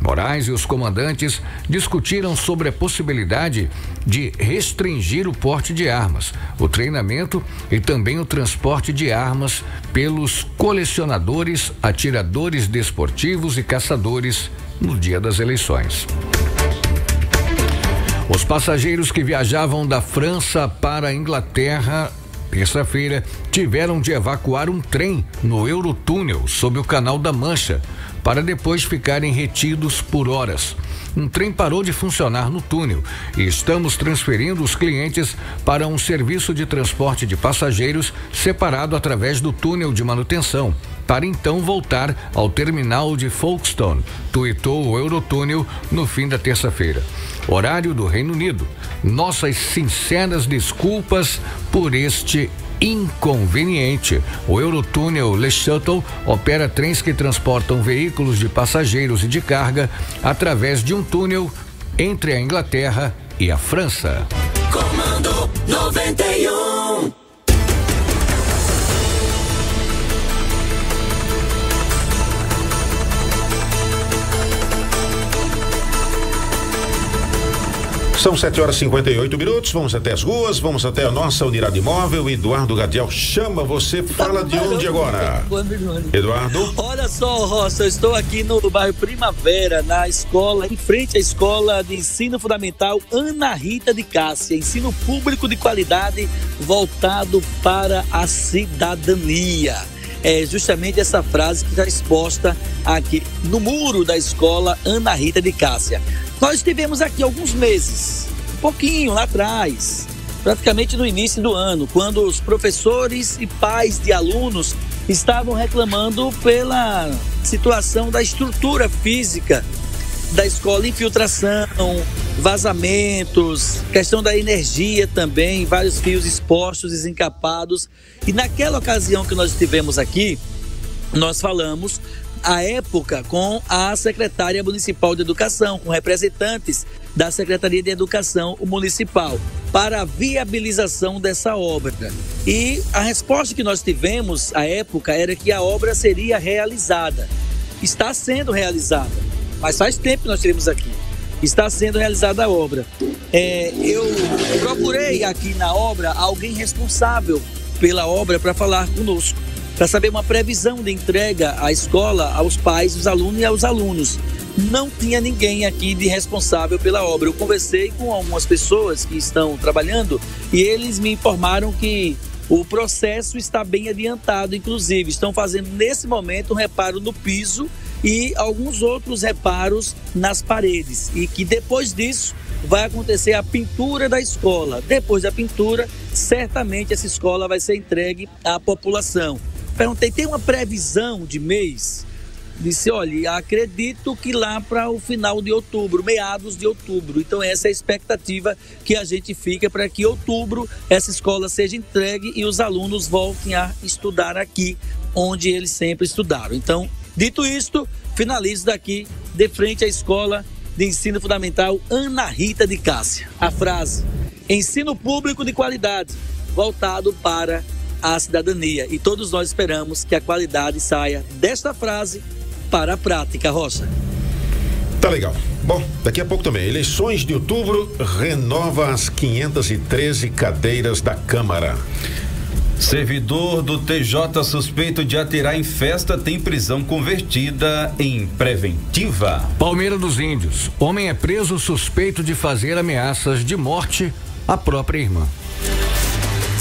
Moraes e os comandantes discutiram sobre a possibilidade de restringir o porte de armas, o treinamento e também o transporte de armas pelos colecionadores, atiradores desportivos e caçadores no dia das eleições. Os passageiros que viajavam da França para a Inglaterra terça-feira tiveram de evacuar um trem no Eurotúnel, sob o Canal da Mancha, para depois ficarem retidos por horas. Um trem parou de funcionar no túnel e estamos transferindo os clientes para um serviço de transporte de passageiros separado através do túnel de manutenção, para então voltar ao terminal de Folkestone, tuitou o Eurotúnel no fim da terça-feira. Horário do Reino Unido. Nossas sinceras desculpas por este inconveniente. O Eurotúnel Le Shuttle opera trens que transportam veículos de passageiros e de carga através de um túnel entre a Inglaterra e a França. Comando 91. São 7h58, vamos até as ruas, vamos até a nossa unidade móvel. Eduardo Gadiel chama você, fala de onde agora? Eduardo? Olha só, Roça, eu estou aqui no bairro Primavera, na escola, em frente à Escola de Ensino Fundamental Ana Rita de Cássia, ensino público de qualidade voltado para a cidadania. É justamente essa frase que está exposta aqui no muro da escola Ana Rita de Cássia. Nós tivemos aqui alguns meses, um pouquinho lá atrás, praticamente no início do ano, quando os professores e pais de alunos estavam reclamando pela situação da estrutura física da escola, infiltração, vazamentos, questão da energia também, vários fios expostos, desencapados. E naquela ocasião que nós estivemos aqui, nós falamos à época com a secretária municipal de educação, com representantes da Secretaria de Educação Municipal, para a viabilização dessa obra. E a resposta que nós tivemos à época era que a obra seria realizada. Está sendo realizada, mas faz tempo que nós tivemos aqui. Está sendo realizada a obra. Eu procurei aqui na obra alguém responsável pela obra para falar conosco, para saber uma previsão de entrega à escola, aos pais, os alunos e aos alunos. Não tinha ninguém aqui de responsável pela obra. Eu conversei com algumas pessoas que estão trabalhando e eles me informaram que o processo está bem adiantado, inclusive estão fazendo nesse momento um reparo no piso e alguns outros reparos nas paredes, e que depois disso vai acontecer a pintura da escola. Depois da pintura, certamente essa escola vai ser entregue à população. Perguntei, tem uma previsão de mês? Disse, olha, acredito que lá para o final de outubro, meados de outubro. Então essa é a expectativa que a gente fica, para que em outubro essa escola seja entregue e os alunos voltem a estudar aqui, onde eles sempre estudaram. Então, dito isto, finalizo daqui, de frente à Escola de Ensino Fundamental Ana Rita de Cássia. A frase, ensino público de qualidade, voltado para a cidadania. E todos nós esperamos que a qualidade saia desta frase para a prática, Rocha. Tá legal. Bom, daqui a pouco também, eleições de outubro, renova as 513 cadeiras da Câmara. Servidor do TJ suspeito de atirar em festa tem prisão convertida em preventiva. Palmeira dos Índios. Homem é preso suspeito de fazer ameaças de morte à própria irmã.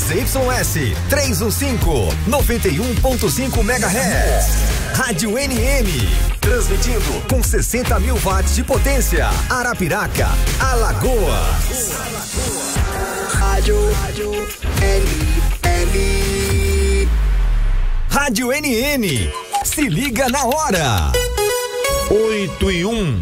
ZYS 315, 91.5 MHz. Rádio NN, transmitindo com 60 mil watts de potência. Arapiraca, Alagoas. Rádio NN. Rádio NN, se liga na hora. 8:01.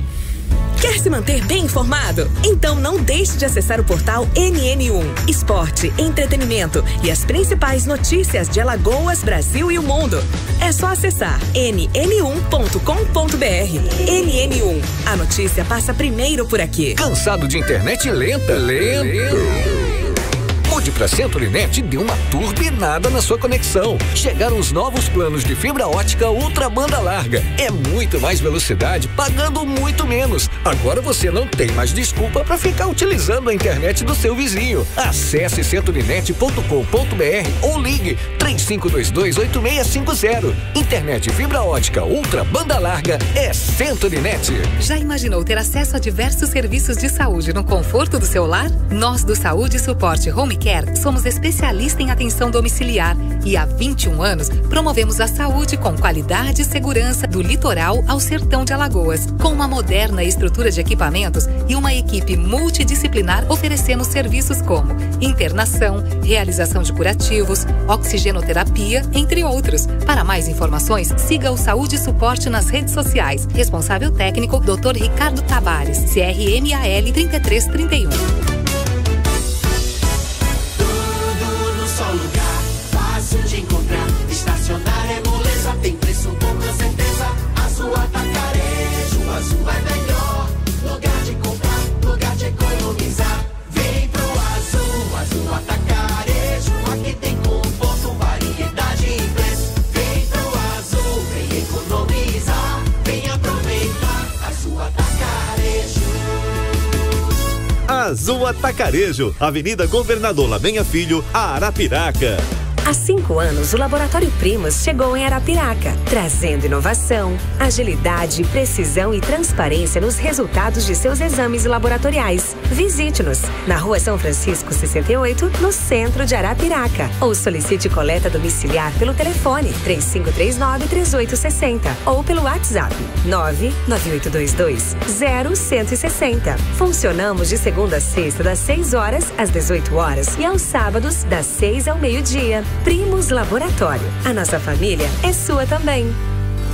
Quer se manter bem informado? Então não deixe de acessar o portal NN1. Esporte, entretenimento e as principais notícias de Alagoas, Brasil e o mundo. É só acessar nn1.com.br. NN1. A notícia passa primeiro por aqui. Cansado de internet lenta? Mude para CentroNet e dê uma turbinada na sua conexão. Chegaram os novos planos de fibra ótica ultra banda larga. É muito mais velocidade, pagando muito menos. Agora você não tem mais desculpa para ficar utilizando a internet do seu vizinho. Acesse centronet.com.br ou ligue 3522-8650. Internet fibra ótica ultra banda larga é CentroNet. Já imaginou ter acesso a diversos serviços de saúde no conforto do seu lar? Nós do Saúde e Suporte Home Care somos especialista em atenção domiciliar e há 21 anos promovemos a saúde com qualidade e segurança do litoral ao sertão de Alagoas. Com uma moderna estrutura de equipamentos e uma equipe multidisciplinar, oferecemos serviços como internação, realização de curativos, oxigenoterapia, entre outros. Para mais informações, siga o Saúde e Suporte nas redes sociais. Responsável técnico, Dr. Ricardo Tabares, CRMAL 3331. Azul é melhor, lugar de comprar, lugar de economizar. Vem pro Azul, Azul Atacarejo. Aqui tem conforto, variedade e preço. Vem pro Azul, vem economizar, vem aproveitar. Azul Atacarejo. Azul Atacarejo, Avenida Governador Labenha Filho, Arapiraca. Há 5 anos, o Laboratório Primos chegou em Arapiraca, trazendo inovação, agilidade, precisão e transparência nos resultados de seus exames laboratoriais. Visite-nos na Rua São Francisco 68, no centro de Arapiraca, ou solicite coleta domiciliar pelo telefone 3539-3860 ou pelo WhatsApp 99822-0160. Funcionamos de segunda a sexta, das 6 horas às 18 horas e aos sábados, das 6 ao meio-dia. Primos Laboratório. A nossa família é sua também.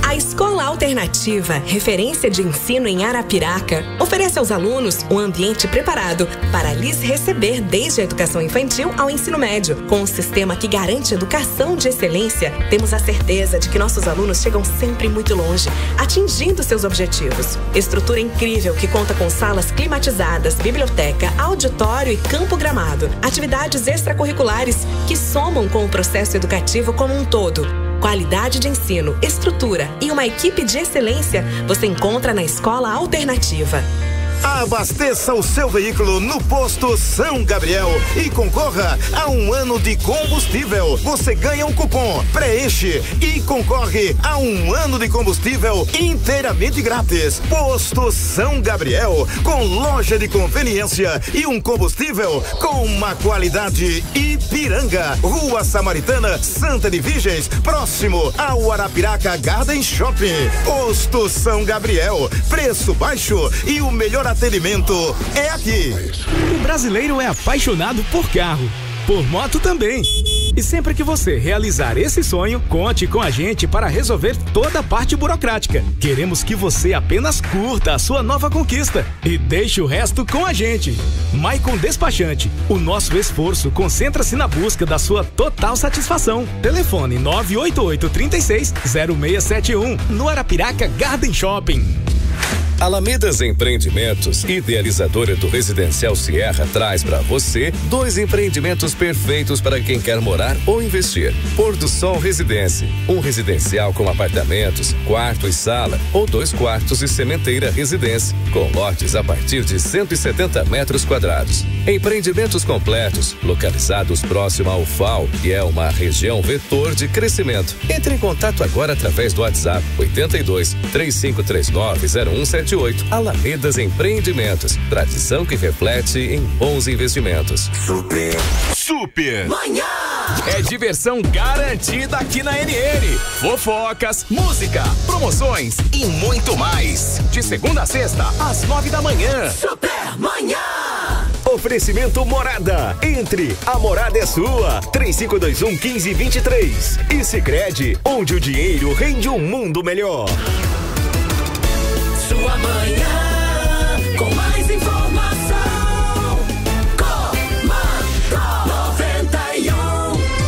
A Escola Alternativa, referência de ensino em Arapiraca, oferece aos alunos um ambiente preparado para lhes receber desde a educação infantil ao ensino médio. Com um sistema que garante educação de excelência, temos a certeza de que nossos alunos chegam sempre muito longe, atingindo seus objetivos. Estrutura incrível que conta com salas climatizadas, biblioteca, auditório e campo gramado. Atividades extracurriculares que somam com o processo educativo como um todo. Qualidade de ensino, estrutura e uma equipe de excelência você encontra na Escola Alternativa. Abasteça o seu veículo no Posto São Gabriel e concorra a 1 ano de combustível. Você ganha um cupom, preenche e concorre a 1 ano de combustível inteiramente grátis. Posto São Gabriel, com loja de conveniência e um combustível com uma qualidade Ipiranga. Rua Samaritana, Santa de Virgens, próximo ao Arapiraca Garden Shopping. Posto São Gabriel, preço baixo e o melhor atendimento é aqui. O brasileiro é apaixonado por carro, por moto também. E sempre que você realizar esse sonho, conte com a gente para resolver toda a parte burocrática. Queremos que você apenas curta a sua nova conquista e deixe o resto com a gente. Maicon Despachante, o nosso esforço concentra-se na busca da sua total satisfação. Telefone 98836-0671 no Arapiraca Garden Shopping. Alamedas Empreendimentos, idealizadora do Residencial Sierra, traz para você 2 empreendimentos perfeitos para quem quer morar ou investir. Pôr do Sol Residência, um residencial com apartamentos, quarto e sala, ou 2 quartos e sementeira residência, com lotes a partir de 170 metros quadrados. Empreendimentos completos, localizados próximo ao FAO, que é uma região vetor de crescimento. Entre em contato agora através do WhatsApp 82 3539-0171. Alamedas Empreendimentos, tradição que reflete em bons investimentos. Super Manhã. É diversão garantida aqui na NN. Fofocas, música, promoções e muito mais. De segunda a sexta, às 9 da manhã. Super Manhã. Oferecimento Morada. Entre, a Morada é sua. 3521-1523. E Sicredi, onde o dinheiro rende um mundo melhor. Sua manhã, com mais informação, Comando 91.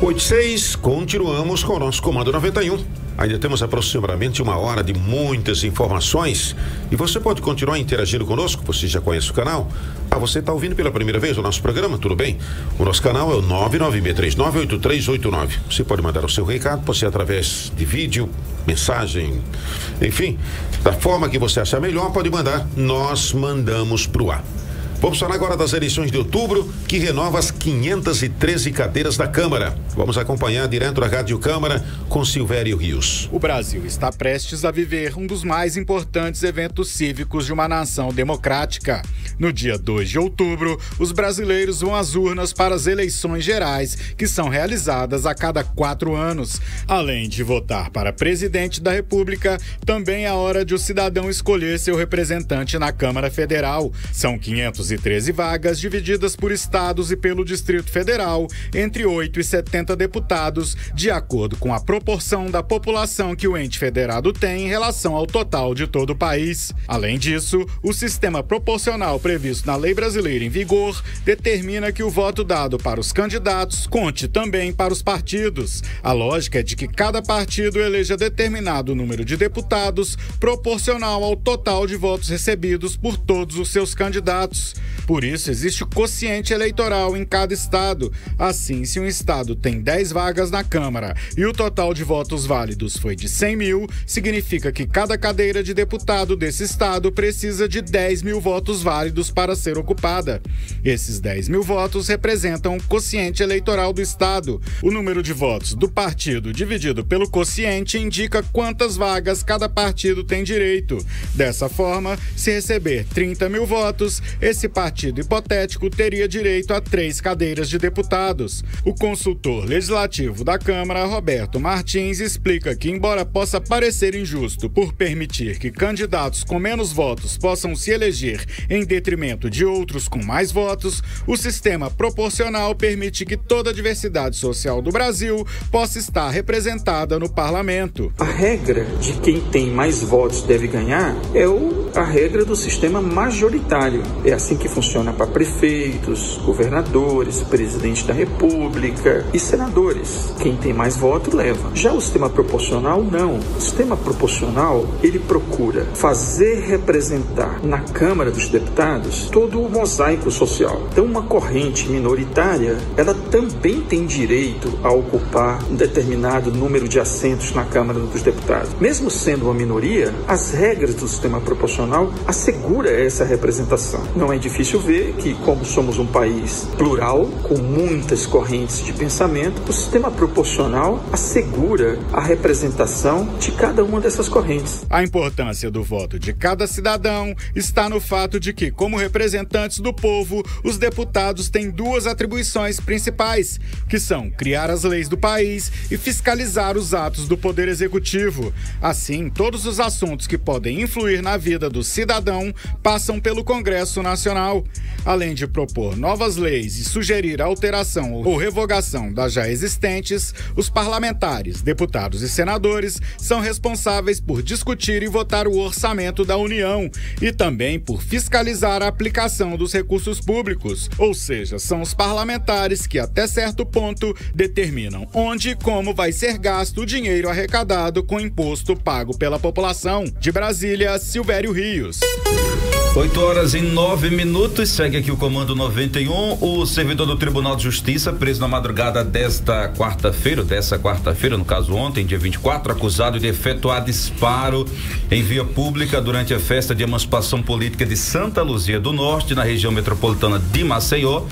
86, continuamos com o nosso Comando 91. Ainda temos aproximadamente uma hora de muitas informações e você pode continuar interagindo conosco. Você já conhece o canal? Ah, você está ouvindo pela primeira vez o nosso programa? Tudo bem? O nosso canal é o 996398389. Você pode mandar o seu recado, pode ser através de vídeo, mensagem, enfim, da forma que você achar melhor, pode mandar. Nós mandamos para o ar. Vamos falar agora das eleições de outubro, que renova as 513 cadeiras da Câmara. Vamos acompanhar direto da Rádio Câmara com Silvério Rios. O Brasil está prestes a viver um dos mais importantes eventos cívicos de uma nação democrática. No dia 2 de outubro, os brasileiros vão às urnas para as eleições gerais, que são realizadas a cada 4 anos. Além de votar para presidente da República, também é hora de o cidadão escolher seu representante na Câmara Federal. São 513 vagas divididas por estados e pelo Distrito Federal, entre 8 e 70 deputados, de acordo com a proporção da população que o ente federado tem em relação ao total de todo o país. Além disso, o sistema proporcional previsto na lei brasileira em vigor determina que o voto dado para os candidatos conte também para os partidos. A lógica é de que cada partido eleja determinado número de deputados proporcional ao total de votos recebidos por todos os seus candidatos. Por isso, existe o quociente eleitoral em cada estado. Assim, se um estado tem 10 vagas na Câmara e o total de votos válidos foi de 100 mil, significa que cada cadeira de deputado desse estado precisa de 10 mil votos válidos para ser ocupada. Esses 10 mil votos representam o quociente eleitoral do estado. O número de votos do partido dividido pelo quociente indica quantas vagas cada partido tem direito. Dessa forma, se receber 30 mil votos, esse partido hipotético teria direito a 3 cadeiras de deputados. O consultor legislativo da Câmara, Roberto Martins, explica que, embora possa parecer injusto por permitir que candidatos com menos votos possam se eleger em detrimento de outros com mais votos, o sistema proporcional permite que toda a diversidade social do Brasil possa estar representada no parlamento. A regra de quem tem mais votos deve ganhar é a regra do sistema majoritário. É assim que funciona para prefeitos, governadores, presidente da república e senadores. Quem tem mais voto leva. Já o sistema proporcional, não. O sistema proporcional, ele procura fazer representar na Câmara dos Deputados todo o mosaico social. Então, uma corrente minoritária, ela também tem direito a ocupar um determinado número de assentos na Câmara dos Deputados. Mesmo sendo uma minoria, as regras do sistema proporcional assegura essa representação. Não é difícil ver que, como somos um país plural, com muitas correntes de pensamento, o sistema proporcional assegura a representação de cada uma dessas correntes. A importância do voto de cada cidadão está no fato de que, como representantes do povo, os deputados têm 2 atribuições principais, que são criar as leis do país e fiscalizar os atos do Poder Executivo. Assim, todos os assuntos que podem influir na vida do cidadão passam pelo Congresso Nacional. Além de propor novas leis e sugerir alteração ou revogação das já existentes, os parlamentares, deputados e senadores são responsáveis por discutir e votar o orçamento da União e também por fiscalizar a aplicação dos recursos públicos, ou seja, são os parlamentares que até certo ponto determinam onde e como vai ser gasto o dinheiro arrecadado com imposto pago pela população. De Brasília, Silvério Rios. 8h09, segue aqui o Comando 91. O servidor do Tribunal de Justiça, preso na madrugada dessa quarta-feira, no caso ontem, dia 24, acusado de efetuar disparo em via pública durante a festa de emancipação política de Santa Luzia do Norte, na região metropolitana de Maceió,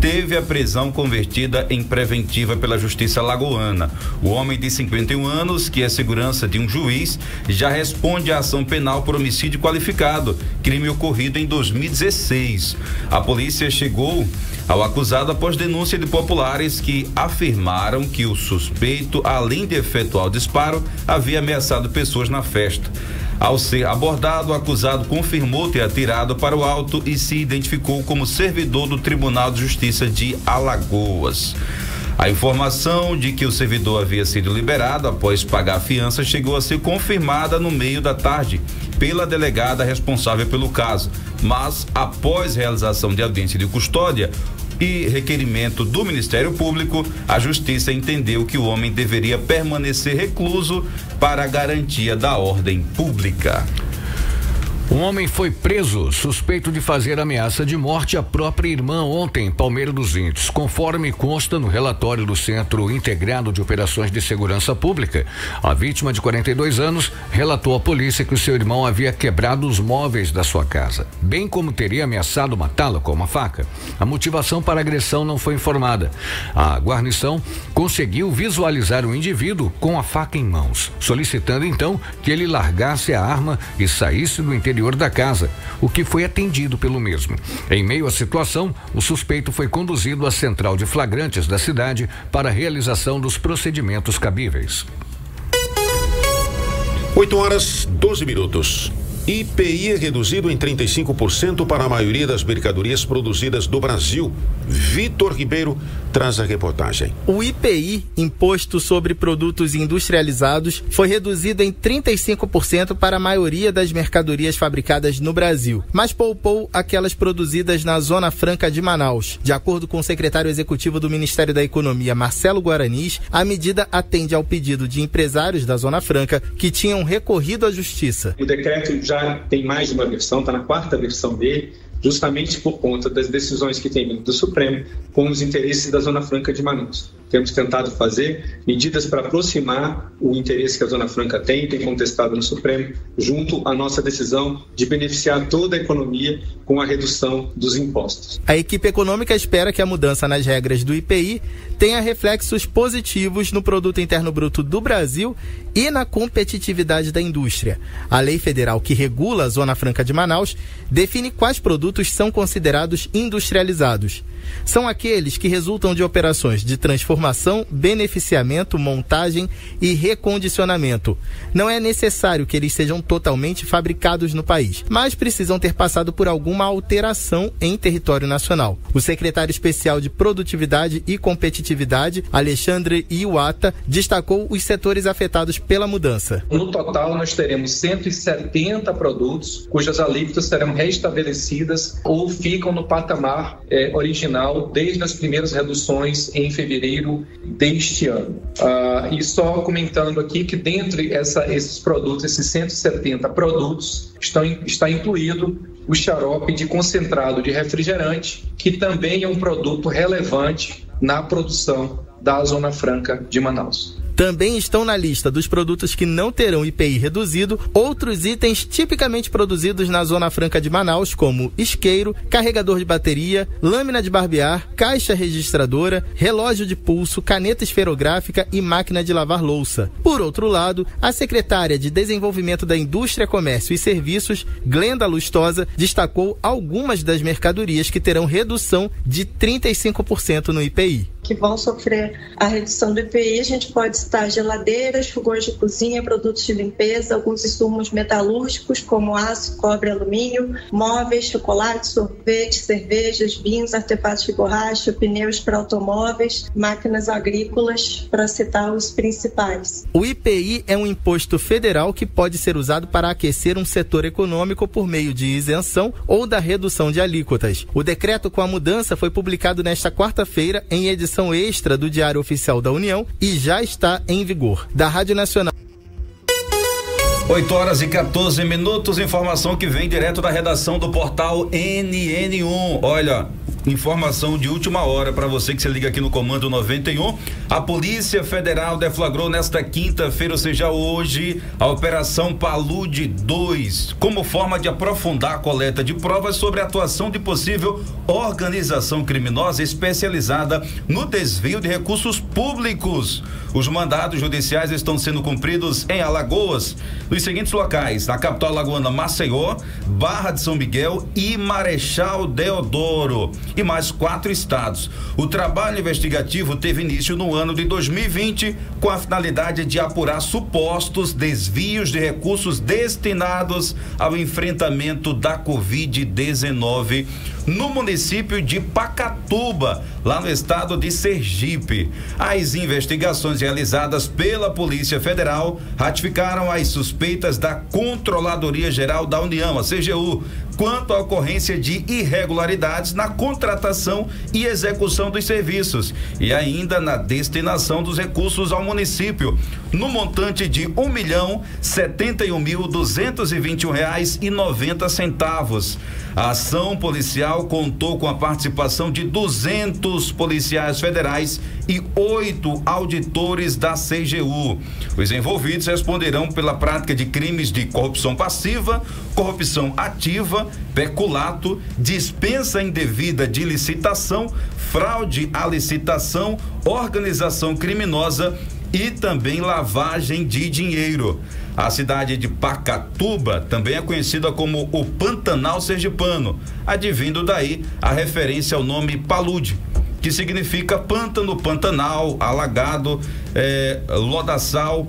teve a prisão convertida em preventiva pela Justiça Alagoana. O homem de 51 anos, que é segurança de um juiz, já responde à ação penal por homicídio qualificado, crime ocorrido em 2016. A polícia chegou ao acusado após denúncia de populares que afirmaram que o suspeito, além de efetuar o disparo, havia ameaçado pessoas na festa. Ao ser abordado, o acusado confirmou ter atirado para o alto e se identificou como servidor do Tribunal de Justiça de Alagoas. A informação de que o servidor havia sido liberado após pagar a fiança chegou a ser confirmada no meio da tarde pela delegada responsável pelo caso, mas após realização de audiência de custódia, e requerimento do Ministério Público, a Justiça entendeu que o homem deveria permanecer recluso para a garantia da ordem pública. Um homem foi preso, suspeito de fazer ameaça de morte à própria irmã ontem em Palmeira dos Índios. Conforme consta no relatório do Centro Integrado de Operações de Segurança Pública, a vítima de 42 anos relatou à polícia que o seu irmão havia quebrado os móveis da sua casa, bem como teria ameaçado matá-la com uma faca. A motivação para a agressão não foi informada. A guarnição conseguiu visualizar o indivíduo com a faca em mãos, solicitando então que ele largasse a arma e saísse do interior da casa, o que foi atendido pelo mesmo. Em meio à situação, o suspeito foi conduzido à central de flagrantes da cidade para a realização dos procedimentos cabíveis. 8h12. IPI é reduzido em 35% para a maioria das mercadorias produzidas do Brasil. Vitor Ribeiro traz a reportagem. O IPI, Imposto sobre Produtos Industrializados, foi reduzido em 35% para a maioria das mercadorias fabricadas no Brasil, mas poupou aquelas produzidas na Zona Franca de Manaus. De acordo com o secretário executivo do Ministério da Economia, Marcelo Guaranis, a medida atende ao pedido de empresários da Zona Franca que tinham recorrido à Justiça. O decreto já tem mais de uma versão, está na quarta versão dele, justamente por conta das decisões que tem vindo do Supremo com os interesses da Zona Franca de Manaus. Temos tentado fazer medidas para aproximar o interesse que a Zona Franca tem contestado no Supremo, junto à nossa decisão de beneficiar toda a economia com a redução dos impostos. A equipe econômica espera que a mudança nas regras do IPI tenha reflexos positivos no Produto Interno Bruto do Brasil e na competitividade da indústria. A lei federal que regula a Zona Franca de Manaus define quais produtos são considerados industrializados. São aqueles que resultam de operações de transformação, beneficiamento, montagem e recondicionamento. Não é necessário que eles sejam totalmente fabricados no país, mas precisam ter passado por alguma alteração em território nacional. O secretário especial de Produtividade e Competitividade, Alexandre Iwata, destacou os setores afetados pela mudança. No total, nós teremos 170 produtos cujas alíquotas serão restabelecidas ou ficam no patamar original desde as primeiras reduções em fevereiro deste ano. E só comentando aqui que dentre esses produtos, esses 170 produtos, está incluído o xarope de concentrado de refrigerante, que também é um produto relevante na produção da Zona Franca de Manaus. Também estão na lista dos produtos que não terão IPI reduzido outros itens tipicamente produzidos na Zona Franca de Manaus, como isqueiro, carregador de bateria, lâmina de barbear, caixa registradora, relógio de pulso, caneta esferográfica e máquina de lavar louça. Por outro lado, a secretária de Desenvolvimento da Indústria, Comércio e Serviços, Glenda Lustosa, destacou algumas das mercadorias que terão redução de 35% no IPI. Que vão sofrer a redução do IPI, a gente pode citar geladeiras, fogões de cozinha, produtos de limpeza, alguns insumos metalúrgicos como aço, cobre, alumínio, móveis, chocolate, sorvete, cervejas, vinhos, artefatos de borracha, pneus para automóveis, máquinas agrícolas, para citar os principais. O IPI é um imposto federal que pode ser usado para aquecer um setor econômico por meio de isenção ou da redução de alíquotas. O decreto com a mudança foi publicado nesta quarta-feira em edição extra do Diário Oficial da União e já está em vigor. Da Rádio Nacional. 8h14, informação que vem direto da redação do portal NN1. Olha, informação de última hora para você que se liga aqui no Comando 91. A Polícia Federal deflagrou nesta quinta-feira, ou seja, hoje, a Operação Palude 2, como forma de aprofundar a coleta de provas sobre a atuação de possível organização criminosa especializada no desvio de recursos públicos. Os mandados judiciais estão sendo cumpridos em Alagoas, nos seguintes locais: na capital alagoana, Maceió, Barra de São Miguel e Marechal Deodoro, e mais 4 estados. O trabalho investigativo teve início no ano de 2020 com a finalidade de apurar supostos desvios de recursos destinados ao enfrentamento da Covid-19 no município de Pacatuba, lá no estado de Sergipe. As investigações realizadas pela Polícia Federal ratificaram as suspeitas da Controladoria Geral da União, a CGU, quanto à ocorrência de irregularidades na contratação e execução dos serviços e ainda na destinação dos recursos ao município, no montante de R$ 1.071.221,90. A ação policial contou com a participação de 200 policiais federais e 8 auditores da CGU. Os envolvidos responderão pela prática de crimes de corrupção passiva, corrupção ativa, peculato, dispensa indevida de licitação, fraude à licitação, organização criminosa e também lavagem de dinheiro. A cidade de Pacatuba também é conhecida como o Pantanal Sergipano, advindo daí a referência ao nome Palude, que significa pântano, pantanal, alagado, lodaçal.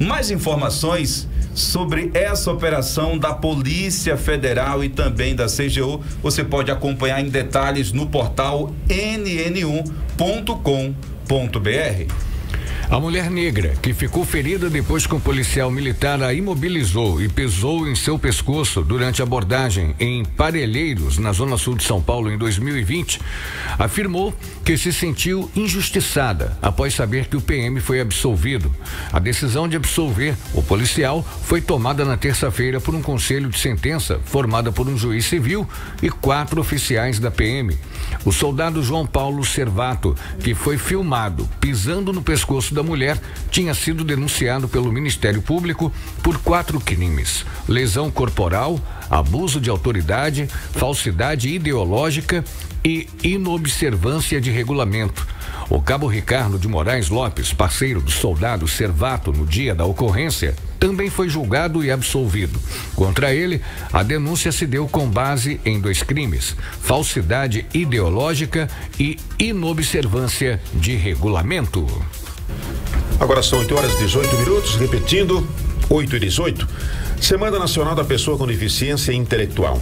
Mais informações sobre essa operação da Polícia Federal e também da CGU, você pode acompanhar em detalhes no portal nn1.com.br. A mulher negra, que ficou ferida depois que um policial militar a imobilizou e pesou em seu pescoço durante a abordagem em Parelheiros, na zona sul de São Paulo, em 2020, afirmou que se sentiu injustiçada após saber que o PM foi absolvido. A decisão de absolver o policial foi tomada na terça-feira por um conselho de sentença formada por um juiz civil e 4 oficiais da PM. O soldado João Paulo Servato, que foi filmado pisando no pescoço da mulher, tinha sido denunciado pelo Ministério Público por 4 crimes: lesão corporal, abuso de autoridade, falsidade ideológica e inobservância de regulamento. O cabo Ricardo de Moraes Lopes, parceiro do soldado Servato no dia da ocorrência, também foi julgado e absolvido. Contra ele, a denúncia se deu com base em 2 crimes: falsidade ideológica e inobservância de regulamento. Agora são 8h18, repetindo, 8h18, Semana Nacional da Pessoa com Deficiência Intelectual.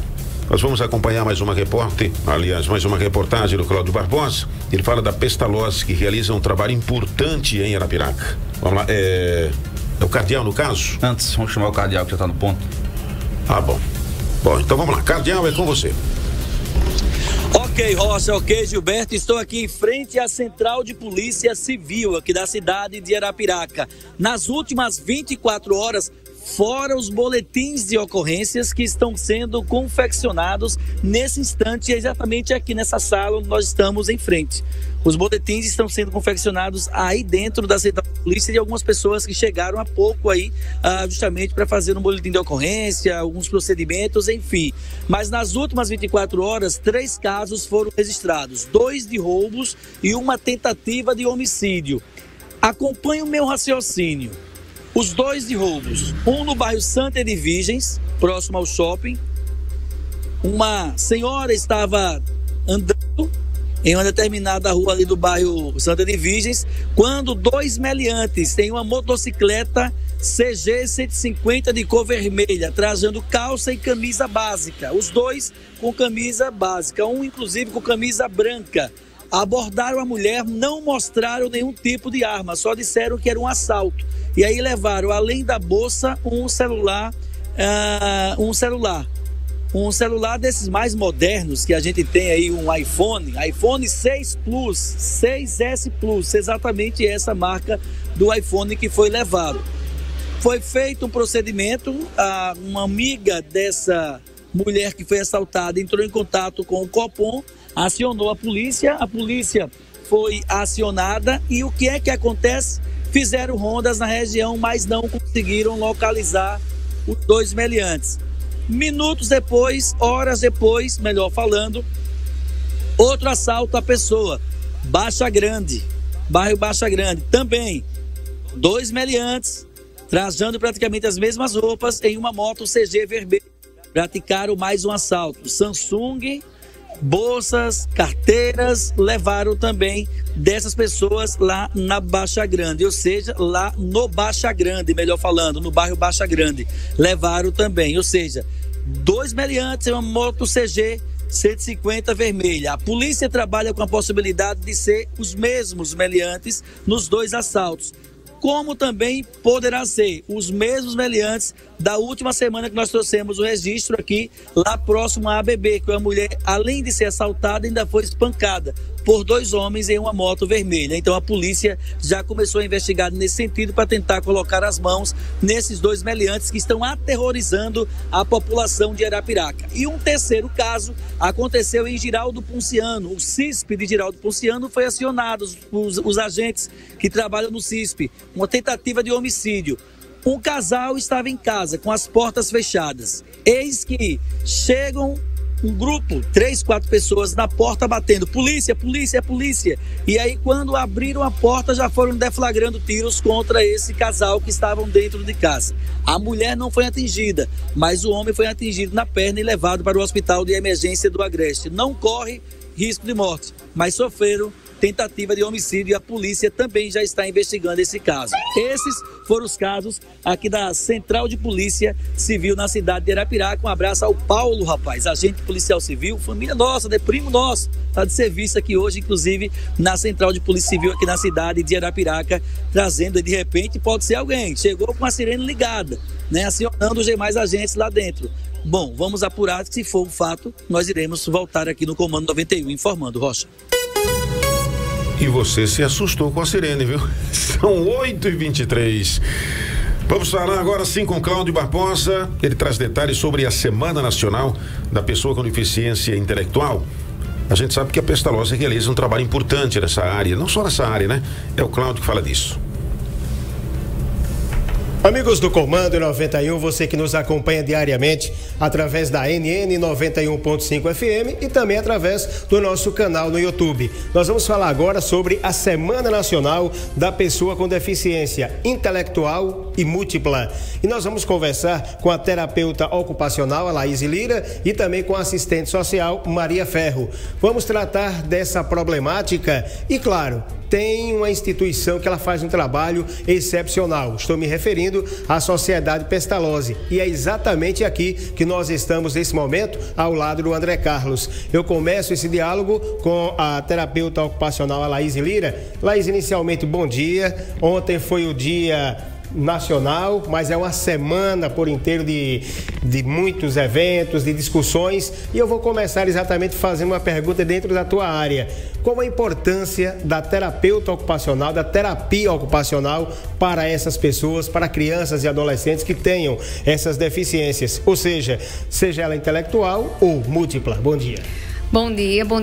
Nós vamos acompanhar mais uma reportagem do Cláudio Barbosa. Ele fala da Pestalozzi, que realiza um trabalho importante em Arapiraca. Vamos lá, é o Cardeal no caso? Antes, vamos chamar o Cardeal que já está no ponto. Ah, bom. Bom, então vamos lá, Cardeal, é com você. Ok, Rocha, ok, Gilberto, estou aqui em frente à Central de Polícia Civil aqui da cidade de Arapiraca. Nas últimas 24 horas, fora os boletins de ocorrências que estão sendo confeccionados nesse instante, exatamente aqui nessa sala onde nós estamos em frente. Os boletins estão sendo confeccionados aí dentro da Central de Polícia, de algumas pessoas que chegaram há pouco aí, justamente para fazer um boletim de ocorrência, alguns procedimentos, enfim. Mas nas últimas 24 horas, 3 casos foram registrados, 2 de roubos e uma tentativa de homicídio. Acompanhe o meu raciocínio. Os 2 de roubos, um no bairro Santa de Virgens, próximo ao shopping. Uma senhora estava andando em uma determinada rua ali do bairro Santa de Virgens, quando 2 meliantes têm uma motocicleta CG 150 de cor vermelha, trajando calça e camisa básica. Os 2 com camisa básica, um inclusive com camisa branca. Abordaram a mulher, não mostraram nenhum tipo de arma, só disseram que era um assalto. E aí levaram, além da bolsa, um celular desses mais modernos que a gente tem aí, um iPhone 6 Plus, 6S Plus, exatamente essa marca do iPhone que foi levado. Foi feito um procedimento, uma amiga dessa mulher que foi assaltada entrou em contato com o Copom, acionou a polícia foi acionada e o que é que acontece? Fizeram rondas na região, mas não conseguiram localizar os 2 meliantes. Minutos depois, horas depois, melhor falando, outro assalto à pessoa, Baixa Grande, bairro Baixa Grande, também 2 meliantes, trajando praticamente as mesmas roupas em uma moto CG vermelha. Praticaram mais um assalto, Samsung, bolsas, carteiras, levaram também dessas pessoas lá na Baixa Grande, ou seja, lá no Baixa Grande, melhor falando, no bairro Baixa Grande, levaram também, ou seja, 2 meliantes em uma moto CG 150 vermelha. A polícia trabalha com a possibilidade de ser os mesmos meliantes nos 2 assaltos, como também poderá ser os mesmos meliantes da última semana que nós trouxemos o registro aqui, lá próximo à ABB, que uma mulher, além de ser assaltada, ainda foi espancada por dois homens em uma moto vermelha. Então a polícia já começou a investigar nesse sentido para tentar colocar as mãos nesses dois meliantes que estão aterrorizando a população de Arapiraca. E um terceiro caso aconteceu em Giraldo Ponciano. O CISP de Giraldo Ponciano foi acionado, os agentes que trabalham no CISP, uma tentativa de homicídio. Um casal estava em casa com as portas fechadas. Eis que chegam um grupo, 3, 4 pessoas na porta batendo, polícia, polícia, polícia. E aí quando abriram a porta já foram deflagrando tiros contra esse casal que estavam dentro de casa. A mulher não foi atingida, mas o homem foi atingido na perna e levado para o hospital de emergência do Agreste. Não corre risco de morte, mas sofreram tentativa de homicídio e a polícia também já está investigando esse caso. Esses foram os casos aqui da Central de Polícia Civil na cidade de Arapiraca. Um abraço ao Paulo, rapaz, agente policial civil, família nossa, né? Primo nosso, tá de serviço aqui hoje, inclusive, na Central de Polícia Civil aqui na cidade de Arapiraca, trazendo de repente, pode ser alguém, chegou com a sirene ligada, né? Acionando os demais agentes lá dentro. Bom, vamos apurar, se for um fato, nós iremos voltar aqui no Comando 91, informando, Rocha. E você se assustou com a sirene, viu? São 8h23. Vamos falar agora sim com Cláudio Barbosa. Ele traz detalhes sobre a Semana Nacional da Pessoa com Deficiência Intelectual. A gente sabe que a Pestalozzi realiza um trabalho importante nessa área. Não só nessa área, né? É o Cláudio que fala disso. Amigos do Comando 91, você que nos acompanha diariamente através da NN 91.5 FM e também através do nosso canal no YouTube. Nós vamos falar agora sobre a Semana Nacional da Pessoa com Deficiência Intelectual e Múltipla. E nós vamos conversar com a terapeuta ocupacional, a Laís Lira, e também com a assistente social, Maria Ferro. Vamos tratar dessa problemática e, claro, tem uma instituição que ela faz um trabalho excepcional. Estou me referindo à Sociedade Pestalozzi. E é exatamente aqui que nós estamos nesse momento, ao lado do André Carlos. Eu começo esse diálogo com a terapeuta ocupacional, a Laís Lira. Laís, inicialmente, bom dia. Ontem foi o dia nacional, mas é uma semana por inteiro de muitos eventos, de discussões, e eu vou começar exatamente fazendo uma pergunta dentro da tua área. Qual a importância da terapeuta ocupacional, da terapia ocupacional para essas pessoas, para crianças e adolescentes que tenham essas deficiências, ou seja ela intelectual ou múltipla? Bom dia. Bom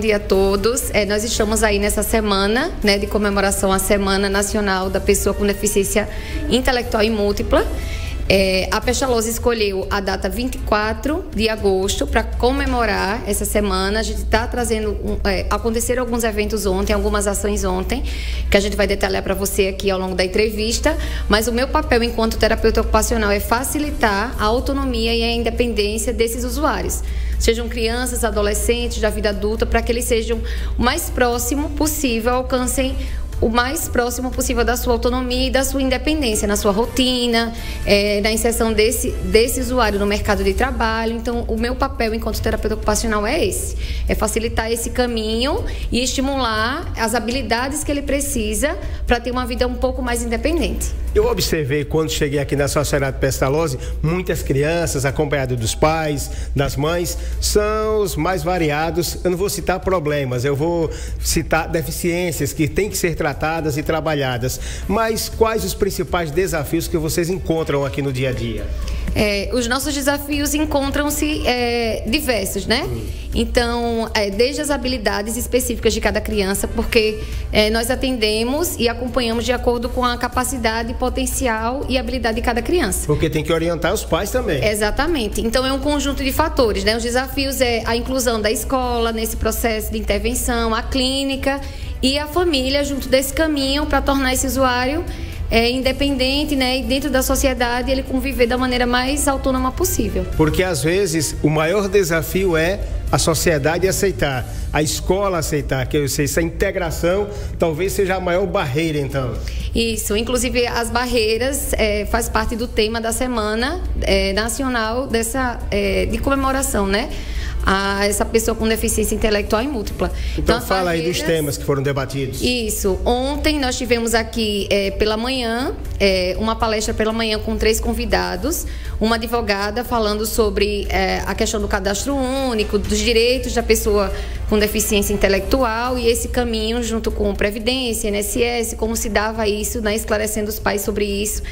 dia a todos. Nós estamos aí nessa semana, né, de comemoração à Semana Nacional da Pessoa com Deficiência Intelectual e Múltipla. A Pestalozzi escolheu a data 24 de agosto para comemorar essa semana. A gente está trazendo, aconteceram alguns eventos ontem, algumas ações ontem, que a gente vai detalhar para você aqui ao longo da entrevista, mas o meu papel enquanto terapeuta ocupacional é facilitar a autonomia e a independência desses usuários, sejam crianças, adolescentes, da vida adulta, para que eles sejam o mais próximo possível, alcancem o mais próximo possível da sua autonomia e da sua independência, na sua rotina, na inserção desse usuário no mercado de trabalho. Então, o meu papel enquanto terapeuta ocupacional é esse, é facilitar esse caminho e estimular as habilidades que ele precisa para ter uma vida um pouco mais independente. Eu observei, quando cheguei aqui na Sociedade Pestalozzi, muitas crianças acompanhadas dos pais, das mães, são os mais variados. Eu não vou citar problemas, eu vou citar deficiências que têm que ser tratadas e trabalhadas. Mas quais os principais desafios que vocês encontram aqui no dia a dia? Os nossos desafios encontram-se diversos, né? Então, desde as habilidades específicas de cada criança, porque nós atendemos e acompanhamos de acordo com a capacidade, potencial e habilidade de cada criança. Porque tem que orientar os pais também. Exatamente. Então, é um conjunto de fatores, né? Os desafios é a inclusão da escola nesse processo de intervenção, a clínica e a família junto desse caminho para tornar esse usuário independente, né? E dentro da sociedade ele conviver da maneira mais autônoma possível. Porque às vezes o maior desafio é a sociedade aceitar, a escola aceitar, que eu sei, essa integração talvez seja a maior barreira, então. Isso, inclusive as barreiras faz parte do tema da Semana Nacional de comemoração, né? a essa pessoa com deficiência intelectual e múltipla. Então fala aí dos temas que foram debatidos. Isso, ontem nós tivemos aqui pela manhã, uma palestra pela manhã com 3 convidados, uma advogada falando sobre a questão do cadastro único, dos direitos da pessoa com deficiência intelectual e esse caminho junto com Previdência, INSS, como se dava isso, né, esclarecendo os pais sobre isso.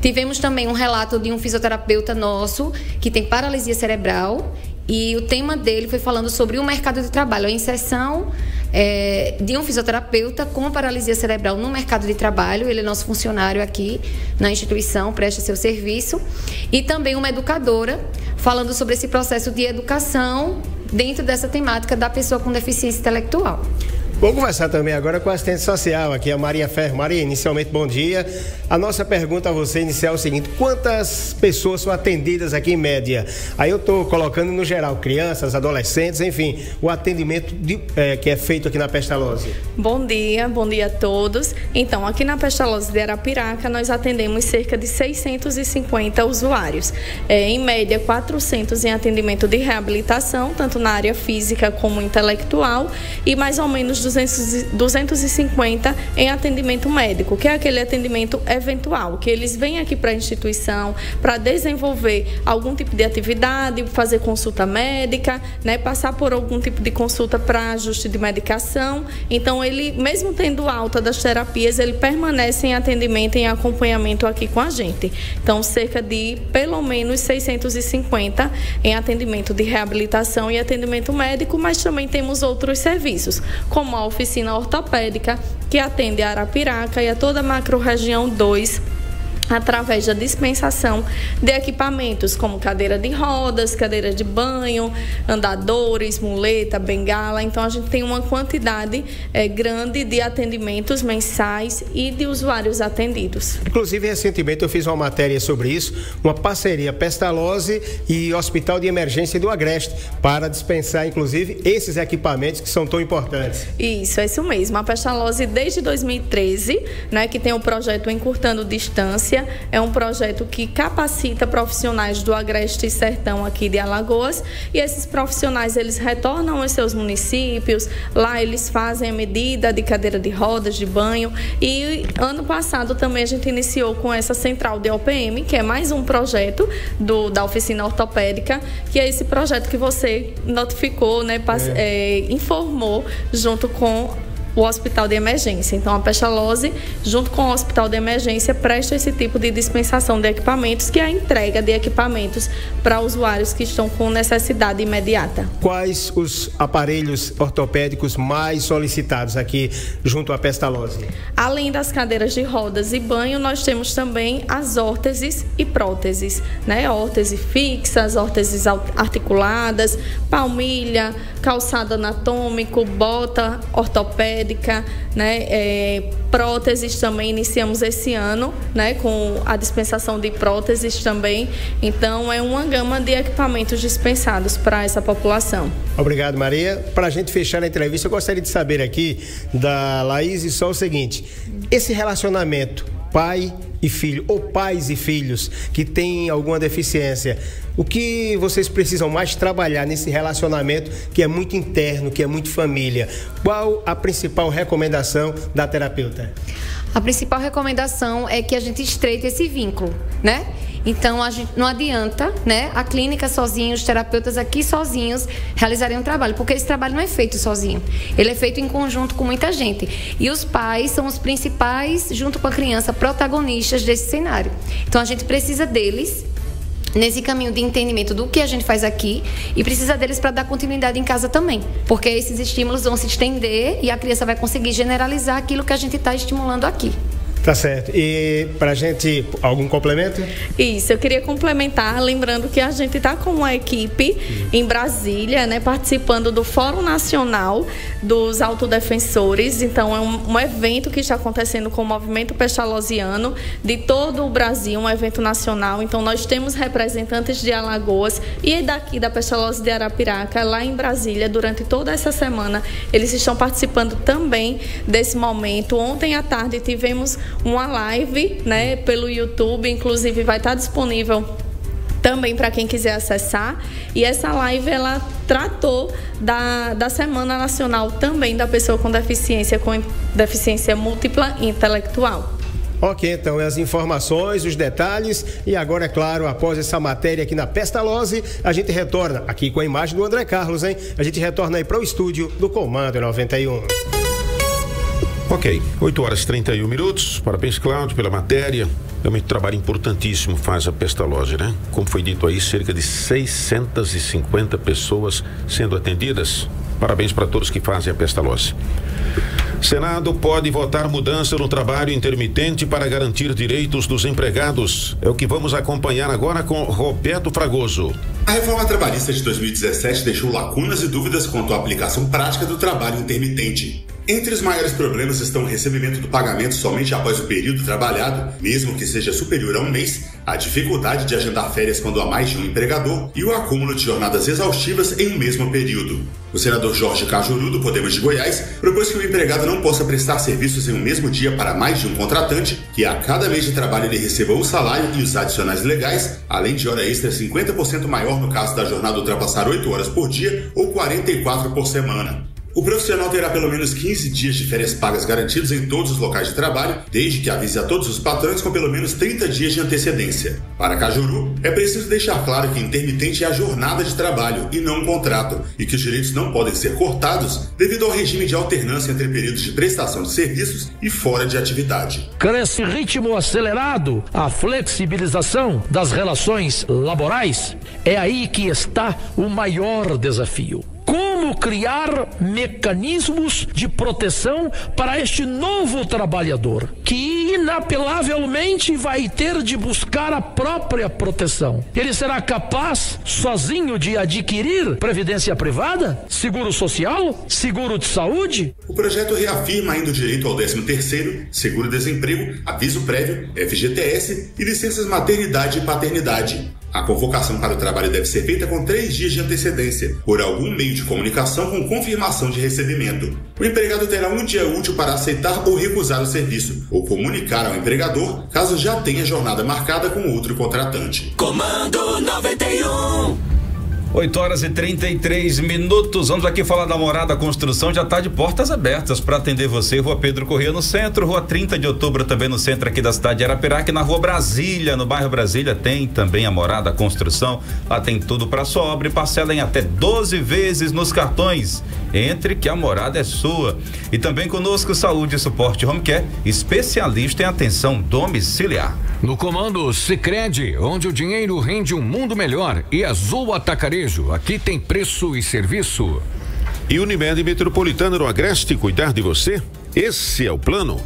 Tivemos também um relato de um fisioterapeuta nosso que tem paralisia cerebral e o tema dele foi falando sobre o mercado de trabalho, a inserção de um fisioterapeuta com paralisia cerebral no mercado de trabalho. Ele é nosso funcionário aqui na instituição, presta seu serviço. E também uma educadora falando sobre esse processo de educação dentro dessa temática da pessoa com deficiência intelectual. Vou conversar também agora com a assistente social aqui, a Maria Ferro. Maria, inicialmente, bom dia. A nossa pergunta a você inicial é o seguinte: quantas pessoas são atendidas aqui em média? Aí eu estou colocando no geral, crianças, adolescentes, enfim, o atendimento que é feito aqui na Pestalozzi. Bom dia a todos. Então, aqui na Pestalozzi de Arapiraca, nós atendemos cerca de 650 usuários. Em média, 400 em atendimento de reabilitação, tanto na área física como intelectual, e mais ou menos 250 em atendimento médico, que é aquele atendimento eventual, que eles vêm aqui para a instituição para desenvolver algum tipo de atividade, fazer consulta médica, né, passar por algum tipo de consulta para ajuste de medicação. Então, ele, mesmo tendo alta das terapias, ele permanece em atendimento e em acompanhamento aqui com a gente. Então, cerca de, pelo menos, 650 em atendimento de reabilitação e atendimento médico, mas também temos outros serviços, como a oficina ortopédica, que atende a Arapiraca e a toda a macro-região 2, através da dispensação de equipamentos como cadeira de rodas, cadeira de banho, andadores, muleta, bengala. Então, a gente tem uma quantidade grande de atendimentos mensais e de usuários atendidos. Inclusive, recentemente eu fiz uma matéria sobre isso, uma parceria Pestalozzi e Hospital de Emergência do Agreste, para dispensar, inclusive, esses equipamentos que são tão importantes. Isso, é isso mesmo. A Pestalozzi, desde 2013, né, que tem o projeto Encurtando Distância, é um projeto que capacita profissionais do Agreste e Sertão aqui de Alagoas, e esses profissionais, eles retornam aos seus municípios, lá eles fazem a medida de cadeira de rodas, de banho. E ano passado também a gente iniciou com essa central de OPM, que é mais um projeto da oficina ortopédica, que é esse projeto que você notificou, né, informou junto com o Hospital de Emergência. Então, a Pestalozzi, junto com o Hospital de Emergência, presta esse tipo de dispensação de equipamentos, que é a entrega de equipamentos para usuários que estão com necessidade imediata. Quais os aparelhos ortopédicos mais solicitados aqui junto à Pestalozzi? Além das cadeiras de rodas e banho, nós temos também as órteses e próteses, né? Órtese fixas, órteses articuladas, palmilha, calçado anatômico, bota ortopédica, né, próteses também iniciamos esse ano, né, com a dispensação de próteses também. Então, é uma gama de equipamentos dispensados para essa população. Obrigado, Maria. Para a gente fechar a entrevista, eu gostaria de saber aqui da Laís e só o seguinte: esse relacionamento pai e filho, ou pais e filhos que têm alguma deficiência, o que vocês precisam mais trabalhar nesse relacionamento que é muito interno, que é muito família? Qual a principal recomendação da terapeuta? A principal recomendação é que a gente estreite esse vínculo, né? Então, a gente, não adianta, né, a clínica sozinha, os terapeutas aqui sozinhos realizarem um trabalho, porque esse trabalho não é feito sozinho. Ele é feito em conjunto com muita gente. E os pais são os principais, junto com a criança, protagonistas desse cenário. Então, a gente precisa deles nesse caminho de entendimento do que a gente faz aqui, e precisa deles para dar continuidade em casa também, porque esses estímulos vão se estender e a criança vai conseguir generalizar aquilo que a gente está estimulando aqui. Tá certo. E para a gente, algum complemento? Isso, eu queria complementar, lembrando que a gente está com uma equipe em Brasília, né, participando do Fórum Nacional dos Autodefensores. Então, é um evento que está acontecendo com o movimento pestalozziano de todo o Brasil, um evento nacional. Então, nós temos representantes de Alagoas e daqui da Pestalozzi de Arapiraca, lá em Brasília, durante toda essa semana. Eles estão participando também desse momento. Ontem à tarde tivemos uma live, né, pelo YouTube, inclusive vai estar disponível também para quem quiser acessar. E essa live, ela tratou da Semana Nacional também da Pessoa com Deficiência Múltipla Intelectual. Ok, então, as informações, os detalhes, e agora, é claro, após essa matéria aqui na Pestalozzi, a gente retorna aqui com a imagem do André Carlos, hein? A gente retorna aí para o estúdio do Comando 91. Ok, 8h31. Parabéns, Cláudio, pela matéria. Realmente um trabalho importantíssimo faz a Pestalozzi, né? Como foi dito aí, cerca de 650 pessoas sendo atendidas. Parabéns para todos que fazem a Pestalozzi. Senado pode votar mudança no trabalho intermitente para garantir direitos dos empregados. É o que vamos acompanhar agora com Roberto Fragoso. A reforma trabalhista de 2017 deixou lacunas e dúvidas quanto à aplicação prática do trabalho intermitente. Entre os maiores problemas estão o recebimento do pagamento somente após o período trabalhado, mesmo que seja superior a um mês, a dificuldade de agendar férias quando há mais de um empregador e o acúmulo de jornadas exaustivas em um mesmo período. O senador Jorge Cajuru, do Podemos de Goiás, propôs que o empregado não possa prestar serviços em um mesmo dia para mais de um contratante, que a cada mês de trabalho ele receba o salário e os adicionais legais, além de hora extra 50% maior no caso da jornada ultrapassar 8 horas por dia ou 44 por semana. O profissional terá pelo menos 15 dias de férias pagas garantidos em todos os locais de trabalho, desde que avise a todos os patrões com pelo menos 30 dias de antecedência. Para Cajuru, é preciso deixar claro que intermitente é a jornada de trabalho e não um contrato, e que os direitos não podem ser cortados devido ao regime de alternância entre períodos de prestação de serviços e fora de atividade. Cresce ritmo acelerado a flexibilização das relações laborais. É aí que está o maior desafio. Como criar mecanismos de proteção para este novo trabalhador, que inapelavelmente vai ter de buscar a própria proteção? Ele será capaz sozinho de adquirir previdência privada, seguro social, seguro de saúde? O projeto reafirma ainda o direito ao 13º, seguro-desemprego, aviso prévio, FGTS e licenças maternidade e paternidade. A convocação para o trabalho deve ser feita com 3 dias de antecedência, por algum meio de comunicação com confirmação de recebimento. O empregado terá um dia útil para aceitar ou recusar o serviço, ou comunicar ao empregador caso já tenha jornada marcada com outro contratante. Comando 91. 8h33. Vamos aqui falar da Morada Construção. Já está de portas abertas para atender você. Rua Pedro Corrêa no centro, Rua 30 de Outubro também no centro aqui da cidade de Arapiraca, e na Rua Brasília, no bairro Brasília, tem também a Morada Construção. Lá tem tudo para sua obra e parcela em até 12 vezes nos cartões. Entre, que a morada é sua. E também conosco, Saúde e Suporte Home Care, especialista em atenção domiciliar. No comando Sicredi, onde o dinheiro rende um mundo melhor, e Azul Atacarejo, aqui tem preço e serviço. E Unimed Metropolitana do Agreste, cuidar de você? Esse é o plano.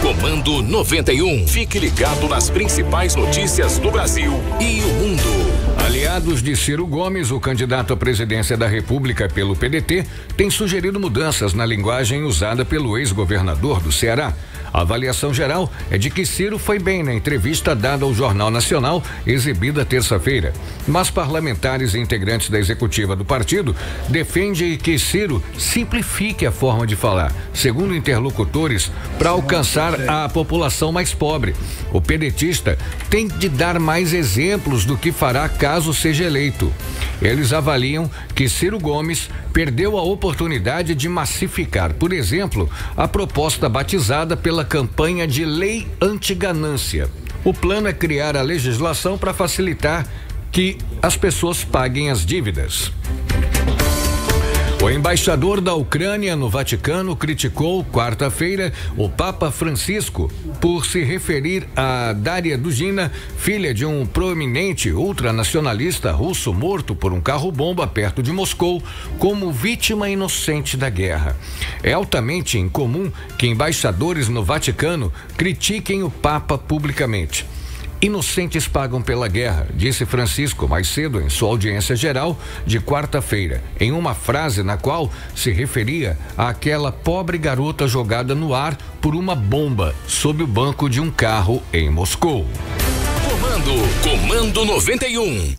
Comando 91. Fique ligado nas principais notícias do Brasil e o mundo. Aliados de Ciro Gomes, o candidato à presidência da República pelo PDT, tem sugerido mudanças na linguagem usada pelo ex-governador do Ceará. A avaliação geral é de que Ciro foi bem na entrevista dada ao Jornal Nacional, exibida terça-feira. Mas parlamentares e integrantes da executiva do partido defendem que Ciro simplifique a forma de falar, segundo interlocutores, para alcançar a população mais pobre. O pedetista tem de dar mais exemplos do que fará caso seja eleito. Eles avaliam que Ciro Gomes perdeu a oportunidade de massificar, por exemplo, a proposta batizada pela campanha de Lei Antiganância. O plano é criar a legislação para facilitar que as pessoas paguem as dívidas. O embaixador da Ucrânia no Vaticano criticou quarta-feira o Papa Francisco por se referir a Daria Dugina, filha de um proeminente ultranacionalista russo morto por um carro-bomba perto de Moscou, como vítima inocente da guerra. É altamente incomum que embaixadores no Vaticano critiquem o Papa publicamente. Inocentes pagam pela guerra, disse Francisco mais cedo em sua audiência geral de quarta-feira, em uma frase na qual se referia àquela pobre garota jogada no ar por uma bomba sob o banco de um carro em Moscou. Comando 91.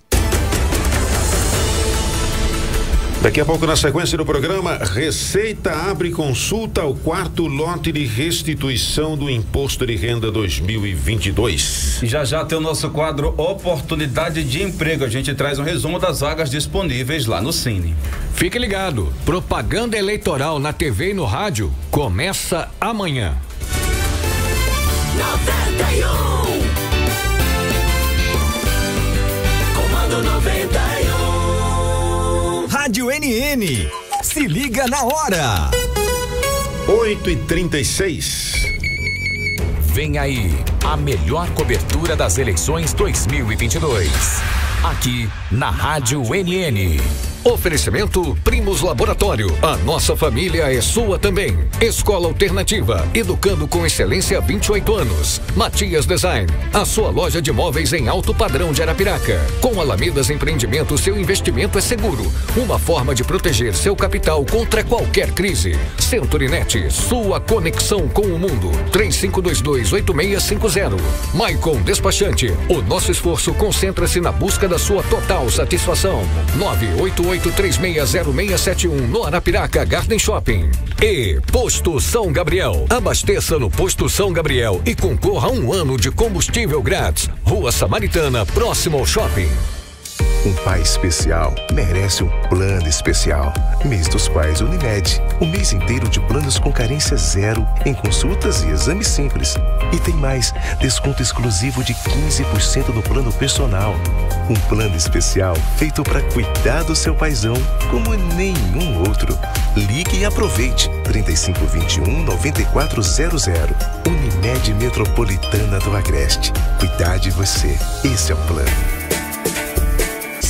Daqui a pouco, na sequência do programa, Receita abre consulta ao quarto lote de restituição do Imposto de Renda 2022. E já tem o nosso quadro Oportunidade de Emprego. A gente traz um resumo das vagas disponíveis lá no Cine. Fique ligado, propaganda eleitoral na TV e no rádio começa amanhã. 91 Comando 91 Rádio NN, se liga na hora. 8h36. Vem aí, a melhor cobertura das eleições 2022. Aqui, na Rádio NN. Oferecimento Primos Laboratório. A nossa família é sua também. Escola Alternativa, educando com excelência há 28 anos. Matias Design, a sua loja de móveis em alto padrão de Arapiraca. Com Alamedas Empreendimentos, seu investimento é seguro. Uma forma de proteger seu capital contra qualquer crise. CentroNet, sua conexão com o mundo. 3522-8650. Maicon Despachante, o nosso esforço concentra-se na busca da sua total satisfação. 988360671 no Arapiraca Garden Shopping. E Posto São Gabriel. Abasteça no Posto São Gabriel e concorra a um ano de combustível grátis. Rua Samaritana, próximo ao shopping. Um pai especial merece um plano especial. Mês dos Pais Unimed. O mês inteiro de planos com carência zero em consultas e exames simples. E tem mais, desconto exclusivo de 15% no plano personal. Um plano especial feito para cuidar do seu paizão como nenhum outro. Ligue e aproveite. 3521-9400. Unimed Metropolitana do Agreste. Cuidar de você. Esse é o plano.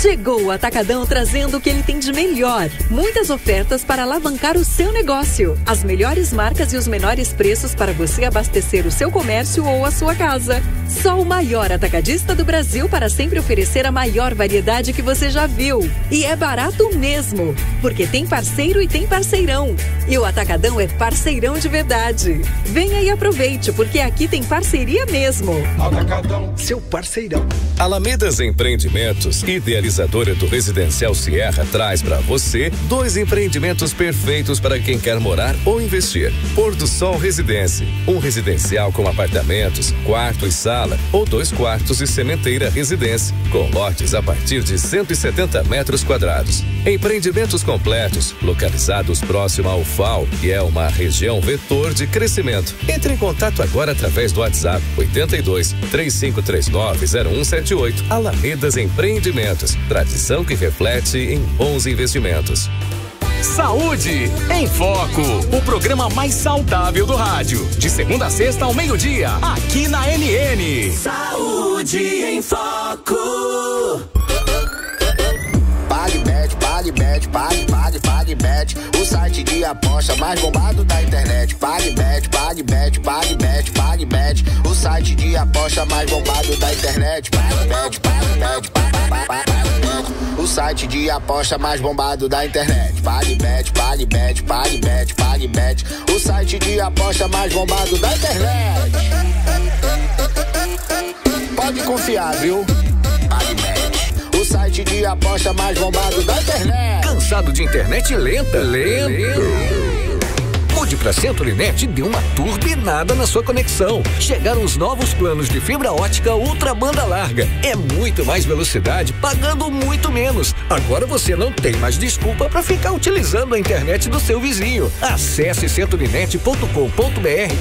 Chegou o Atacadão trazendo o que ele tem de melhor. Muitas ofertas para alavancar o seu negócio. As melhores marcas e os menores preços para você abastecer o seu comércio ou a sua casa. Só o maior atacadista do Brasil para sempre oferecer a maior variedade que você já viu. E é barato mesmo, porque tem parceiro e tem parceirão. E o Atacadão é parceirão de verdade. Venha e aproveite, porque aqui tem parceria mesmo. Atacadão, seu parceirão. Alamedas Empreendimentos, idealizador. Realizadora do Residencial Sierra traz para você dois empreendimentos perfeitos para quem quer morar ou investir. Pôr do Sol Residência, um residencial com apartamentos, quarto e sala, ou 2 quartos e sementeira residência, com lotes a partir de 170 metros quadrados. Empreendimentos completos, localizados próximo ao FAO, que é uma região vetor de crescimento. Entre em contato agora através do WhatsApp 82 3539-0178. Alamedas Empreendimentos. Tradição que reflete em bons investimentos. Saúde em Foco, o programa mais saudável do rádio. De segunda a sexta ao meio-dia, aqui na NN. Saúde em Foco. PagBet, PagBet, PagBet, o site de aposta mais bombado da internet. PagBet, PagBet, PagBet, PagBet, o site de aposta mais bombado da internet. PagBet, PagBet, PagBet, o site de aposta mais bombado da internet. PagBet, PagBet, PagBet, PagBet, o site de aposta mais bombado da internet. Pode confiar, viu? PagBet, o site de aposta mais bombado da internet. Cansado de internet lenta? Mude pra CentroNet e dê uma turbinada na sua conexão. Chegaram os novos planos de fibra ótica ultra banda larga. É muito mais velocidade, pagando muito menos. Agora você não tem mais desculpa para ficar utilizando a internet do seu vizinho. Acesse centronet.com.br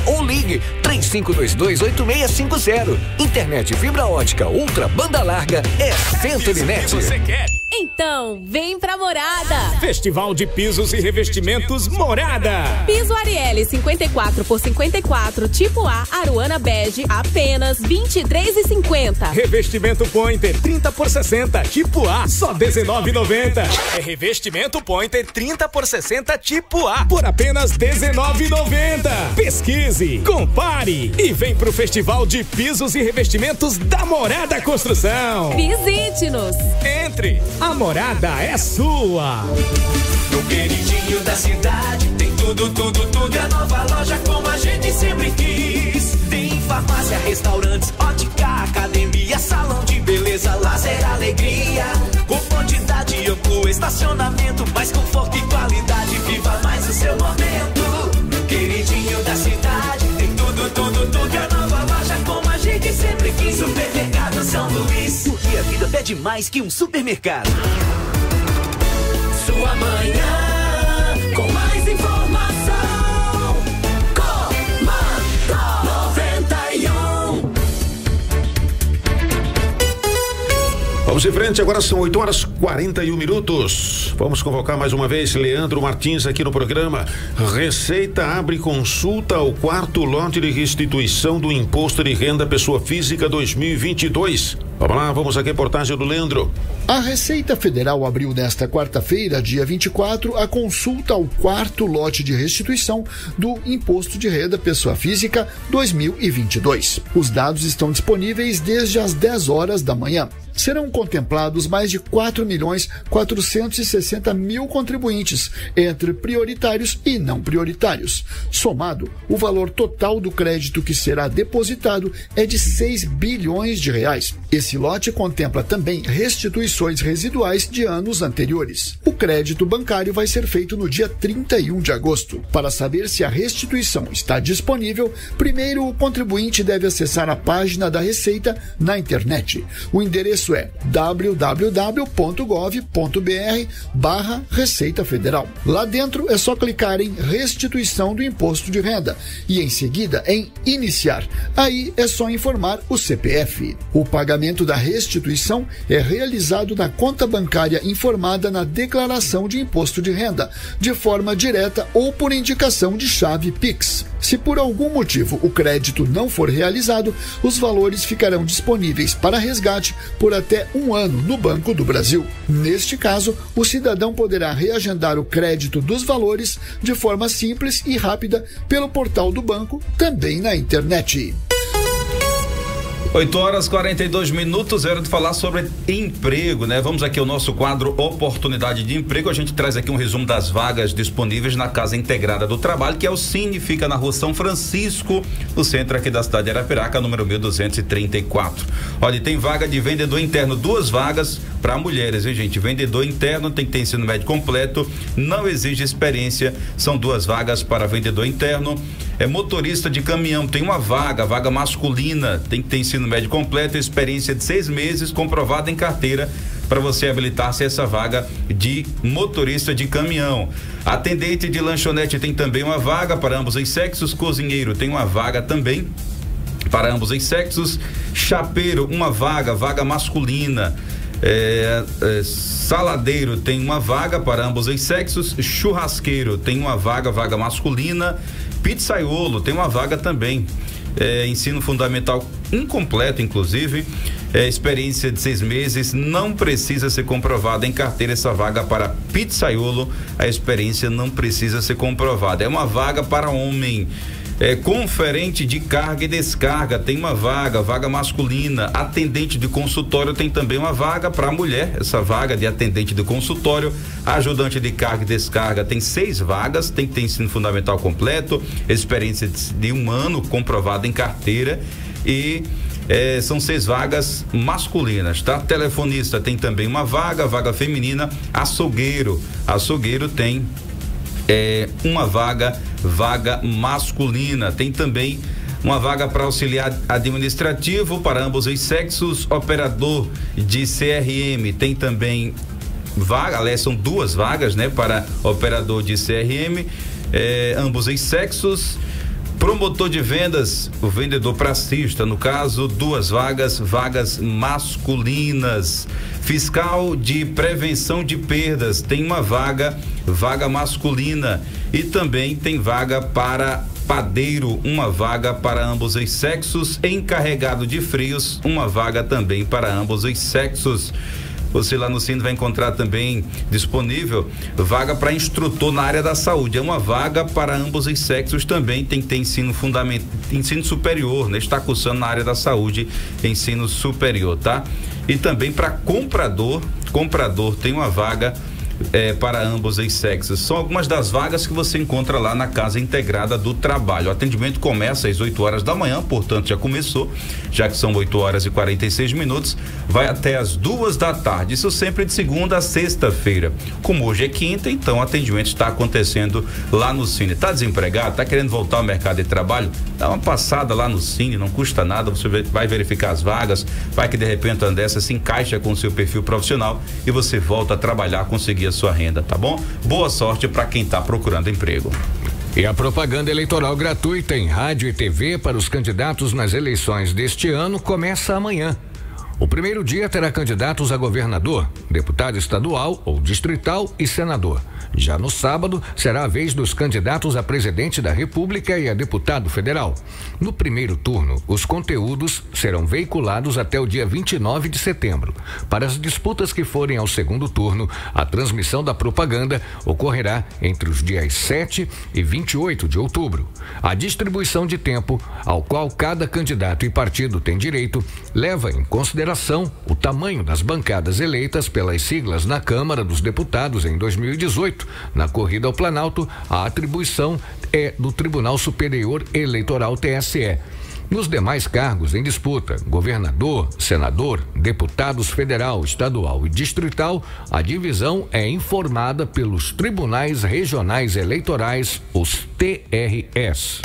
ou ligue 3522-8650. Internet fibra ótica ultra banda larga é CentroNet. Você quer? Então, vem pra Morada. Festival de Pisos e Revestimentos Morada. Piso Arielle 54x54, tipo A, Aruana Bege, apenas R$23,50. Revestimento Pointer 30x60, tipo A, só R$19,90. É revestimento Pointer 30x60, tipo A, por apenas R$19,90. Pesquise, compare e vem pro Festival de Pisos e Revestimentos da Morada Construção. Visite-nos. Entre. A morada é sua. No queridinho da cidade tem tudo, tudo, tudo. É a nova loja como a gente sempre quis. Tem farmácia, restaurantes, ótica, academia, salão de beleza, lazer, alegria. Com quantidade ampla, estacionamento mais confortável. de mais que um supermercado. Sua manhã com mais informação. Comando 91. Vamos em frente, agora são 8h41. Vamos convocar mais uma vez Leandro Martins aqui no programa. Receita abre consulta ao quarto lote de restituição do Imposto de Renda Pessoa Física 2022. Vamos lá, vamos à reportagem do Leandro. A Receita Federal abriu nesta quarta-feira, dia 24, a consulta ao quarto lote de restituição do Imposto de Renda Pessoa Física 2022. Os dados estão disponíveis desde as 10 horas da manhã. Serão contemplados mais de 4.460.000 contribuintes, entre prioritários e não prioritários. Somado, o valor total do crédito que será depositado é de R$ 6 bilhões. Esse lote contempla também restituições residuais de anos anteriores. O crédito bancário vai ser feito no dia 31 de agosto. Para saber se a restituição está disponível, primeiro o contribuinte deve acessar a página da Receita na internet. O endereço é www.gov.br/Receita Federal. Lá dentro é só clicar em Restituição do Imposto de Renda e em seguida em Iniciar. Aí é só informar o CPF. O pagamento da restituição é realizado na conta bancária informada na declaração de imposto de renda, de forma direta ou por indicação de chave Pix. Se por algum motivo o crédito não for realizado, os valores ficarão disponíveis para resgate por até um ano no Banco do Brasil. Neste caso, o cidadão poderá reagendar o crédito dos valores de forma simples e rápida pelo portal do banco, também na internet. 8h42, era de falar sobre emprego, né? Vamos aqui ao nosso quadro Oportunidade de Emprego. A gente traz aqui um resumo das vagas disponíveis na Casa Integrada do Trabalho, que é o Cine, fica na rua São Francisco, no centro aqui da cidade de Arapiraca, número 1234. Olha, tem vaga de vendedor interno, 2 vagas para mulheres, hein, gente? Vendedor interno tem que ter ensino médio completo, não exige experiência, são 2 vagas para vendedor interno. É motorista de caminhão, tem uma vaga, vaga masculina, tem que ter ensino médio completo, experiência de 6 meses, comprovada em carteira, para você habilitar-se essa vaga de motorista de caminhão. Atendente de lanchonete tem também uma vaga para ambos os sexos, cozinheiro tem uma vaga também para ambos os sexos, chapeiro uma vaga, vaga masculina. Saladeiro tem uma vaga para ambos os sexos, churrasqueiro tem uma vaga, vaga masculina, pizzaiolo tem uma vaga também, ensino fundamental incompleto, inclusive, experiência de 6 meses, não precisa ser comprovada em carteira essa vaga para pizzaiolo, a experiência não precisa ser comprovada. É uma vaga para homem. Conferente de carga e descarga tem uma vaga, vaga masculina. Atendente de consultório tem também uma vaga para mulher, essa vaga de atendente de consultório. Ajudante de carga e descarga tem 6 vagas, tem que ter ensino fundamental completo, experiência de 1 ano comprovada em carteira e são 6 vagas masculinas, tá? Telefonista tem também uma vaga, vaga feminina. Açougueiro tem uma vaga, vaga masculina. Tem também uma vaga para auxiliar administrativo para ambos os sexos. Operador de CRM tem também vaga, aliás, são 2 vagas, né, para operador de CRM, ambos os sexos. Promotor de vendas, o vendedor pracista, no caso, 2 vagas, vagas masculinas. Fiscal de prevenção de perdas, tem uma vaga, vaga masculina. E também tem vaga para padeiro, uma vaga para ambos os sexos. Encarregado de frios, uma vaga também para ambos os sexos. Você lá no Cine vai encontrar também disponível vaga para instrutor na área da saúde. É uma vaga para ambos os sexos também. Tem que ter ensino fundamental, ensino superior, né? Está cursando na área da saúde, ensino superior, tá? E também para comprador. Comprador tem uma vaga para ambos os sexos. São algumas das vagas que você encontra lá na Casa Integrada do Trabalho. O atendimento começa às 8 horas da manhã, portanto já começou, já que são 8 horas e 46 minutos, vai até às 2 da tarde, isso sempre de segunda a sexta-feira. Como hoje é quinta, então o atendimento está acontecendo lá no Cine. Está desempregado? Está querendo voltar ao mercado de trabalho? Dá uma passada lá no Cine, não custa nada, você vai verificar as vagas, vai que de repente a Andressa se encaixa com o seu perfil profissional e você volta a trabalhar, conseguir a sua renda, tá bom? Boa sorte para quem está procurando emprego. E a propaganda eleitoral gratuita em rádio e TV para os candidatos nas eleições deste ano começa amanhã. O primeiro dia terá candidatos a governador, deputado estadual ou distrital e senador. Já no sábado, será a vez dos candidatos a presidente da República e a deputado federal. No primeiro turno, os conteúdos serão veiculados até o dia 29 de setembro. Para as disputas que forem ao segundo turno, a transmissão da propaganda ocorrerá entre os dias 7 e 28 de outubro. A distribuição de tempo, ao qual cada candidato e partido tem direito, leva em consideração o tamanho das bancadas eleitas pelas siglas na Câmara dos Deputados em 2018. Na corrida ao Planalto, a atribuição é do Tribunal Superior Eleitoral, TSE. Nos demais cargos em disputa, governador, senador, deputados federal, estadual e distrital, a divisão é informada pelos Tribunais Regionais Eleitorais, os TRS.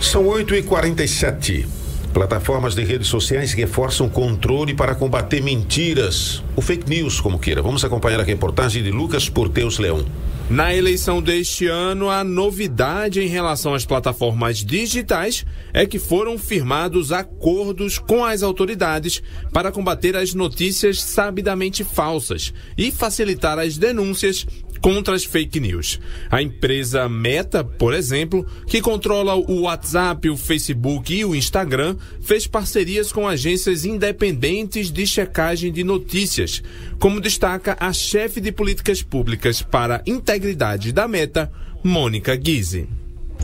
São 8h47. Plataformas de redes sociais reforçam controle para combater mentiras, ou fake news, como queira. Vamos acompanhar a reportagem de Lucas Porteus Leão. Na eleição deste ano, a novidade em relação às plataformas digitais é que foram firmados acordos com as autoridades para combater as notícias sabidamente falsas e facilitar as denúncias contra as fake news. A empresa Meta, por exemplo, que controla o WhatsApp, o Facebook e o Instagram, fez parcerias com agências independentes de checagem de notícias, como destaca a chefe de políticas públicas para integridade da Meta, Mônica Guise.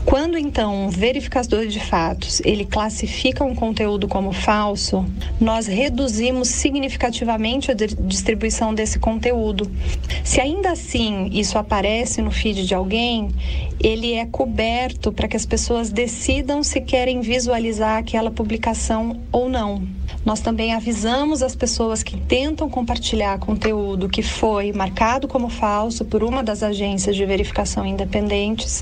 Quando, então, um verificador de fatos, ele classifica um conteúdo como falso, nós reduzimos significativamente a distribuição desse conteúdo. Se ainda assim isso aparece no feed de alguém, ele é coberto para que as pessoas decidam se querem visualizar aquela publicação ou não. Nós também avisamos as pessoas que tentam compartilhar conteúdo que foi marcado como falso por uma das agências de verificação independentes,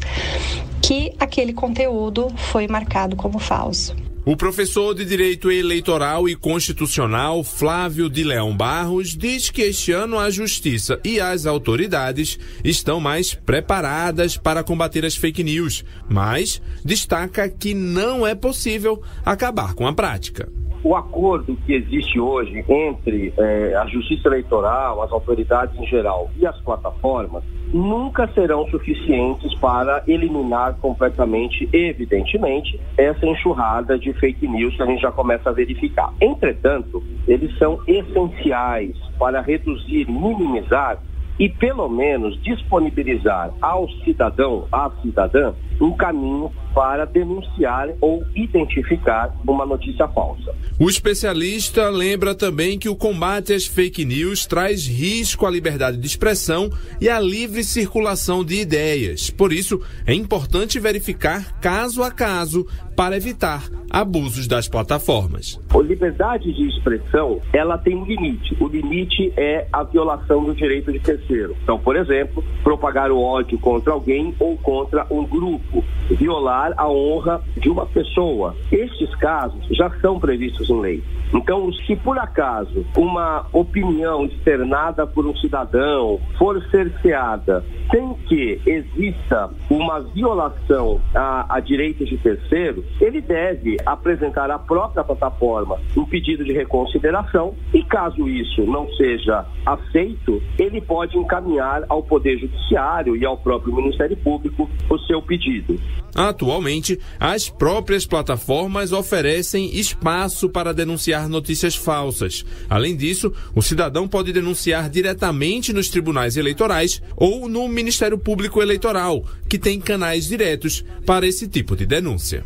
que aquele conteúdo foi marcado como falso. O professor de Direito Eleitoral e Constitucional, Flávio de Leão Barros, diz que este ano a Justiça e as autoridades estão mais preparadas para combater as fake news, mas destaca que não é possível acabar com a prática. O acordo que existe hoje entre a Justiça Eleitoral, as autoridades em geral e as plataformas nunca serão suficientes para eliminar completamente, evidentemente, essa enxurrada de fake news que a gente já começa a verificar. Entretanto, eles são essenciais para reduzir, minimizar e, pelo menos, disponibilizar ao cidadão, à cidadã, um caminho para denunciar ou identificar uma notícia falsa. O especialista lembra também que o combate às fake news traz risco à liberdade de expressão e à livre circulação de ideias. Por isso, é importante verificar caso a caso para evitar abusos das plataformas. A liberdade de expressão, ela tem um limite. O limite é a violação do direito de terceiro. Então, por exemplo, propagar o ódio contra alguém ou contra um grupo, violar a honra de uma pessoa. Estes casos já são previstos em lei. Então, se por acaso uma opinião externada por um cidadão for cerceada sem que exista uma violação a direitos de terceiro, ele deve apresentar à própria plataforma um pedido de reconsideração e, caso isso não seja aceito, ele pode encaminhar ao Poder Judiciário e ao próprio Ministério Público o seu pedido. Atualmente, as próprias plataformas oferecem espaço para denunciar notícias falsas. Além disso, o cidadão pode denunciar diretamente nos tribunais eleitorais ou no Ministério Público Eleitoral, que tem canais diretos para esse tipo de denúncia.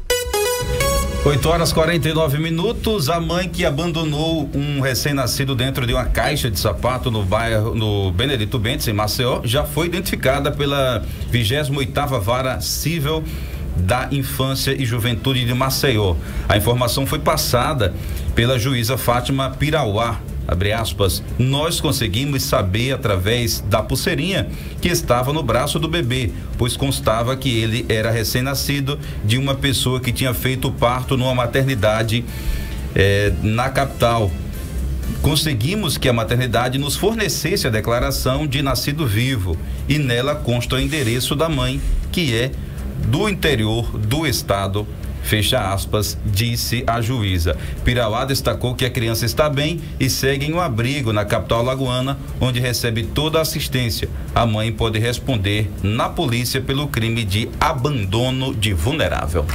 8h49, a mãe que abandonou um recém-nascido dentro de uma caixa de sapato no bairro, no Benedito Bentes, em Maceió, já foi identificada pela 28ª Vara Civil da Infância e Juventude de Maceió. A informação foi passada pela juíza Fátima Pirauá. Abre aspas, nós conseguimos saber através da pulseirinha que estava no braço do bebê, pois constava que ele era recém-nascido de uma pessoa que tinha feito o parto numa maternidade na capital. Conseguimos que a maternidade nos fornecesse a declaração de nascido vivo e nela consta o endereço da mãe, que é do interior do estado, fecha aspas, disse a juíza. Pirauá destacou que a criança está bem e segue em um abrigo na capital alagoana, onde recebe toda a assistência. A mãe pode responder na polícia pelo crime de abandono de vulnerável.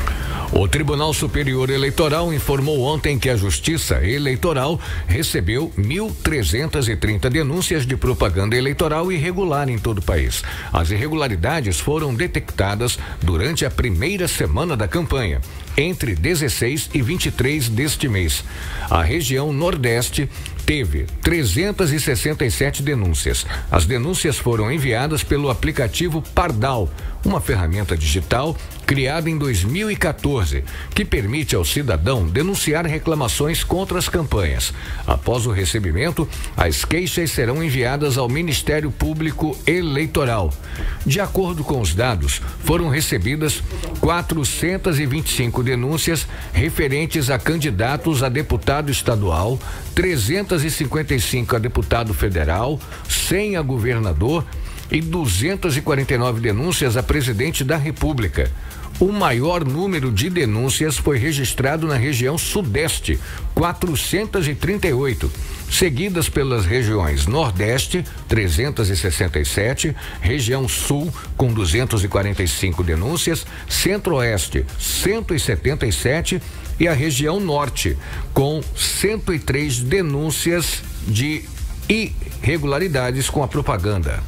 O Tribunal Superior Eleitoral informou ontem que a Justiça Eleitoral recebeu 1.330 denúncias de propaganda eleitoral irregular em todo o país. As irregularidades foram detectadas durante a primeira semana da campanha, entre 16 e 23 deste mês. A região Nordeste teve 367 denúncias. As denúncias foram enviadas pelo aplicativo Pardal, uma ferramenta digital criada em 2014, que permite ao cidadão denunciar reclamações contra as campanhas. Após o recebimento, as queixas serão enviadas ao Ministério Público Eleitoral. De acordo com os dados, foram recebidas 425 denúncias referentes a candidatos a deputado estadual, 355 a deputado federal, 100 a governador e 249 denúncias a presidente da República. O maior número de denúncias foi registrado na região Sudeste, 438, seguidas pelas regiões Nordeste, 367, região Sul, com 245 denúncias, Centro-Oeste, 177 e a região Norte, com 103 denúncias de irregularidades com a propaganda.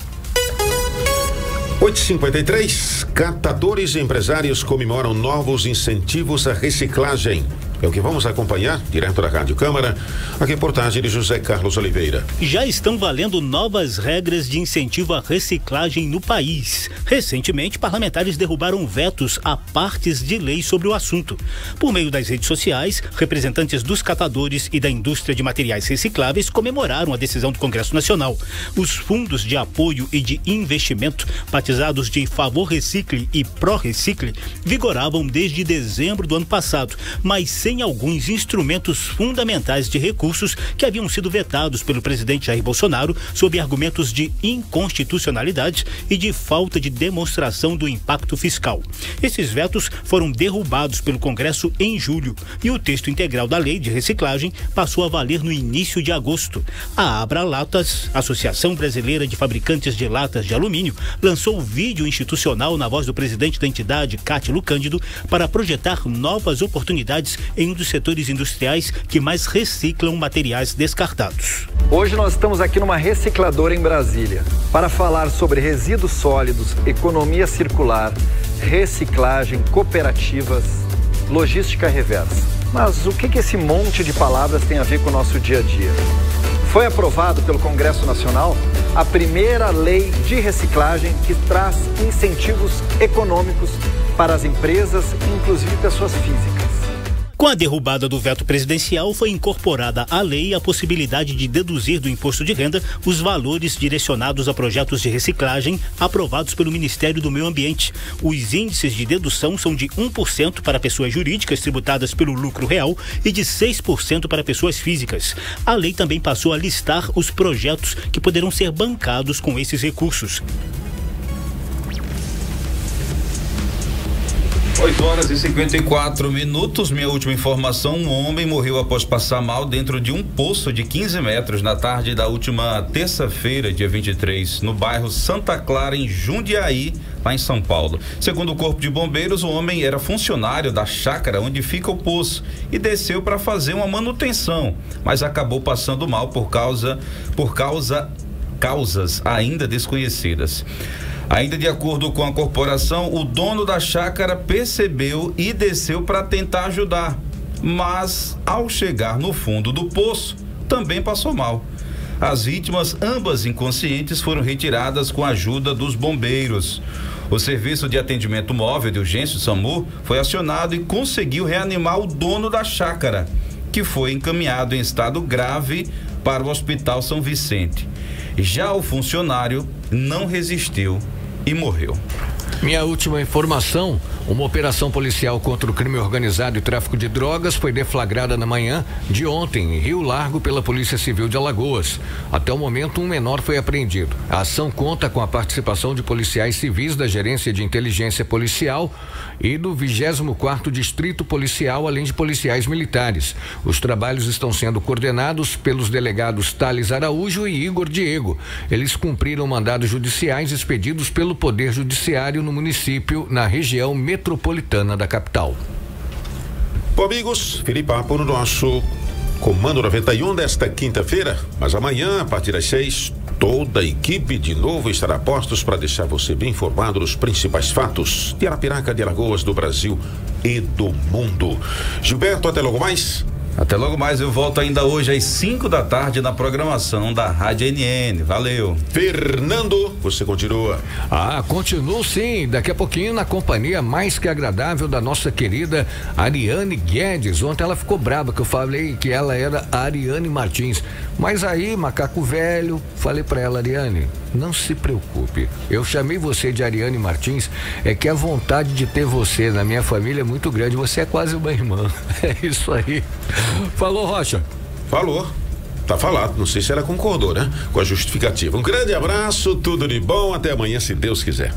8h53, catadores e empresários comemoram novos incentivos à reciclagem. É o que vamos acompanhar, direto da Rádio Câmara, a reportagem de José Carlos Oliveira. Já estão valendo novas regras de incentivo à reciclagem no país. Recentemente, parlamentares derrubaram vetos a partes de lei sobre o assunto. Por meio das redes sociais, representantes dos catadores e da indústria de materiais recicláveis comemoraram a decisão do Congresso Nacional. Os fundos de apoio e de investimento, batizados de Favor Recicle e Pró-Recicle, vigoravam desde dezembro do ano passado, mas sem alguns instrumentos fundamentais de recursos que haviam sido vetados pelo presidente Jair Bolsonaro sob argumentos de inconstitucionalidade e de falta de demonstração do impacto fiscal. Esses vetos foram derrubados pelo Congresso em julho e o texto integral da lei de reciclagem passou a valer no início de agosto. A Abra Latas, Associação Brasileira de Fabricantes de Latas de Alumínio, lançou vídeo institucional na voz do presidente da entidade, Cátilo Cândido, para projetar novas oportunidades em um dos setores industriais que mais reciclam materiais descartados. Hoje nós estamos aqui numa recicladora em Brasília para falar sobre resíduos sólidos, economia circular, reciclagem, cooperativas, logística reversa. Mas o que esse monte de palavras tem a ver com o nosso dia a dia? Foi aprovado pelo Congresso Nacional a primeira lei de reciclagem que traz incentivos econômicos para as empresas, inclusive pessoas físicas. Com a derrubada do veto presidencial, foi incorporada à lei a possibilidade de deduzir do imposto de renda os valores direcionados a projetos de reciclagem aprovados pelo Ministério do Meio Ambiente. Os índices de dedução são de 1% para pessoas jurídicas tributadas pelo lucro real e de 6% para pessoas físicas. A lei também passou a listar os projetos que poderão ser bancados com esses recursos. 8h54, minha última informação, um homem morreu após passar mal dentro de um poço de 15 metros na tarde da última terça-feira, dia 23, no bairro Santa Clara, em Jundiaí, lá em São Paulo. Segundo o Corpo de Bombeiros, o homem era funcionário da chácara onde fica o poço e desceu para fazer uma manutenção, mas acabou passando mal por causas ainda desconhecidas. Ainda de acordo com a corporação, o dono da chácara percebeu e desceu para tentar ajudar, mas ao chegar no fundo do poço, também passou mal. As vítimas, ambas inconscientes, foram retiradas com a ajuda dos bombeiros. O Serviço de Atendimento Móvel de Urgência, o SAMU, foi acionado e conseguiu reanimar o dono da chácara, que foi encaminhado em estado grave para o Hospital São Vicente. Já o funcionário não resistiu e morreu. Minha última informação, uma operação policial contra o crime organizado e tráfico de drogas foi deflagrada na manhã de ontem em Rio Largo pela Polícia Civil de Alagoas. Até o momento, um menor foi apreendido. A ação conta com a participação de policiais civis da Gerência de Inteligência Policial e do 24º Distrito Policial, além de policiais militares. Os trabalhos estão sendo coordenados pelos delegados Thales Araújo e Igor Diego. Eles cumpriram mandados judiciais expedidos pelo Poder Judiciário no município, na região metropolitana da capital. Bom, amigos, Felipe Apo no nosso Comando 91 desta quinta-feira, mas amanhã, a partir das 6, toda a equipe de novo estará a postos para deixar você bem informado dos principais fatos de Arapiraca, de Alagoas, do Brasil e do mundo. Gilberto, até logo mais. Até logo mais, eu volto ainda hoje às 5 da tarde na programação da Rádio NN. Valeu. Fernando, você continua? Ah, continuo sim, daqui a pouquinho na companhia mais que agradável da nossa querida Ariane Guedes. Ontem ela ficou brava que eu falei que ela era a Ariane Martins, mas aí, macaco velho, falei pra ela: Ariane, não se preocupe, eu chamei você de Ariane Martins, é que a vontade de ter você na minha família é muito grande, você é quase uma irmã. É isso aí. Falou, Rocha. Falou. Tá falado, não sei se ela concordou, né? Com a justificativa. Um grande abraço, tudo de bom, até amanhã, se Deus quiser.